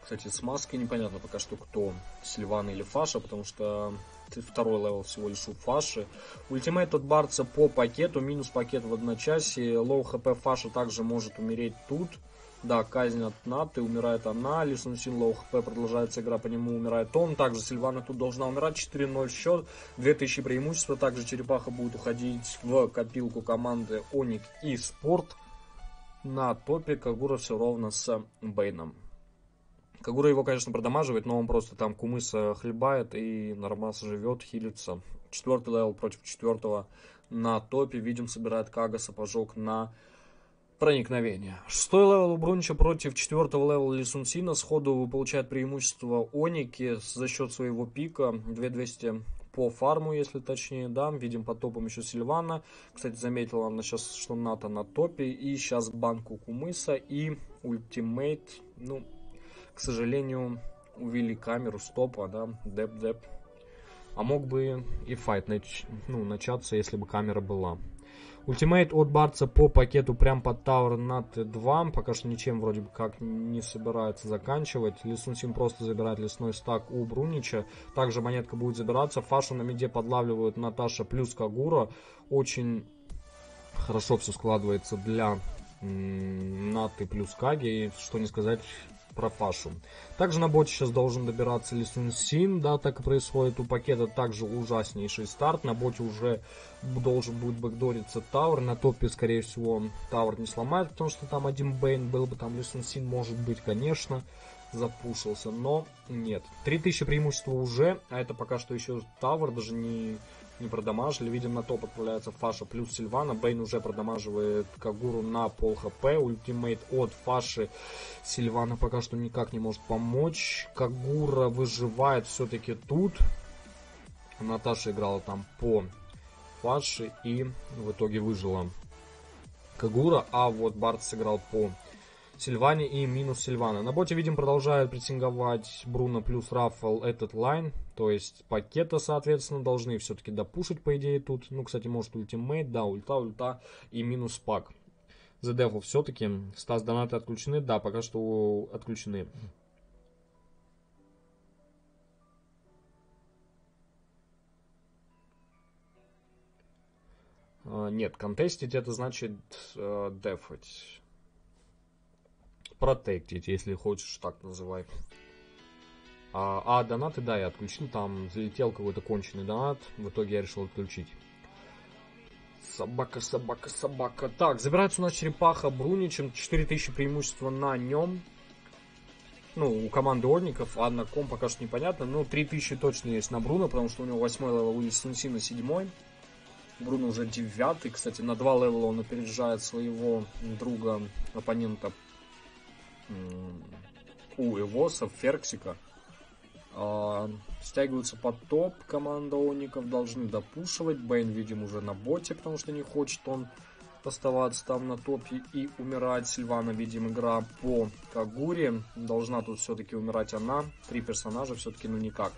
Кстати, с маской непонятно пока что, кто, Сильвана или Фаша, потому что второй левел всего лишь у Фаши. Ультимейт от Барца по Пакету, минус Пакет в одночасье. Лоу хп Фаша также может умереть тут. Да, казнь от Наты, умирает она. Лисун Син, лоу хп, продолжается игра по нему, умирает он. Также Сильвана тут должна умирать. четыре ноль счет, две тысячи преимущества. Также черепаха будет уходить в копилку команды Оник и Спорт. На топе Кагура все ровно с Бейном. Кагура его, конечно, продамаживает, но он просто там кумыса хлебает и нормас живет, хилится. Четвертый левел против четвертого на топе. Видим, собирает Кага сапожок на проникновение. Шестой левел у Брунича против четвертого левела Лисун Сина. Сходу получает преимущество Оники за счет своего пика. две тысячи двести по фарму, если точнее, да. Видим под топом еще Сильвана. Кстати, заметила она сейчас, что Ната на топе. И сейчас банку кумыса и ультимейт, ну... К сожалению, увели камеру стопа, да, деп-деп. А мог бы и файт нач... ну, начаться, если бы камера была. Ультимейт от Барца по Пакету прям под Тауэр Нат два. Пока что ничем вроде бы как не собирается заканчивать. Лисун Син просто забирает лесной стак у Брунича. Также монетка будет забираться. Фашу на миде подлавливают Наташа плюс Кагура. Очень хорошо все складывается для Наты плюс Каги. И что не сказать... про Фашу. Также на боте сейчас должен добираться Лисун Син, да, так и происходит у Пакета, также ужаснейший старт, на боте уже должен будет бэкдориться Тауэр, на топе, скорее всего, Тауэр не сломает, потому что там один Бейн был бы, там Лисун Син, может быть, конечно, запушился, но нет. три тысячи преимущества уже, а это пока что еще Тауэр, даже не... не продамажили. Видим, на топ отправляется Фаша плюс Сильвана. Бейн уже продамаживает Кагуру на пол хп. Ультимейт от Фаши. Сильвана пока что никак не может помочь. Кагура выживает все-таки тут. Наташа играла там по Фаше и в итоге выжила. Кагура, а вот Барт сыграл по Сильване и минус Сильвана. На боте, видим, продолжают претенговать Бруно плюс Рафаэль этот лайн. То есть Пакета, соответственно, должны все-таки допушить, по идее, тут. Ну, кстати, может ультимейт, да, ульта, ульта и минус пак. Задефл все-таки. Стас, донаты отключены? Да, пока что отключены. Нет, контестить это значит э, дефать. Протектить, если хочешь, так называй. А, а донаты, да, я отключил. Там залетел какой-то конченый донат. В итоге я решил отключить. Собака, собака, собака. Так, забирается у нас черепаха Бруничем. четыре тысячи преимущества на нем. Ну, у команды Орников, а на ком пока что непонятно. Ну, три тысячи точно есть на Бруно, потому что у него восьмой левел, у Лисунсина седьмой. Бруно уже девятый, кстати, на два левела он опережает своего друга, оппонента у Эвосов, Ферксика. А, стягиваются под топ, команда Оников должны допушивать. Бейн, видим, уже на боте, потому что не хочет он оставаться там на топе и умирать. Сильвана, видим, игра по Кагуре. Должна тут все-таки умирать она. Три персонажа все-таки, ну никак.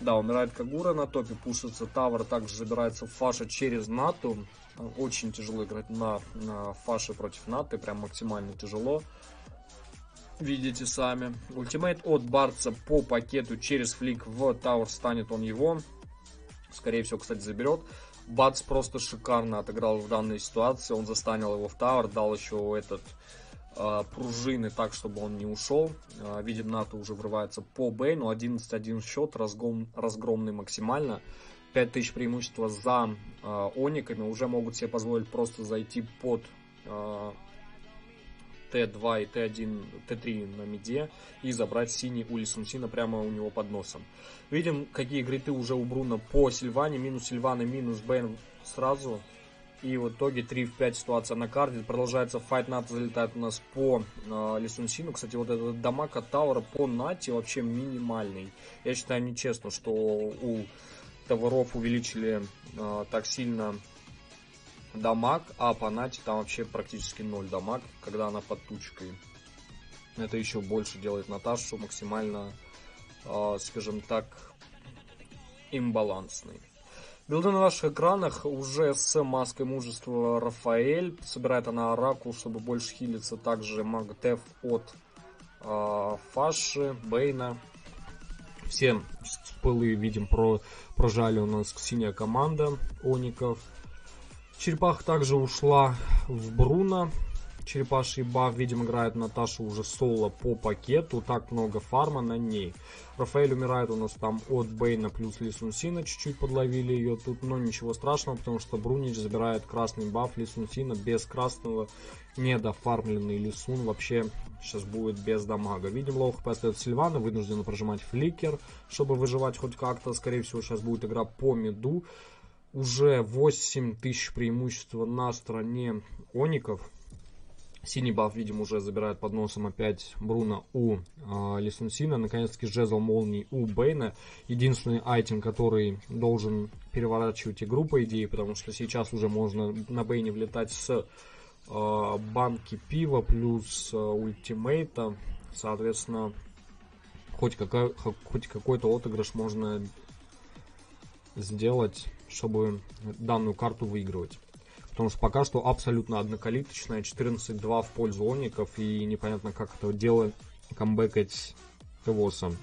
Да, умирает Кагура на топе, пушится Тавр, также забирается Фаша через Нату. Очень тяжело играть на, на Фаше против Наты, прям максимально тяжело. Видите сами. Ультимейт от Барца по Пакету через флик в Тавр, станет он его. Скорее всего, кстати, заберет. Бац просто шикарно отыграл в данной ситуации. Он застанил его в Тавр, дал еще этот... пружины так, чтобы он не ушел. Видим, НАТО уже врывается по Бейну. одиннадцать один счет, разгром, разгромный максимально. пять тысяч преимущества за э, Ониками. Уже могут себе позволить просто зайти под э, тэ два и тэ один, тэ три на миде и забрать синий у Лисунсина прямо у него под носом. Видим, какие гриты уже у Бруно по Сильване. Минус Сильвана, минус Бейн сразу. И в итоге три в пять ситуация на карте. Продолжается файт. Ната залетает у нас по э, Лисунсину. Кстати, вот этот дамаг от Таура по Нате вообще минимальный. Я считаю, нечестно, что у Тавров увеличили э, так сильно дамаг, а по Нате там вообще практически ноль дамаг, когда она под тучкой. Это еще больше делает Наташу максимально, э, скажем так, имбалансной. Билды на наших экранах уже с маской мужества Рафаэль. Собирает она Оракул, чтобы больше хилиться. Также Магдеф от э, Фаши, Бейна. Все пылы, видим, про, прожали у нас синяя команда Оников. Черепаха также ушла в Бруно. Черепаший баф, видим, играет Наташа уже соло по Пакету. Так много фарма на ней. Рафаэль умирает у нас там от Бейна плюс Лисунсина. Чуть-чуть подловили ее тут, но ничего страшного, потому что Брунич забирает красный баф Лисунсина. Без красного недофармленный Лисун вообще сейчас будет без дамага. Видим, лоу хп остается Сильвана, вынуждена прожимать фликер, чтобы выживать хоть как-то. Скорее всего, сейчас будет игра по миду. Уже восемь тысяч преимущества на стороне Оников. Синий баф, видим, уже забирает под носом опять Бруно у э, Лисунсина. Наконец-таки жезл молнии у Бейна. Единственный айтем, который должен переворачивать игру, по идее, потому что сейчас уже можно на Бейне влетать с э, банки пива плюс э, ультимейта. Соответственно, хоть, какая, хоть какой-то отыгрыш можно сделать, чтобы данную карту выигрывать. Потому что пока что абсолютно однокалиточная. четырнадцать два в пользу Оников. И непонятно, как это дело камбэкать Эвосом.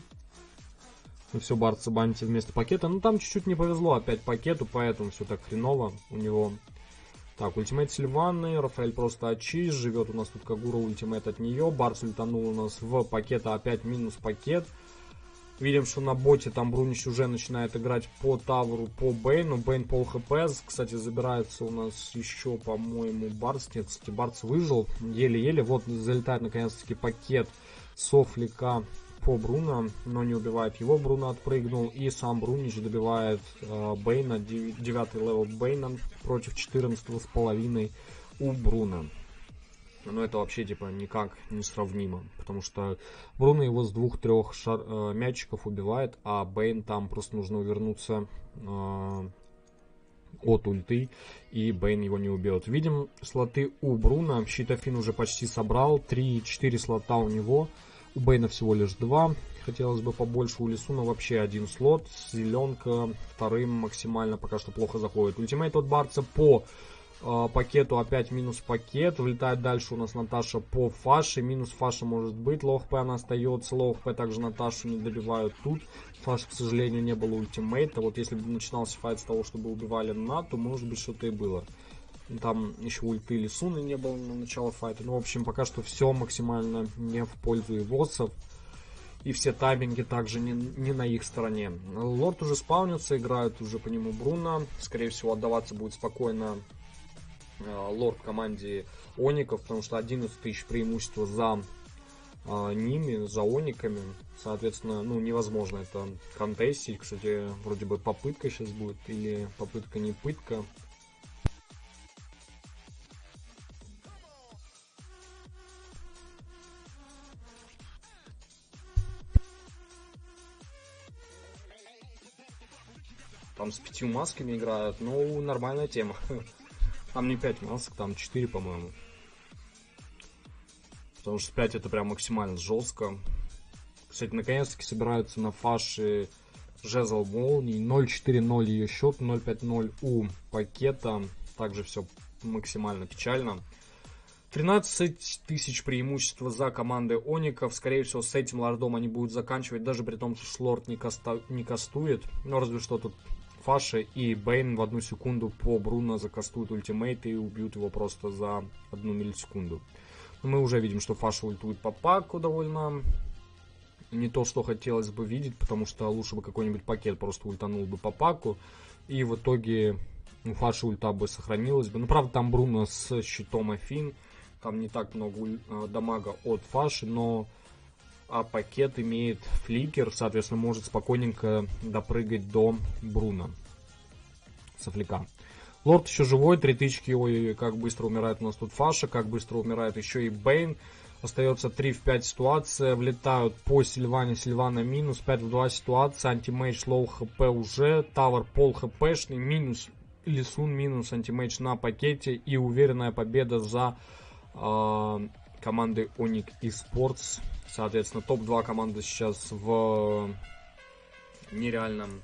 Ну все, Барт забанили вместо Пакета. Ну там чуть-чуть не повезло опять Пакету. Поэтому все так хреново у него. Так, ультимейт Сильваны. Рафаэль просто очист. Живет у нас тут Кагура. Ультимейт от нее. Барт летанул у нас в Пакета. Опять минус Пакет. Видим, что на боте там Брунич уже начинает играть по Тавру, по Бейну. Бейн пол хп. Кстати, забирается у нас еще, по-моему, Барс. Нет, кстати, Барс выжил. Еле-еле. Вот залетает, наконец-таки, Пакет софлика по Бруно. Но не убивает его. Бруно отпрыгнул. И сам Брунич добивает э, Бейна. Девятый левел Бейна против четырнадцатого с половиной у Бруно. Но это вообще типа никак не сравнимо, потому что Бруно его с двух-трех э, мячиков убивает, а Бейн там просто нужно увернуться э, от ульты, и Бейн его не убьет. Видим слоты у Бруно, щит Афин уже почти собрал, три-четыре слота у него, у Бейна всего лишь два, хотелось бы побольше, у Лисуна вообще один слот, зеленка вторым максимально пока что плохо заходит. Ультимейт от Барца по э, пакету, опять минус пакет, влетает дальше у нас Наташа по Фаше, минус Фаша может быть, лоу хп она остается, лоу хп также Наташу не добивают тут. Фаш, к сожалению, не было ультимейта. Вот если бы начинался файт с того, чтобы убивали на, то может быть что-то и было. Там еще ульты Лисуна не было на начало файта. Ну, в общем, пока что все максимально не в пользу эвосов. И все тайминги также не, не на их стороне. Лорд уже спавнится, играют уже по нему Бруно. Скорее всего, отдаваться будет спокойно э, лорд команде Оников, потому что одиннадцать тысяч преимущества за... ними, за Ониками, соответственно, ну, невозможно это контестить. Кстати, вроде бы попытка сейчас будет, или попытка не пытка. Там с пятью масками играют, ну, нормальная тема. Там не пять масок, там четыре, по-моему. Потому что пять это прям максимально жестко. Кстати, наконец-таки собираются на Фаше Жезл Молнии. ноль четыре ноль ее счет, ноль пять ноль у пакета. Также все максимально печально. тринадцать тысяч преимущества за командой Оников. Скорее всего, с этим лордом они будут заканчивать, даже при том, что лорд не, каста... не кастует. Но разве что тут Фаша и Бейн в одну секунду по Бруно закастуют ультимейт и убьют его просто за одну миллисекунду. Мы уже видим, что Фаша ультует по паку довольно. Не то, что хотелось бы видеть, потому что лучше бы какой-нибудь пакет просто ультанул бы по паку. И в итоге у Фаши ульта бы сохранилась бы. Ну, правда, там Бруно с щитом Афин. Там не так много уль... дамага от Фаши, но а пакет имеет фликер. Соответственно, может спокойненько допрыгать до Бруно со флика. Лорд еще живой, три тычки, ой, как быстро умирает у нас тут Фаша, как быстро умирает еще и Бейн. Остается три в пять ситуация, влетают по Сильване, Сильвана минус, пять в два ситуация, антимейдж лоу хп уже, тавер пол хпшный, минус Лисун, минус антимейдж на пакете и уверенная победа за э, командой Onik Esports. Соответственно, топ два команды сейчас в нереальном...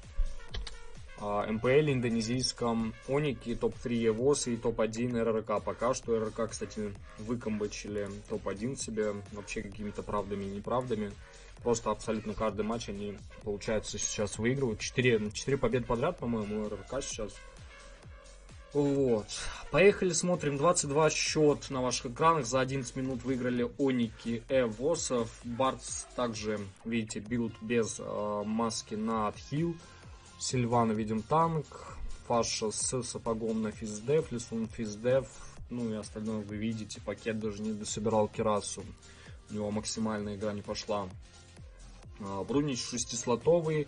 МПЛ, индонезийском, Оники, топ три Эвосы и топ один РРК. Пока что РРК, кстати, выкомбачили топ один себе вообще какими-то правдами и неправдами. Просто абсолютно каждый матч они, получается, сейчас выигрывают. четыре, четыре побед подряд, по-моему, РРК сейчас. Вот. Поехали, смотрим. двадцать два счет на ваших экранах. За одиннадцать минут выиграли Оники Эвосов. Барц также, видите, билд без э, маски на отхил. Сильвана видим танк, Фаша с сапогом на физдев, Лисун физдев, ну и остальное вы видите, пакет даже не дособирал кирасу, у него максимальная игра не пошла. Брунич шестислотовый,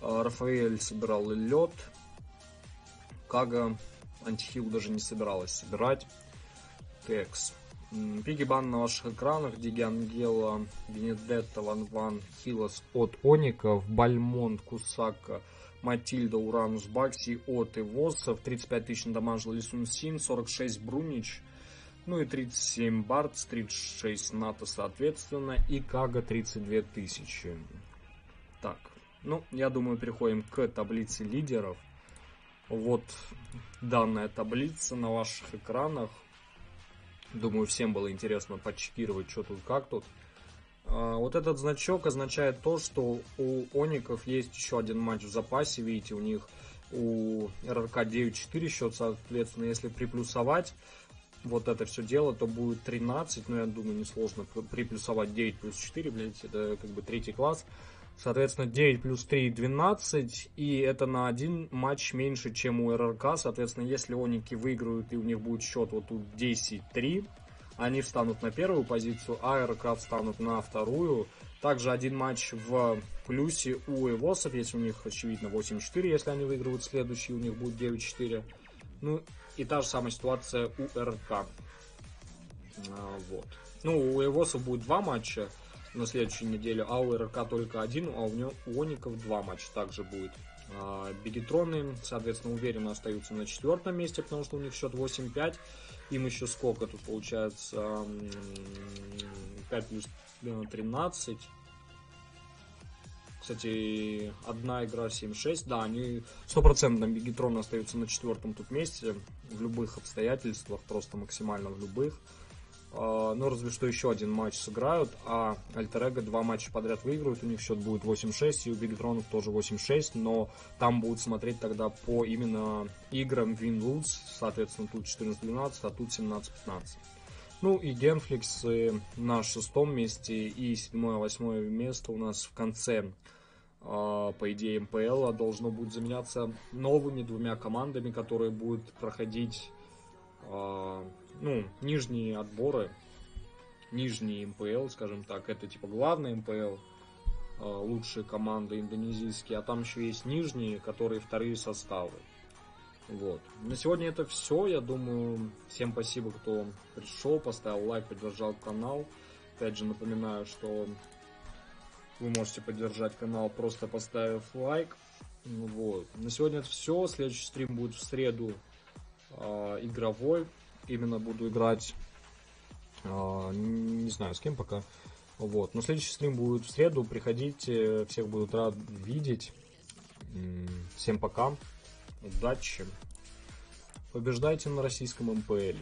Рафаэль собирал лед, Кага антихил даже не собиралась собирать, Текс. Пигибан на ваших экранах, Диги Ангела, Бенедетта, Ван Ван, Хилос от Оников, Бальмонт, Кусака, Матильда, Уранус, Бакси от Эвосов, тридцать пять тысяч надамажил Лисун Син, сорок шесть Брунич, ну и тридцать семь Барц, тридцать шесть НАТО соответственно и Кага тридцать две тысячи. Так, ну я думаю переходим к таблице лидеров. Вот данная таблица на ваших экранах. Думаю, всем было интересно подчекировать, что тут, как тут. А, вот этот значок означает то, что у Оников есть еще один матч в запасе. Видите, у них у РРК девять четыре счет, соответственно, если приплюсовать вот это все дело, то будет тринадцать. Но я думаю, несложно приплюсовать девять плюс четыре, блядь, это как бы третий класс. Соответственно, девять плюс три двенадцать, и это на один матч меньше, чем у РРК. Соответственно, если Оники выиграют и у них будет счет вот тут десять три, они встанут на первую позицию, а РРК встанут на вторую. Также один матч в плюсе у Эвосов, если у них, очевидно, восемь четыре, если они выигрывают следующий, у них будет девять четыре. Ну, и та же самая ситуация у РРК. А, вот. Ну, у Эвосов будет два матча на следующей неделе, а у РРК только один, а у него у Оников два матча также будет Бигетроны, соответственно, уверенно остаются на четвертом месте, потому что у них счет восемь пять. Им еще сколько тут получается? пять плюс тринадцать. Кстати, одна игра семь шесть. Да, они сто процентов Бигетроны остаются на четвертом тут месте. В любых обстоятельствах, просто максимально в любых. Но разве что еще один матч сыграют, а Альтер-Эго два матча подряд выиграют, у них счет будет восемь шесть, и у Бигетронов тоже восемь шесть, но там будут смотреть тогда по именно играм Win-Lose, соответственно, тут четырнадцать двенадцать, а тут семнадцать пятнадцать. Ну и Генфликсы на шестом месте, и седьмое-восьмое место у нас в конце, по идее, МПЛ должно будет заменяться новыми двумя командами, которые будут проходить... Ну, нижние отборы, нижние МПЛ, скажем так, это типа главный МПЛ, лучшие команды индонезийские, а там еще есть нижние, которые вторые составы. Вот. На сегодня это все, я думаю, всем спасибо, кто пришел, поставил лайк, поддержал канал. Опять же напоминаю, что вы можете поддержать канал, просто поставив лайк. Вот. На сегодня это все, следующий стрим будет в среду э, игровой. Именно буду играть, э, не знаю с кем пока, вот, но следующий стрим будет в среду, приходите, всех буду рад видеть, всем пока, удачи, побеждайте на российском МПЛе.